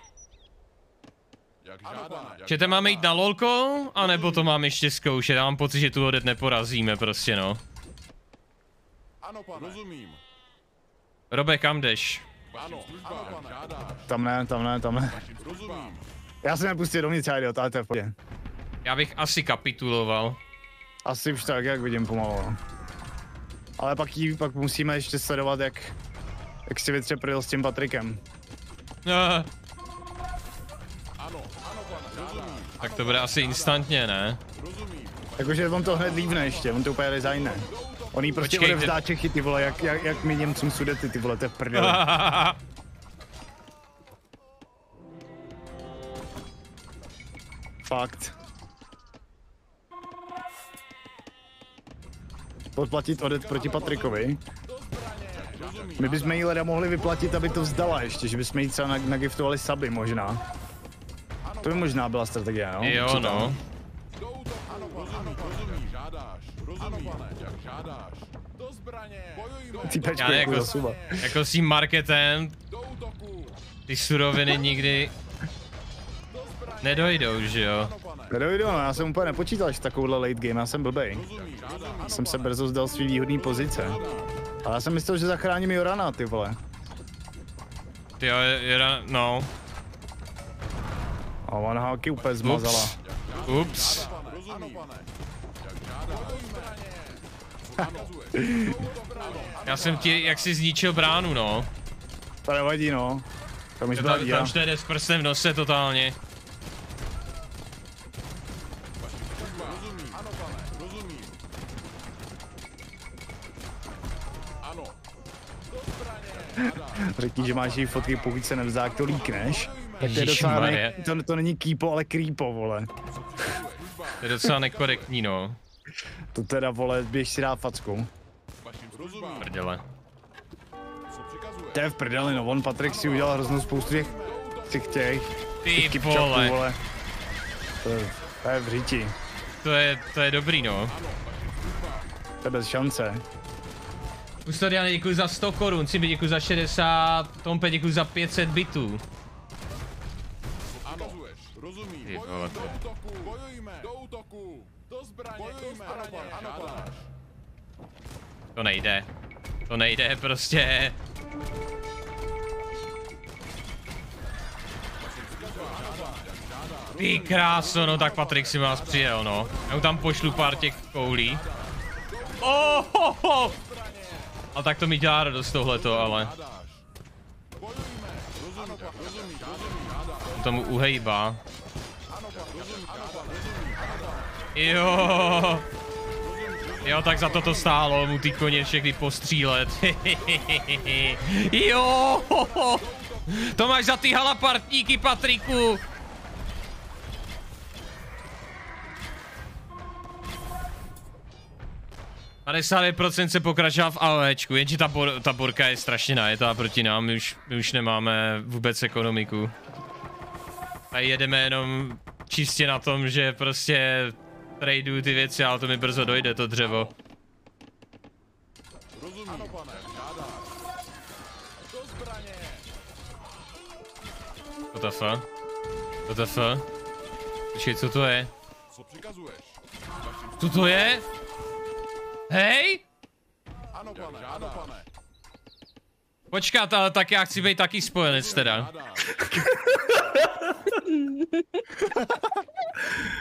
Čete, máme jít na lolko, anebo to mám ještě zkoušet, já mám pocit, že tu Odette neporazíme prostě, no. Ano, pane. Rozumím. Robe, kam jdeš? Ano, ano, tam ne, tam ne, tam ne. Rozumím. Já jsem nepustil dovnitř, já jde, to je v podě. Já bych asi kapituloval. Asi už tak, jak vidím pomalu. Ale pak jí, pak musíme ještě sledovat, jak, jak si vytřepil s tím Patrikem. No. Ano, ano, pane. Tak to bude asi instantně, ne? Jakože on to hned líbne ještě, on to úplně designé. On jí prostě odevzdá Čechy, ty vole, jak, jak, jak my Němcům Sudety, ty vole, to je v prdeli. Fakt. Podplatit Odette proti Patrikovi. My bychom jí leda mohli vyplatit, aby to vzdala ještě, že bychom jí třeba nagiftovali suby možná. To by možná byla strategie, no? Jo, co no. Týpečku, já, jako, jako s tím marketem, ty suroviny nikdy nedojdou, že jo? Nedojdou, no, já jsem úplně nepočítal, že takovouhle late game, já jsem blbej. Já jsem se brzo vzdal svý výhodný pozice. Ale já jsem myslel, že zachráním Jorana, ty vole. Ty jo, Joran, no. A ona háky úplně zmazala. Ups. Já jsem ti, jak jsi zničil bránu, no. To nevadí, no. Tam už byla díra. Tam už jde s prstem v nose totálně. Řekni, že máš její fotky, pokud se nevzdá, jak to líkneš. Tak to je docela ne... to, to není kýpo, ale creepo, vole. To je docela nekorektní, no. To teda, vole, běž si dát facku. Prdele. To je v prdeli, no, on Patrik si udělal hroznou spoustu těch... těch těch... Ty těch vole. vole. To, je, to je v říti. To je, to je dobrý, no. To je bez šance. Ustodiane, děkuji za sto korun, Cimbi děkuji za šedesát, Tompe děkuji za pět set bitů. Ty vole. To nejde. To nejde prostě. Ty kráso, no tak Patrik si vás přijel, no. Já mu tam pošlu pár těch koulí. Oh, ho, ho. A tak to mi dělá radost tohleto, ale... On tomu uhejbá. Jo. Jo, tak za to to stálo, mu ty koně všechny postřílet. Jo. To máš za ty halapartníky, Patriku. padesát procent se pokračuje v AOEčku, jenže ta, bor, ta borka je strašně najetá proti nám, my už, my už nemáme vůbec ekonomiku. A jedeme jenom čistě na tom, že prostě traduju ty věci, ale to mi brzo dojde, to dřevo. Co to f? Co to f? Počkej, co to je? Co to je? Hej? Ano, pane, ano, pane. Počkat, ale tak já chci být taky spojenec teda.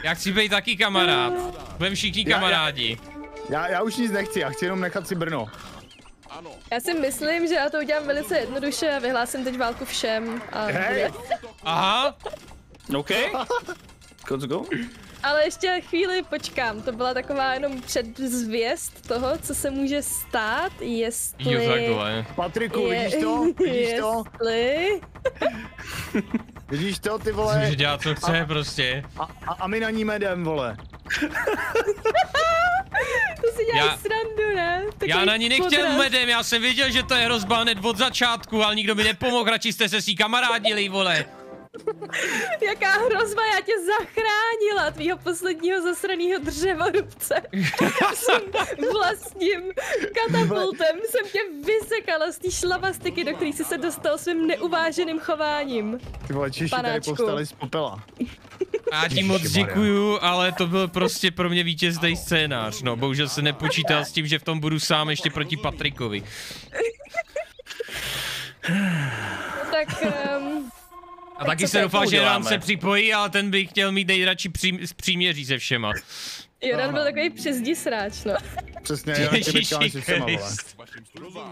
Já chci být taky kamarád. Budeme všichni kamarádi. Já, já, já už nic nechci, já chci jenom nechat si Brno. Já si myslím, že já to udělám velice jednoduše a vyhlásím teď válku všem. A... Hej. Aha. OK. Let's go. Ale ještě chvíli počkám, to byla taková jenom předzvěst toho, co se může stát, jestli... Jo, takhle. Patriku, je... vidíš to? Vidíš to? Jestli... Vidíš to, ty vole? Může dělat, co chce, a, prostě. A, a, a my na ní medem, vole. To si děláš já... srandu, ne? Takový já na ní nechtěl podraz. Medem, já jsem věděl, že to je hrozba hned od začátku, ale nikdo mi nepomohl, radši jste se s ní kamarádili, vole. Jaká hrozba, já tě zachránila, tvýho posledního zasranýho dřevorubce. Vlastním katapultem jsem tě vysekala z té šlavastiky, do které jsi se dostal svým neuváženým chováním. Ty vole, Češi tady povstali z popela. Já ti moc děkuju, ale to byl prostě pro mě vítězný scénář. No, bohužel se nepočítal s tím, že v tom budu sám ještě proti Patrikovi. Tak... Um... A taky se doufal, že nám se připojí, ale ten by chtěl mít nejradši přím, příměří se všema. Joran byl takový přezdí sráč, no. Přesně, Joran tě vyčkám se všema, vole.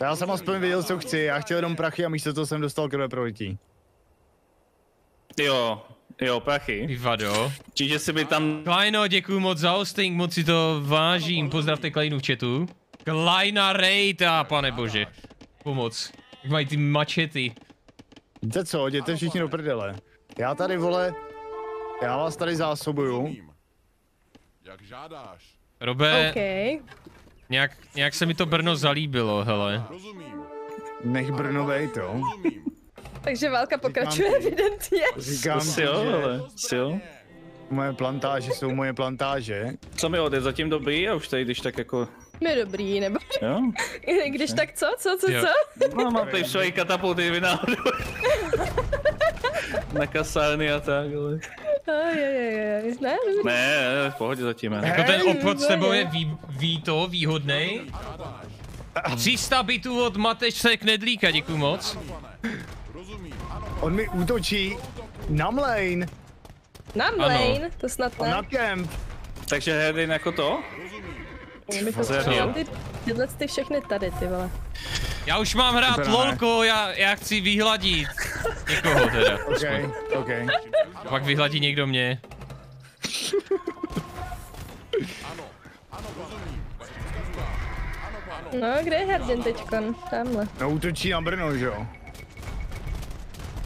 Já jsem aspoň věděl, co chci, já chtěl jenom prachy a místo toho jsem dostal krve prolití. Jo, Jo, prachy. Vyvado. Čiže si by tam... Kleino, děkuji moc za hosting, moc si to vážím. Pozdravte Kleinu v chatu. Kleina rejta, pane bože. Pomoc. Jak mají ty mačety. Víte co, jděte všichni do prdele. Já tady, vole, já vás tady zásobuju. Jak žádáš. Robe, okay. nějak, nějak se mi to Brno zalíbilo, hele. Nech Brno vejt, jo. Takže válka pokračuje evidentně. Říkám si, jo, hele, sil. Moje plantáže jsou moje plantáže. Co mi Odette zatím dobrý a už tady když tak jako... My dobrý, nebo? Jo? Když tak co, co, co, jo. co? No, mám tady svoji katapulty vynáhodou. Na kasárny a tak, ale... Ajajajaj, ne? Ne, ne, v pohodě zatím, ne. Jako ten obchod s tebou je ví, ví to, výhodnej. tři sta bitů od Mateše Knedlíka, děkuju moc. On mi útočí na mlejn. Na mlejn? To snad ne. Na kemp. Takže Herdyn jako to? My to ty, tyhle ty všechny tady, ty vole. Já už mám hrát lolko, já, já chci vyhladit. Někoho teda. Okay, okay. Pak vyhladí někdo mě. No, kde je Herdyn teďkon? Tamhle. No, útočí na Brno, že jo?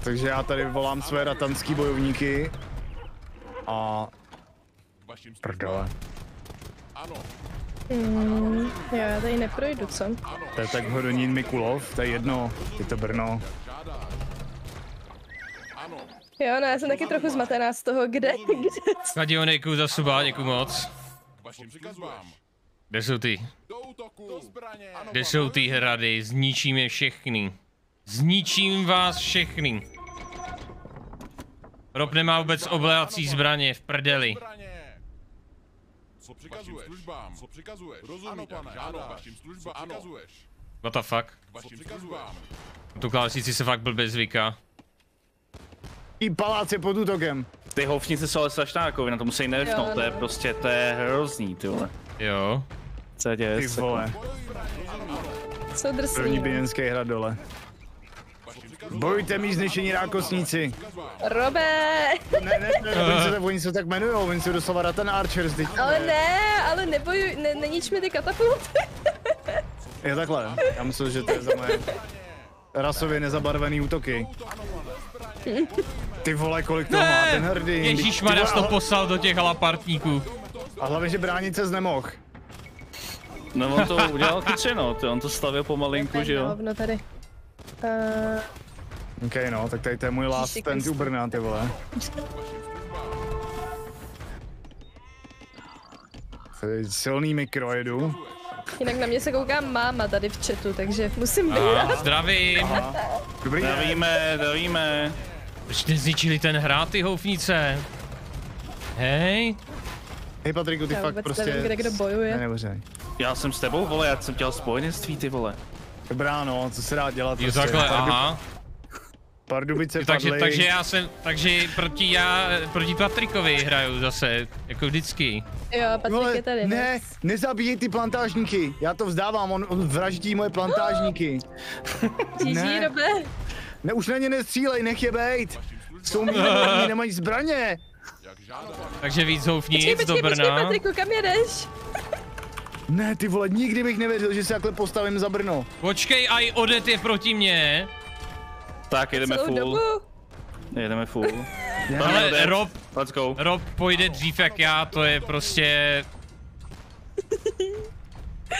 Takže já tady volám své ratanský bojovníky. A... Prdele. Hmm, jo, já tady neprojdu, co? To je tak Hodonín Mikulov, to je jedno, je to Brno. Jo, no já jsem taky trochu zmatená z toho, kde, kde... Radionejku za suba, děkuju moc. Kde jsou ty? Kde jsou ty hrady? Zničím je všechny. Zničím vás všechny. Rob nemá vůbec obléhací zbraně, v prdeli. Co přikazuješ? Co přikazuješ? Rozumím, ano, vašim službám, ano. What the fuck? Tu klávesnici se fakt blbě zvyká. I palác je pod útokem. Ty houfnice jsou ale strašná, jako vy na to musí nervnout, to je prostě, to je hrozný, ty vole. Jo. Co je děje? Ty vole. Co drsný. První běženský hrad dole. Bojujte mi zničení rákosníci. Robe! Ne, ne, ne, ne uh. oni se tak jmenujou, oni jsou doslova Ratan Archers. Teď. Ale ne, ale nebojuj, ne, nenič mi ty katapulty. Je takhle, já myslím, že to je za moje rasově nezabarvený útoky. Ty vole, kolik to má ten Herdyn. Ježíšmarja to poslal do těch halapartníků. A hlavně, že bránit se znemohl. No on to udělal chytřeno, on to stavil pomalinku, že jo. Uh... OK, no, tak tady to je můj last stand u Brna, ty vole. Tady silný mikro jedu. Jinak na mě se kouká máma tady v chatu, takže musím být. Aha, zdravím. Aha. Dobrý den. Zdravíme, zdravíme. Proč nezničili ten hrát, ty houfnice? Hej. Hej Patriku, ty já fakt prostě... Nevím, kde kdo bojuje. Ne, já jsem s tebou, vole, já jsem dělal spojenectví, ty vole. Dobrá, no, co se dá dělat? Jo, takhle, prostě. Aha. Pardubice takže, padly. Takže já jsem, takže proti já, proti Patrikovi hraju zase, jako vždycky. Jo, Patrik je tady. Ne, nezabíjej ty plantážníky, já to vzdávám, on, on vraždí moje plantážníky. Tíží, Robe. Ne, už na ně nestřílej, nech je bejt. Jsou mý, oni nemají zbraně. Takže víc houfnic do Brna. Počkej, počkej, Patriku, kam jedeš? Ne, ty vole, nikdy bych nevěřil, že se takhle postavím za Brno. Počkej, aj Odette je proti mně. Tak, jedeme full. Dobu? Jedeme full. Ale Rob, let's go. Rob pojde dřív jak já, to je prostě...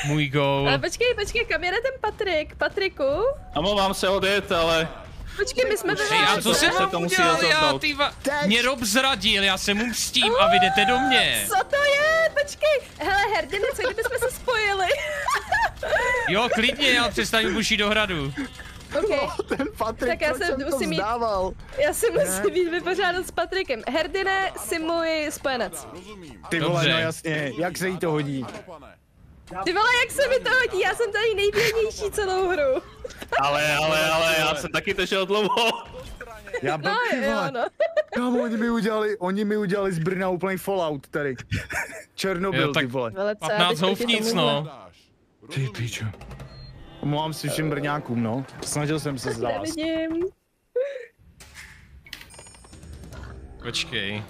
Můj goal. Ale počkej, počkej, kam jede ten Patrik? Patriku? Omlouvám se, Odette, ale... Počkej, my jsme ve válce. A co jsem vám udělal já, ty va... Mě Rob zradil, já se mu mstím a vy jdete do mě. Co to je? Počkej. Hele, Herdyne, co kdybychom se spojili? Jo, klidně, já přestanu bušit do hradu. Okay. Oh, ten Patrik, tak já jsem musím mít, já si musím jít vypořádat s Patrikem. Herdyne, si můj spojenec. Ty vole, no jasně, jak se jí to hodí? Ty vole, jak se mi to hodí, já jsem tady nejvěrnější celou hru. Ale, ale, ale, já jsem taky tešel dlouho. Já byl, no, ty vole. Jo, no. Kámo, oni mi udělali, oni mi udělali z Brna úplný Fallout tady. Černobyl, ty vole. patnáct houfnic, no. Ty pičo. Omlouvám se všem Brňákům, no. Snažil jsem se zdát. Nevidím. Počkej.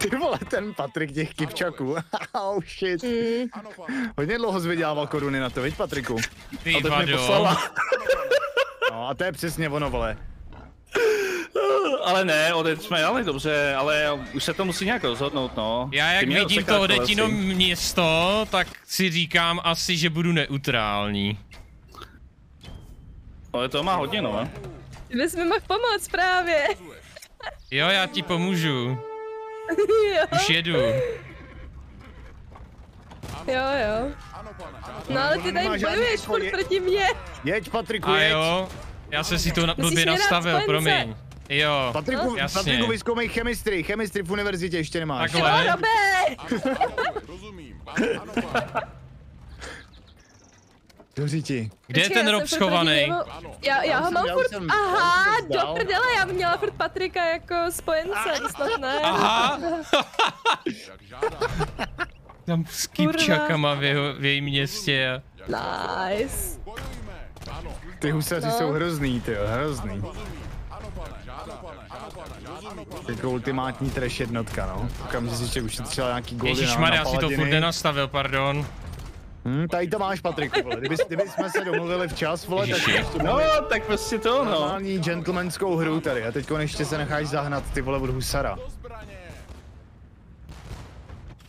Ty vole, ten Patrik těch kipčaků. Oh shit. Mm. Hodně dlouho zvědělával koruny na to, viď Patriku? Ty a mi poslala. No a to je přesně ono, vole. Ale ne, Odette jsme dali dobře, ale už se to musí nějak rozhodnout, no. Já jak vidím to Odettino město, tak si říkám asi, že budu neutrální. Ale to má hodně, no. My jsme mohl pomoct právě. Jo, já ti pomůžu. Jo. Už jedu. Jo, jo. No ale ty tady bojuješ furt proti mně. Jeď, Patriku, jeď. A jo, já jsem si to na blbě nastavil, promiň. Jo, Patriku, jasně. Patriku, vyzkoumej chemistry, chemistry v univerzitě ještě nemáš. Takhle. Jo, Robert! Doříti. Kde je ten Rob schovaný? Já, já ho mám furt, aha, do prdele, já měla furt Patrika jako spojence, snad ne. Aha. Tam s kýpčakama v jejím městě. Nice. Ty husaři jsou hrozný, ty jo, hrozný. Jako ultimátní trash jednotka, no. Koukám, že si ještě ušetřila nějaký goldy. Ježišmarja, já si to furt nenastavil, pardon. Hmm, tady to máš, Patriku, vole. Kdyby, kdyby jsme se domluvili včas, vole, tak... No, tak prostě to, no. Normální gentlemanskou hru tady a teď konečně se necháš zahnat, ty vole, od husara.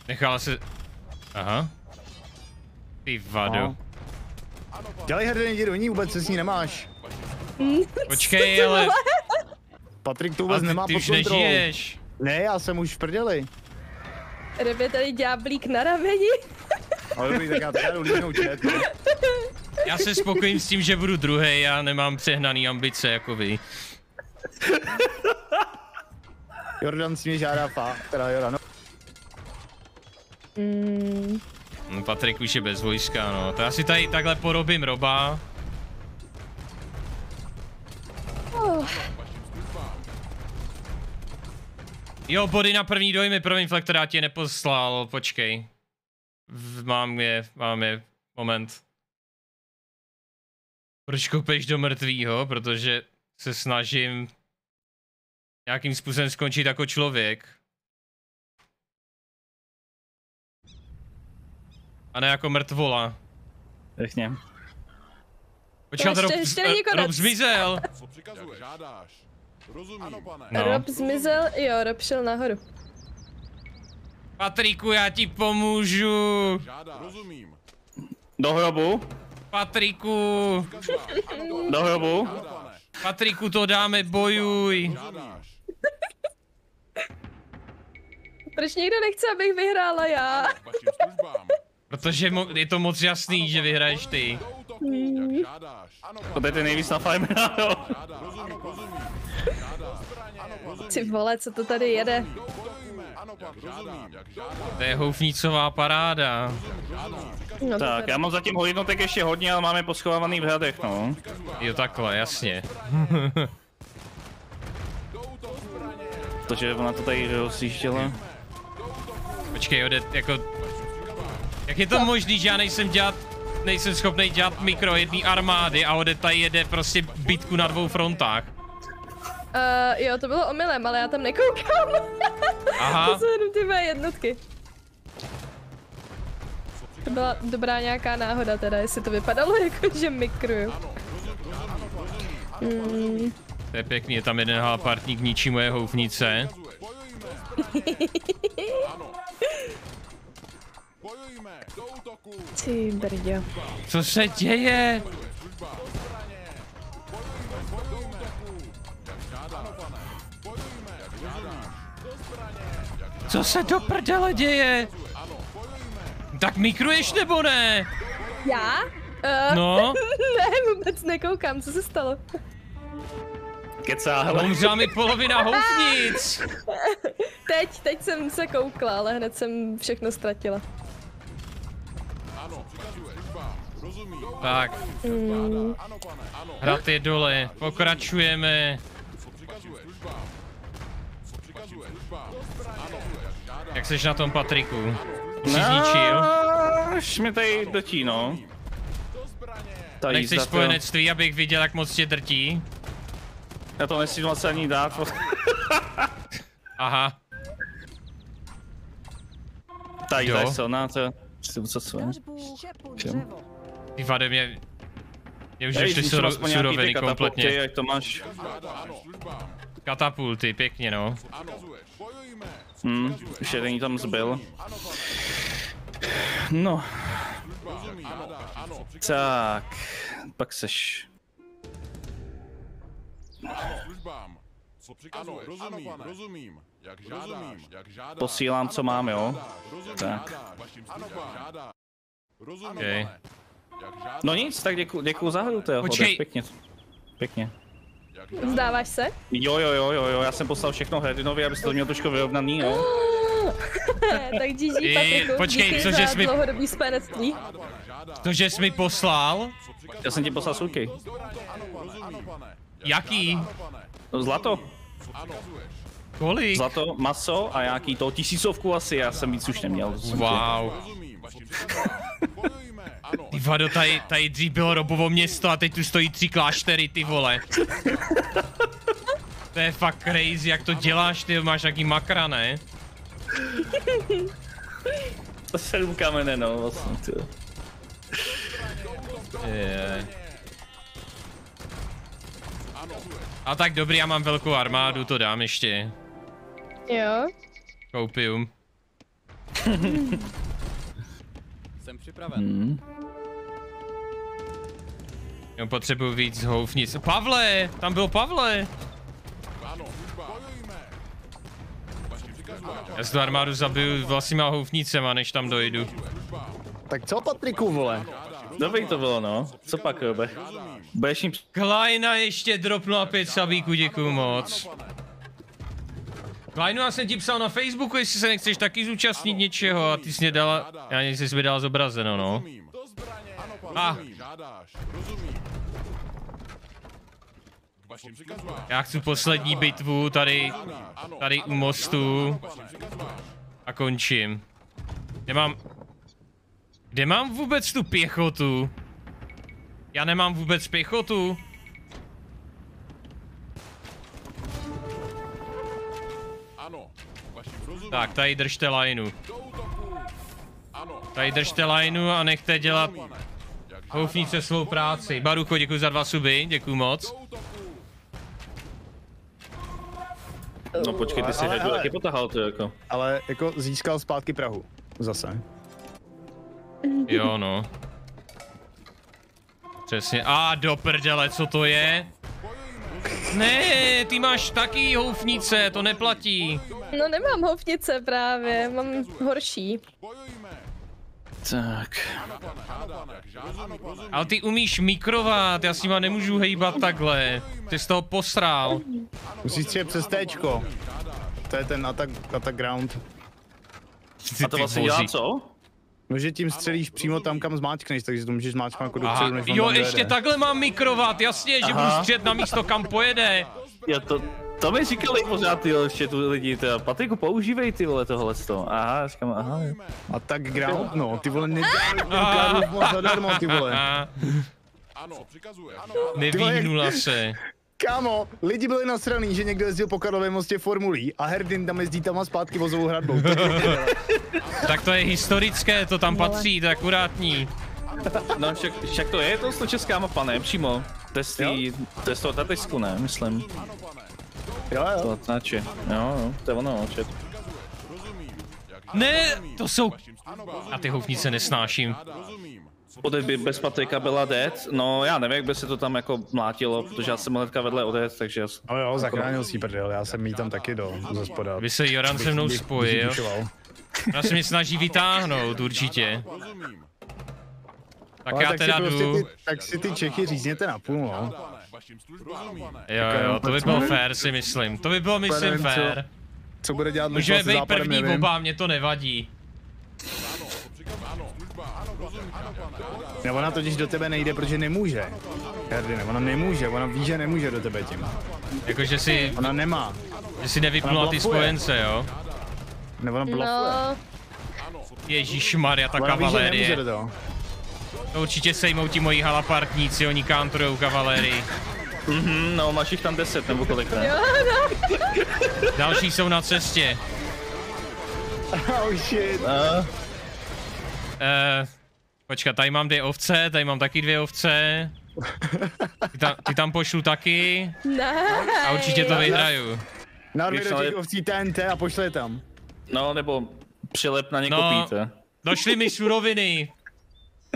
Nechala se... Aha. Ty vado. No. Dělej, Herdyn, jdi do ní, vůbec se s ní nemáš. Počkej, ale... Patrik to vůbec ty, nemá ty pod kontrolou. Nežiješ. Ne, já jsem už v prdeli. Rob je tady ďáblík na rameni. Ale dobrý, tak já tady jdu líbnou čet. Já se spokojím s tím, že budu druhý, já nemám přehnaný ambice jako vy. Jordan si mě žádá pá, teda Joran. No. Mm. No, Patrik už je bez vojska, no. To já si tady takhle porobím Roba. Oh. Jo, body na první dojmy, první flektorát tě neposlal, počkej. Mám je, mám je, moment. Proč koupeš do mrtvýho? Protože se snažím nějakým způsobem skončit jako člověk. A ne jako mrtvola. Pěkně. Počkej, Rob, Rob zmizel. Co přikazuješ? Ano, pane. No. Rob zmizel, jo, Rob šel nahoru. Patriku, já ti pomůžu. Rozumím. Do hrobu. Patriku. Do hrobu. Patriku, to dáme, bojuj. Proč někdo nechce, abych vyhrála já? Protože je to moc jasný, že vyhraješ ty. Hmm. To je ten nejvíc na fajmera. Ty vole, co to tady jede? To je houfnicová paráda. No, tak, já mám zatím hodnotek ještě hodně, ale máme poschovávaný v hradech, no. Jo, takhle, jasně. Protože ona to tady rozjížděla. Počkej, Odette, jako... Jak je to možný, že já nejsem dělat... Nejsem schopný dělat mikro jedné armády a Odette tady jede prostě bitku na dvou frontách. Uh, jo, to bylo omylem, ale já tam nekoukám. Aha. To jsou jenom ty mé jednotky. To byla dobrá nějaká náhoda teda, jestli to vypadalo jako, že mikruju. Mm. To je pěkný, je tam jeden halapartník, ničí moje houfnice. Ty brďo. Co se děje? Co se do prdele děje? Tak mikruješ nebo ne? Já? Uh, no? Ne, vůbec nekoukám, co se stalo? Kecá, hele. Umřela mi polovina houfnic. Teď, teď jsem se koukla, ale hned jsem všechno ztratila. Tak. Mm. Hrad je dole, pokračujeme. Jak jsi na tom, Patriku? Jsi zničil? Až mi tady drtí, no. Nechceš spojenectví, abych viděl, jak moc tě drtí? Já to nesmím vlastně ani dát. Aha. Tady, tady silná, to je čtyřicet sedm. Ty vade, mě... Mě už ještě suroviny kompletně. Jak to máš? Katapulty, pěkně no. Hmm, už jeden tam zbyl. No. Tak, pak seš. Co ano, rozumím, ano, rozumím, jak žádáš, rozumím, jak žádáš. Posílám, co mám, jo? Rozumím, tak. Ano, rozumím, okay. No nic, tak děkuju děkuju za hru, to je hodně, pěkně. Pěkně. Vzdáváš se? Jo, jo, jo, jo, já jsem poslal všechno Herdynovi, aby se to měl trošku vyrovnaný, jo? Ne, tak díží, Patriku, počkej, cože jsi mi... dlouhodobý spénectví. Cože jsi mi poslal? Já jsem ti poslal suky. Jaký? Zlato. Kolik? Zlato, maso a nějaký to tisícovku asi, já jsem víc už neměl. Wow. Ty vado, tady, tady dřív bylo Robovo město a teď tu stojí tři kláštery, ty vole. To je fakt crazy, jak to děláš, ty máš nějaký makra, ne? To sedm kamene, no, vlastně, ty. Yeah. A tak dobrý, já mám velkou armádu, to dám ještě. Jo. Koupium. Jsem připraven. Hmm. Jo, potřebuji víc houfnic. Pavle! Tam byl Pavle! Já si tu armádu zabiju vlastníma houfnicema, než tam dojdu. Tak co, Patriku, vole? Dobrý to bylo, no. Co pak, Robe? Budeš jim... Kleina ještě dropnula pět sabíků, děkuju moc. Kleinu, já jsem ti psal na Facebooku, jestli se nechceš taky zúčastnit něčeho a ty jsi mě dala... Já jsi mi dala zobrazeno, no. A. Já chci poslední bitvu tady... Tady u mostu. A končím. Nemám... Kde mám vůbec tu pěchotu? Já nemám vůbec pěchotu. Ano, tak, tady držte lineu. Tady držte lineu a nechte dělat houfnice svou práci. Barucho, děkuji za dva suby, děkuji moc. No počkej, ty si Hedu taky potahal to jako. Ale jako získal zpátky Prahu. Zase. Jo no. Přesně. A do prdele, co to je? Ne, ty máš taky houfnice, to neplatí. No nemám houfnice právě, mám horší. Tak. Ale ty umíš mikrovat, já s nima nemůžu hejbat takhle. Ty z toho posrál. Musíš si je přes téčko. To je ten attack, attack ground. A to vlastně dělá co? No, že tím střelíš přímo tam, kam zmáčkneš, takže to můžeš zmáčknout jako dopředu, než jo, ještě jede. Takhle mám mikrovat, jasně, že budu střet na místo, kam pojede. Já to, to mi říkali pořád ty ještě tu lidi, teda, Patriku, používej ty vole tohle sto. Aha, říkám, aha. A tak ground, no, ty vole, nedělám moc zadarmo, ty vole. Ano, přikazuje. Nevyhnula se. Kámo, lidi byli nasraný, že někdo jezdil po Karlově mostě formulí a Herdyn tam jezdí tam a zpátky vozovou hradbou. Tak to je historické, to tam patří, to je akurátní. No však, však to je to česká mapa, ne? Přímo. To je z toho Tatejsku, ne? Myslím. Jo, jo. To značí. Jo, to je ono, čet. Ne, to jsou... A ty houfnice nesnáším. Odette bez Patrika byla dead, no já nevím, jak by se to tam jako mlátilo, protože já jsem hnedka vedle Odette, takže... No jo, zachránil si prdel, já jsem jí tam taky do zespoda. Vy se Joran se mnou spojil. Já se mě snaží vytáhnout, určitě. Tak já teda jdu. Tak si ty Čechy řízněte na půl, no. Jo, jo, to by bylo fair, si myslím. To by bylo, myslím, fair. Co bude dělat Luka se západem, nevím. Můžeme být první boba, mě to nevadí. Ne, ona totiž do tebe nejde, protože nemůže. Herdyne, ona nemůže, ona ví, že nemůže do tebe tím. Jakože si... Ona nemá. Že si nevypnula ty spojence, jo? Ne, ona blafuje. No. Ježíšmarja, ta ona kavalérie. Ví, že nemůže do toho. To určitě sejmou ti moji halapartníci, oni counterujou kavalérii. Mhm, no, máš jich tam deset nebo kolik, ne? Jo, no. Další jsou na cestě. Oh shit. Uh. Uh, počkat, tady mám dvě ovce, tady mám taky dvě ovce. Ty tam, ty tam pošlu taky. Ne. A určitě to vyhraju. Narvi do těch ovcí T N T a pošle tam. No, nebo přilep na někoho no, píte. Došly mi suroviny.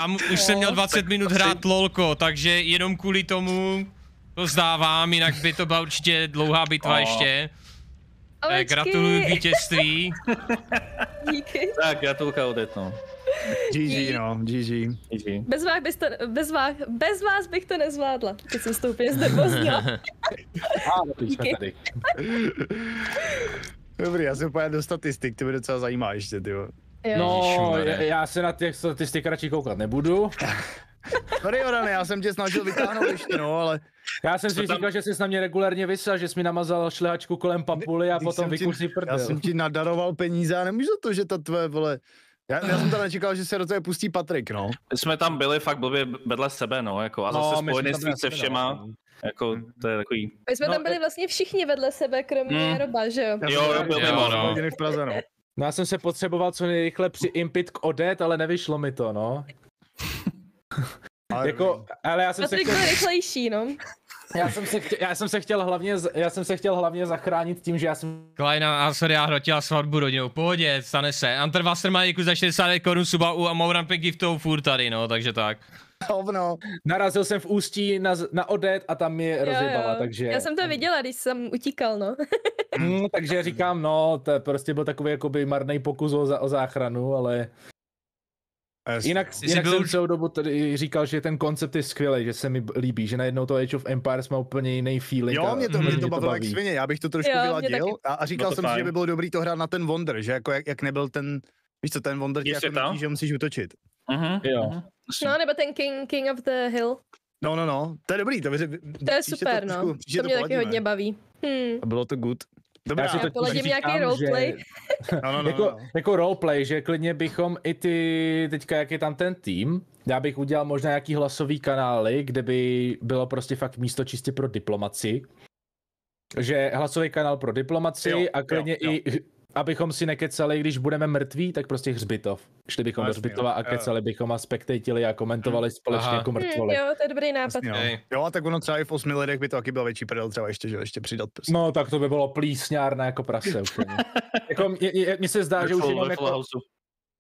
A už jsem měl dvacet minut hrát lolko, takže jenom kvůli tomu to zdávám, jinak by to byla určitě dlouhá bitva oh. ještě. Ovečky. Gratuluju vítězství. Díky. Tak, gratulka Odette, no. G G, no, G G. G G. Bez, vás byste, bez, vás, bez vás bych to nezvládla, když jsem stoupil znervoznila. Tady. Dobrý, já jsem pojel do statistik, to mě docela zajímá ještě, tyjo. No, já se na těch statistik radši koukat nebudu. Sorry, Jorane, já jsem tě snažil vytáhnout ještě, no, ale... Já jsem si říkal, že jsi na mě regulérně vysel, že jsi mi namazal šlehačku kolem papuly a potom vykusí prdel. Já jsem ti nadaroval peníze a nemůžu to, že ta tvoje, vole... Já, já jsem teda nečekal, že se do toho pustí Patrik, no. My jsme tam byli fakt blbě vedle sebe, no, jako, a zase no, spojený se všema, no. Jako, to je takový... My jsme no, tam byli vlastně všichni vedle sebe, kromě mm. Roba, že jo? Jo, jo, byl mimo, no. V Praze, no. No, já jsem se potřeboval co nejrychle přiimpit k Odette, ale nevyšlo mi to, no. Jako, ale já jsem Patrik se chtěl... byl rychlejší, no. Já jsem se chtěl, já jsem se chtěl hlavně, já jsem se chtěl hlavně zachránit tím, že já jsem... Klajna, a sorry, já hrotila svatbu rodinou, pohodě, stane se. Anter Wasserman, děkuji za šedesát korun suba u a Mouranpe giftou furt tady, no, takže tak. Hovno. Narazil jsem v Ústí na, na Odette a tam mi rozjebala, takže... Já jsem to viděla, když jsem utíkal, no. Mm, takže říkám, no, to prostě byl takový jakoby marný pokus o, o záchranu, ale... Jinak, jinak jsem celou dobu tady říkal, že ten koncept je skvělý, že se mi líbí, že najednou to Age of Empires má úplně jiný feeling. Jo, mě to, mě to bavilo jak svině, já bych to trošku vyladil a, a říkal jsem si, že by bylo dobrý to hrát na ten Wonder, že jako jak, jak nebyl ten, víš co, ten Wonder tě jako neví, že musíš utočit. Uh-huh. Jo. Uh-huh. No nebo ten King, King of the Hill. No, no, no, to je dobrý, to, vy, to je super, to, no, to mě to taky hodně baví. Hmm. Bylo to good. Dobrá, já si to poladím nějaký roleplay. Že... No, no, no, jako, no. jako roleplay, že klidně bychom i ty, teďka jak je tam ten tým, já bych udělal možná nějaký hlasový kanály, kde by bylo prostě fakt místo čistě pro diplomaci. Že hlasový kanál pro diplomaci jo, a klidně jo, i, jo. abychom si nekecali, když budeme mrtví, tak prostě hřbitov. Šli bychom vlastně, do hřbitova jo, a kecali jo. bychom a spektatili a komentovali hmm. Společně Aha. jako mrtvoli. Hmm, jo, to je dobrý nápad. Vlastně, jo. jo, a tak ono třeba i v osmi lidech by to taky byl větší prdel, třeba ještě, že ještě přidat prostě. No, tak to by bylo plísňárné jako prase. Jako, mně se zdá, že už jenom jako...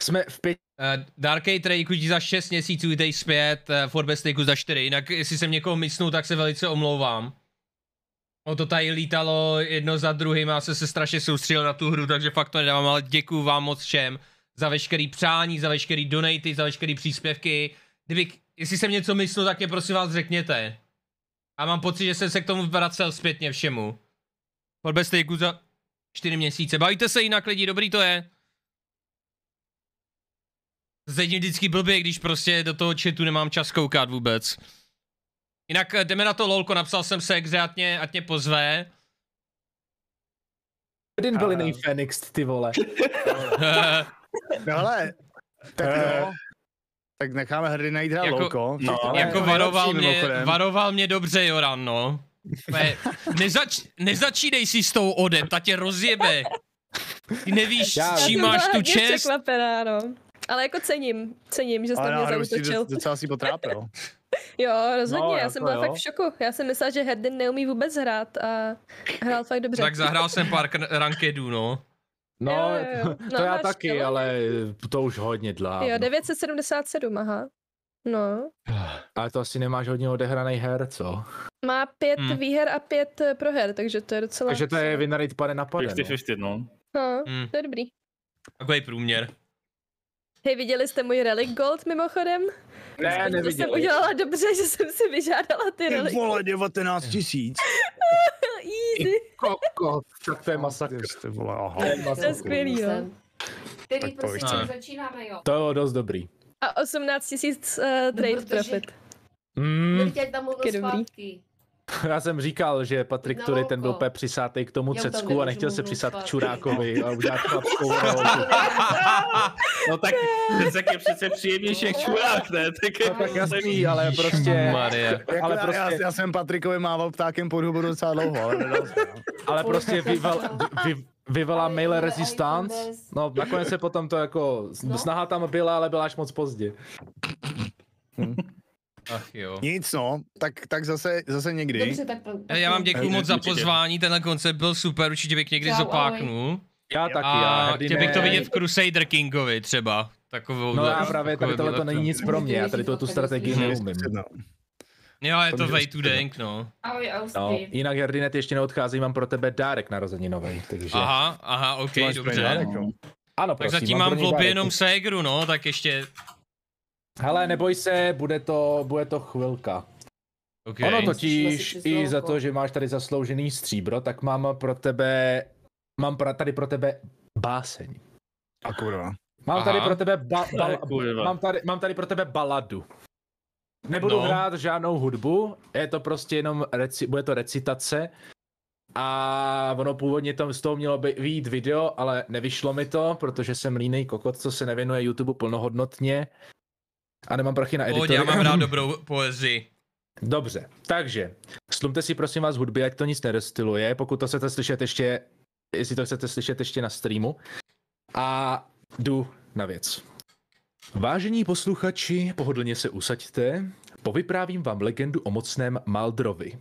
Jsme v pěti... Uh, Darkade, děkuji za šest měsíců, jdej zpět, uh, Forbes, děkuji za čtyři, jinak jestli jsem někoho mysnul, tak se velice omlouvám. No to tady lítalo jedno za druhým, já jsem se strašně soustředil na tu hru, takže fakt to nedávám, ale děkuju vám moc všem za veškerý přání, za veškerý donaty, za veškerý příspěvky. Kdybych, jestli jsem něco myslel, tak je prosím vás řekněte. A mám pocit, že jsem se k tomu vracel zpětně všemu. Podbeste děkuju za čtyři měsíce. Bavíte se jinak lidi, dobrý to je. Zjedním vždycky blbě, když prostě do toho chatu nemám čas koukat vůbec. Jinak jdeme na to lolko, napsal jsem se, kde ať mě, ať mě pozve. Herdyn byl jiný Fénix, ty vole. No ale, tak jo. Tak necháme Herdyna jít hrát jako, lolko. No, jako varoval mě, varoval mě dobře Joran, no. Nezač, nezačínej si s tou Odette, ta tě rozjebe. Ty nevíš, s čím máš tu čest. No. Ale jako cením, cením, že jsi na mě zautočil. Docela si potrápil. Jo, rozhodně, no, já jako jsem byla jo. fakt v šoku. Já jsem myslel, že Herdyn neumí vůbec hrát a hrál fakt dobře. Tak zahrál jsem pár rankedů, no. No, jo, jo, jo. no to já taky, tělo. Ale to už hodně dlá. Jo, devět set sedmdesát sedm, aha. No. Ale to asi nemáš hodně odehranej her, co? Má pět hmm. výher a pět proher, takže to je docela... Takže to je win rate pade na pade, padesát na padesát, no. No, hmm. to je dobrý. Takový průměr. Hej, viděli jste můj Relic Gold mimochodem? Ne, neviděli. Jsem udělala dobře, že jsem si vyžádala ty Relic Gold. Vole, devatenáct tisíc. Easy. Kokot, tak to je masakr. To je skvělý, jo. Který prostě začínáme, jo. To je dost dobrý. A osmnáct tisíc uh, trade profit. Mmm. Dobrý. Já jsem říkal, že Patrik Tury ten byl úplně přisátej k tomu cecku a nechtěl se přisát k čurákovi a udělat chlapskou rolku. No tak cecek je přece příjemnější jak čurák, ne? Tak je no, tak jasný, ale prostě... Ale prostě... Já, já jsem Patrikovi mával ptákem pod hubu docela dlouho, ale nedal se, no. Ale prostě vyval... Vy, Vyvala mail resistance, no nakonec se potom to jako, no. Snaha tam byla, ale byla až moc pozdě. Hm. Ach jo. Nic no, tak, tak zase, zase někdy. Dobře, tak po, po, já vám děkuji moc za pozvání, tenhle koncept byl super, určitě bych někdy zopáknu. Já taky, já. A chtěl bych to vidět v Crusader Kingovi třeba. Takovou, no já právě, tady tohle to není nic pro mě, já tady tu strategii neumím. Jo, je to way to denk, no. no. Jinak, Herdyne, ještě neodchází, mám pro tebe dárek narozeninový, takže... Aha, aha, ok, dobře. Dárek, no. Ano, prosím, tak zatím mám v lobby jenom ségru, no, tak ještě... Hele, neboj se, bude to, bude to chvilka. Okay. Ono totiž i za to, že máš tady zasloužený stříbro, tak mám pro tebe... Mám tady pro tebe báseň. A kurva. Mám tady pro tebe ba, ba, ba, mám tady, mám tady pro tebe baladu. Nebudu no. hrát žádnou hudbu, je to prostě jenom, reci, bude to recitace a ono původně tam z toho mělo vyjít video, ale nevyšlo mi to, protože jsem línej kokot, co se nevěnuje YouTube plnohodnotně a nemám prachy na editory. Já mám rád dobrou poezii. Dobře, takže slumte si prosím vás hudby, ať to nic nerozstyluje, pokud to chcete slyšet ještě, jestli to chcete slyšet ještě na streamu a jdu na věc. Vážení posluchači, pohodlně se usaďte, povyprávím vám legendu o mocném Maldrovi.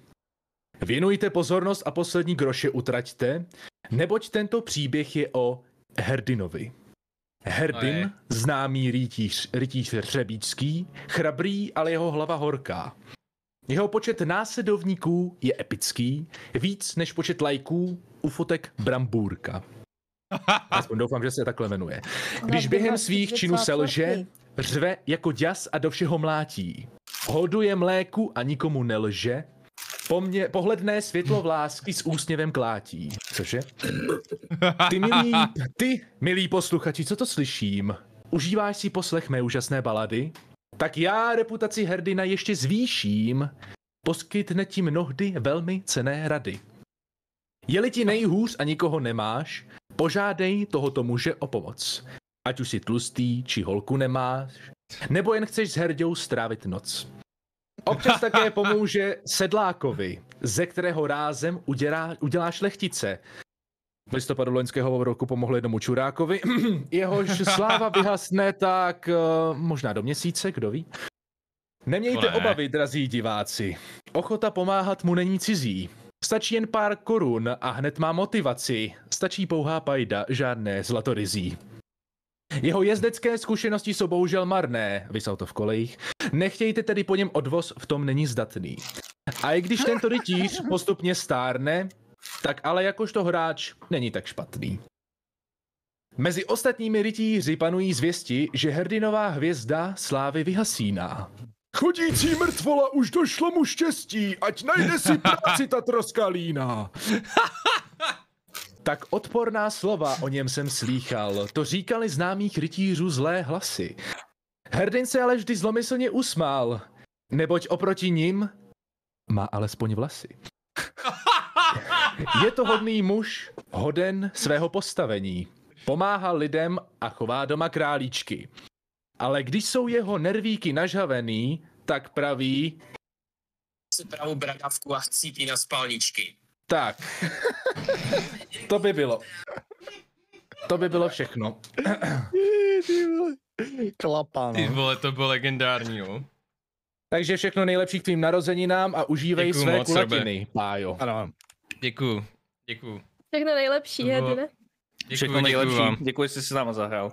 Věnujte pozornost a poslední groše utraťte, neboť tento příběh je o Herdynovi. Herdyn, známý rytíř, rytíř řebíčský, chrabrý, ale jeho hlava horká. Jeho počet následovníků je epický, víc než počet lajků u fotek brambůrka. Aspoň doufám, že se takhle jmenuje. Když během svých činů selže, řve jako děs a do všeho mlátí. Hoduje mléku a nikomu nelže. Pomě, pohledné světlo v lásky s úsměvem klátí. Cože? Ty milí, ty, milí posluchači, co to slyším? Užíváš si poslech mé úžasné balady? Tak já reputaci Herdyna ještě zvýším. Poskytne ti mnohdy velmi cenné rady. Je-li ti nejhůř a nikoho nemáš, požádej tohoto muže o pomoc. Ať už si tlustý, či holku nemáš, nebo jen chceš s Herďou strávit noc. Občas také pomůže sedlákovi, ze kterého rázem udělá, udělá šlechtice. V listopadu loňského roku pomohl jednomu čurákovi, jehož sláva vyhasne tak možná do měsíce, kdo ví. Nemějte obavy, drazí diváci. Ochota pomáhat mu není cizí. Stačí jen pár korun a hned má motivaci. Stačí pouhá pajda, žádné zlatorizí. Jeho jezdecké zkušenosti jsou bohužel marné, vysel to v kolejích. Nechtějte tedy po něm odvoz, v tom není zdatný. A i když tento rytíř postupně stárne, tak ale jakožto hráč není tak špatný. Mezi ostatními rytíři panují zvěsti, že Herdynová hvězda slávy vyhasíná. Chodící mrtvola už došlo mu štěstí, ať najde si práci ta troskalína. Tak odporná slova o něm jsem slýchal, to říkali známých rytířů zlé hlasy. Herdyn se ale vždy zlomyslně usmál, neboť oproti nim má alespoň vlasy. Je to hodný muž, hoden svého postavení, pomáhá lidem a chová doma králíčky. Ale když jsou jeho nervíky nažhavený, tak praví... Si pravou bradavku a chcípí na spálničky. Tak. To by bylo. To by bylo všechno. Ty vole. Klapa, no. Ty vole, to bylo legendární, jo. Takže všechno nejlepší k tvým narozeninám a užívej děkuju své kulatiny, Pájo. Ano. Děkuju, děkuju. Všechno nejlepší, Hedy, ne? Děkuji, děkuji vám. Děkuji, že jste si s náma zahrál.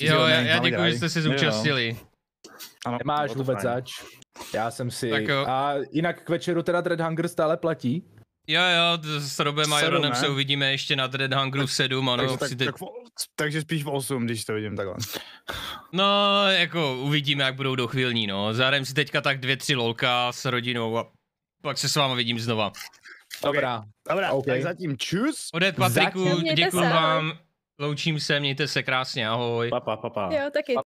Jo, já, já děkuji, že jste si zúčastnili. Ano, nemáš vůbec zač. Já jsem si... A jinak k večeru teda Red Hangru stále platí? Jo, jo, s Robem a Joranem se uvidíme ještě na Red Hangru v sedm. Ano, tak, tak, teď... tak, takže spíš v osm, když to vidím takhle. No, jako uvidíme, jak budou dochvilní, no. Zahrám si teďka tak dvě, tři lolka s rodinou a pak se s váma vidím znova. Dobrá, okay. Dobrá. Okay. Tak zatím čus. Odette, Patriku, děkuji vám, loučím se, mějte se krásně, ahoj. Pa, pa, pa, pa. Jo, taky. Pa.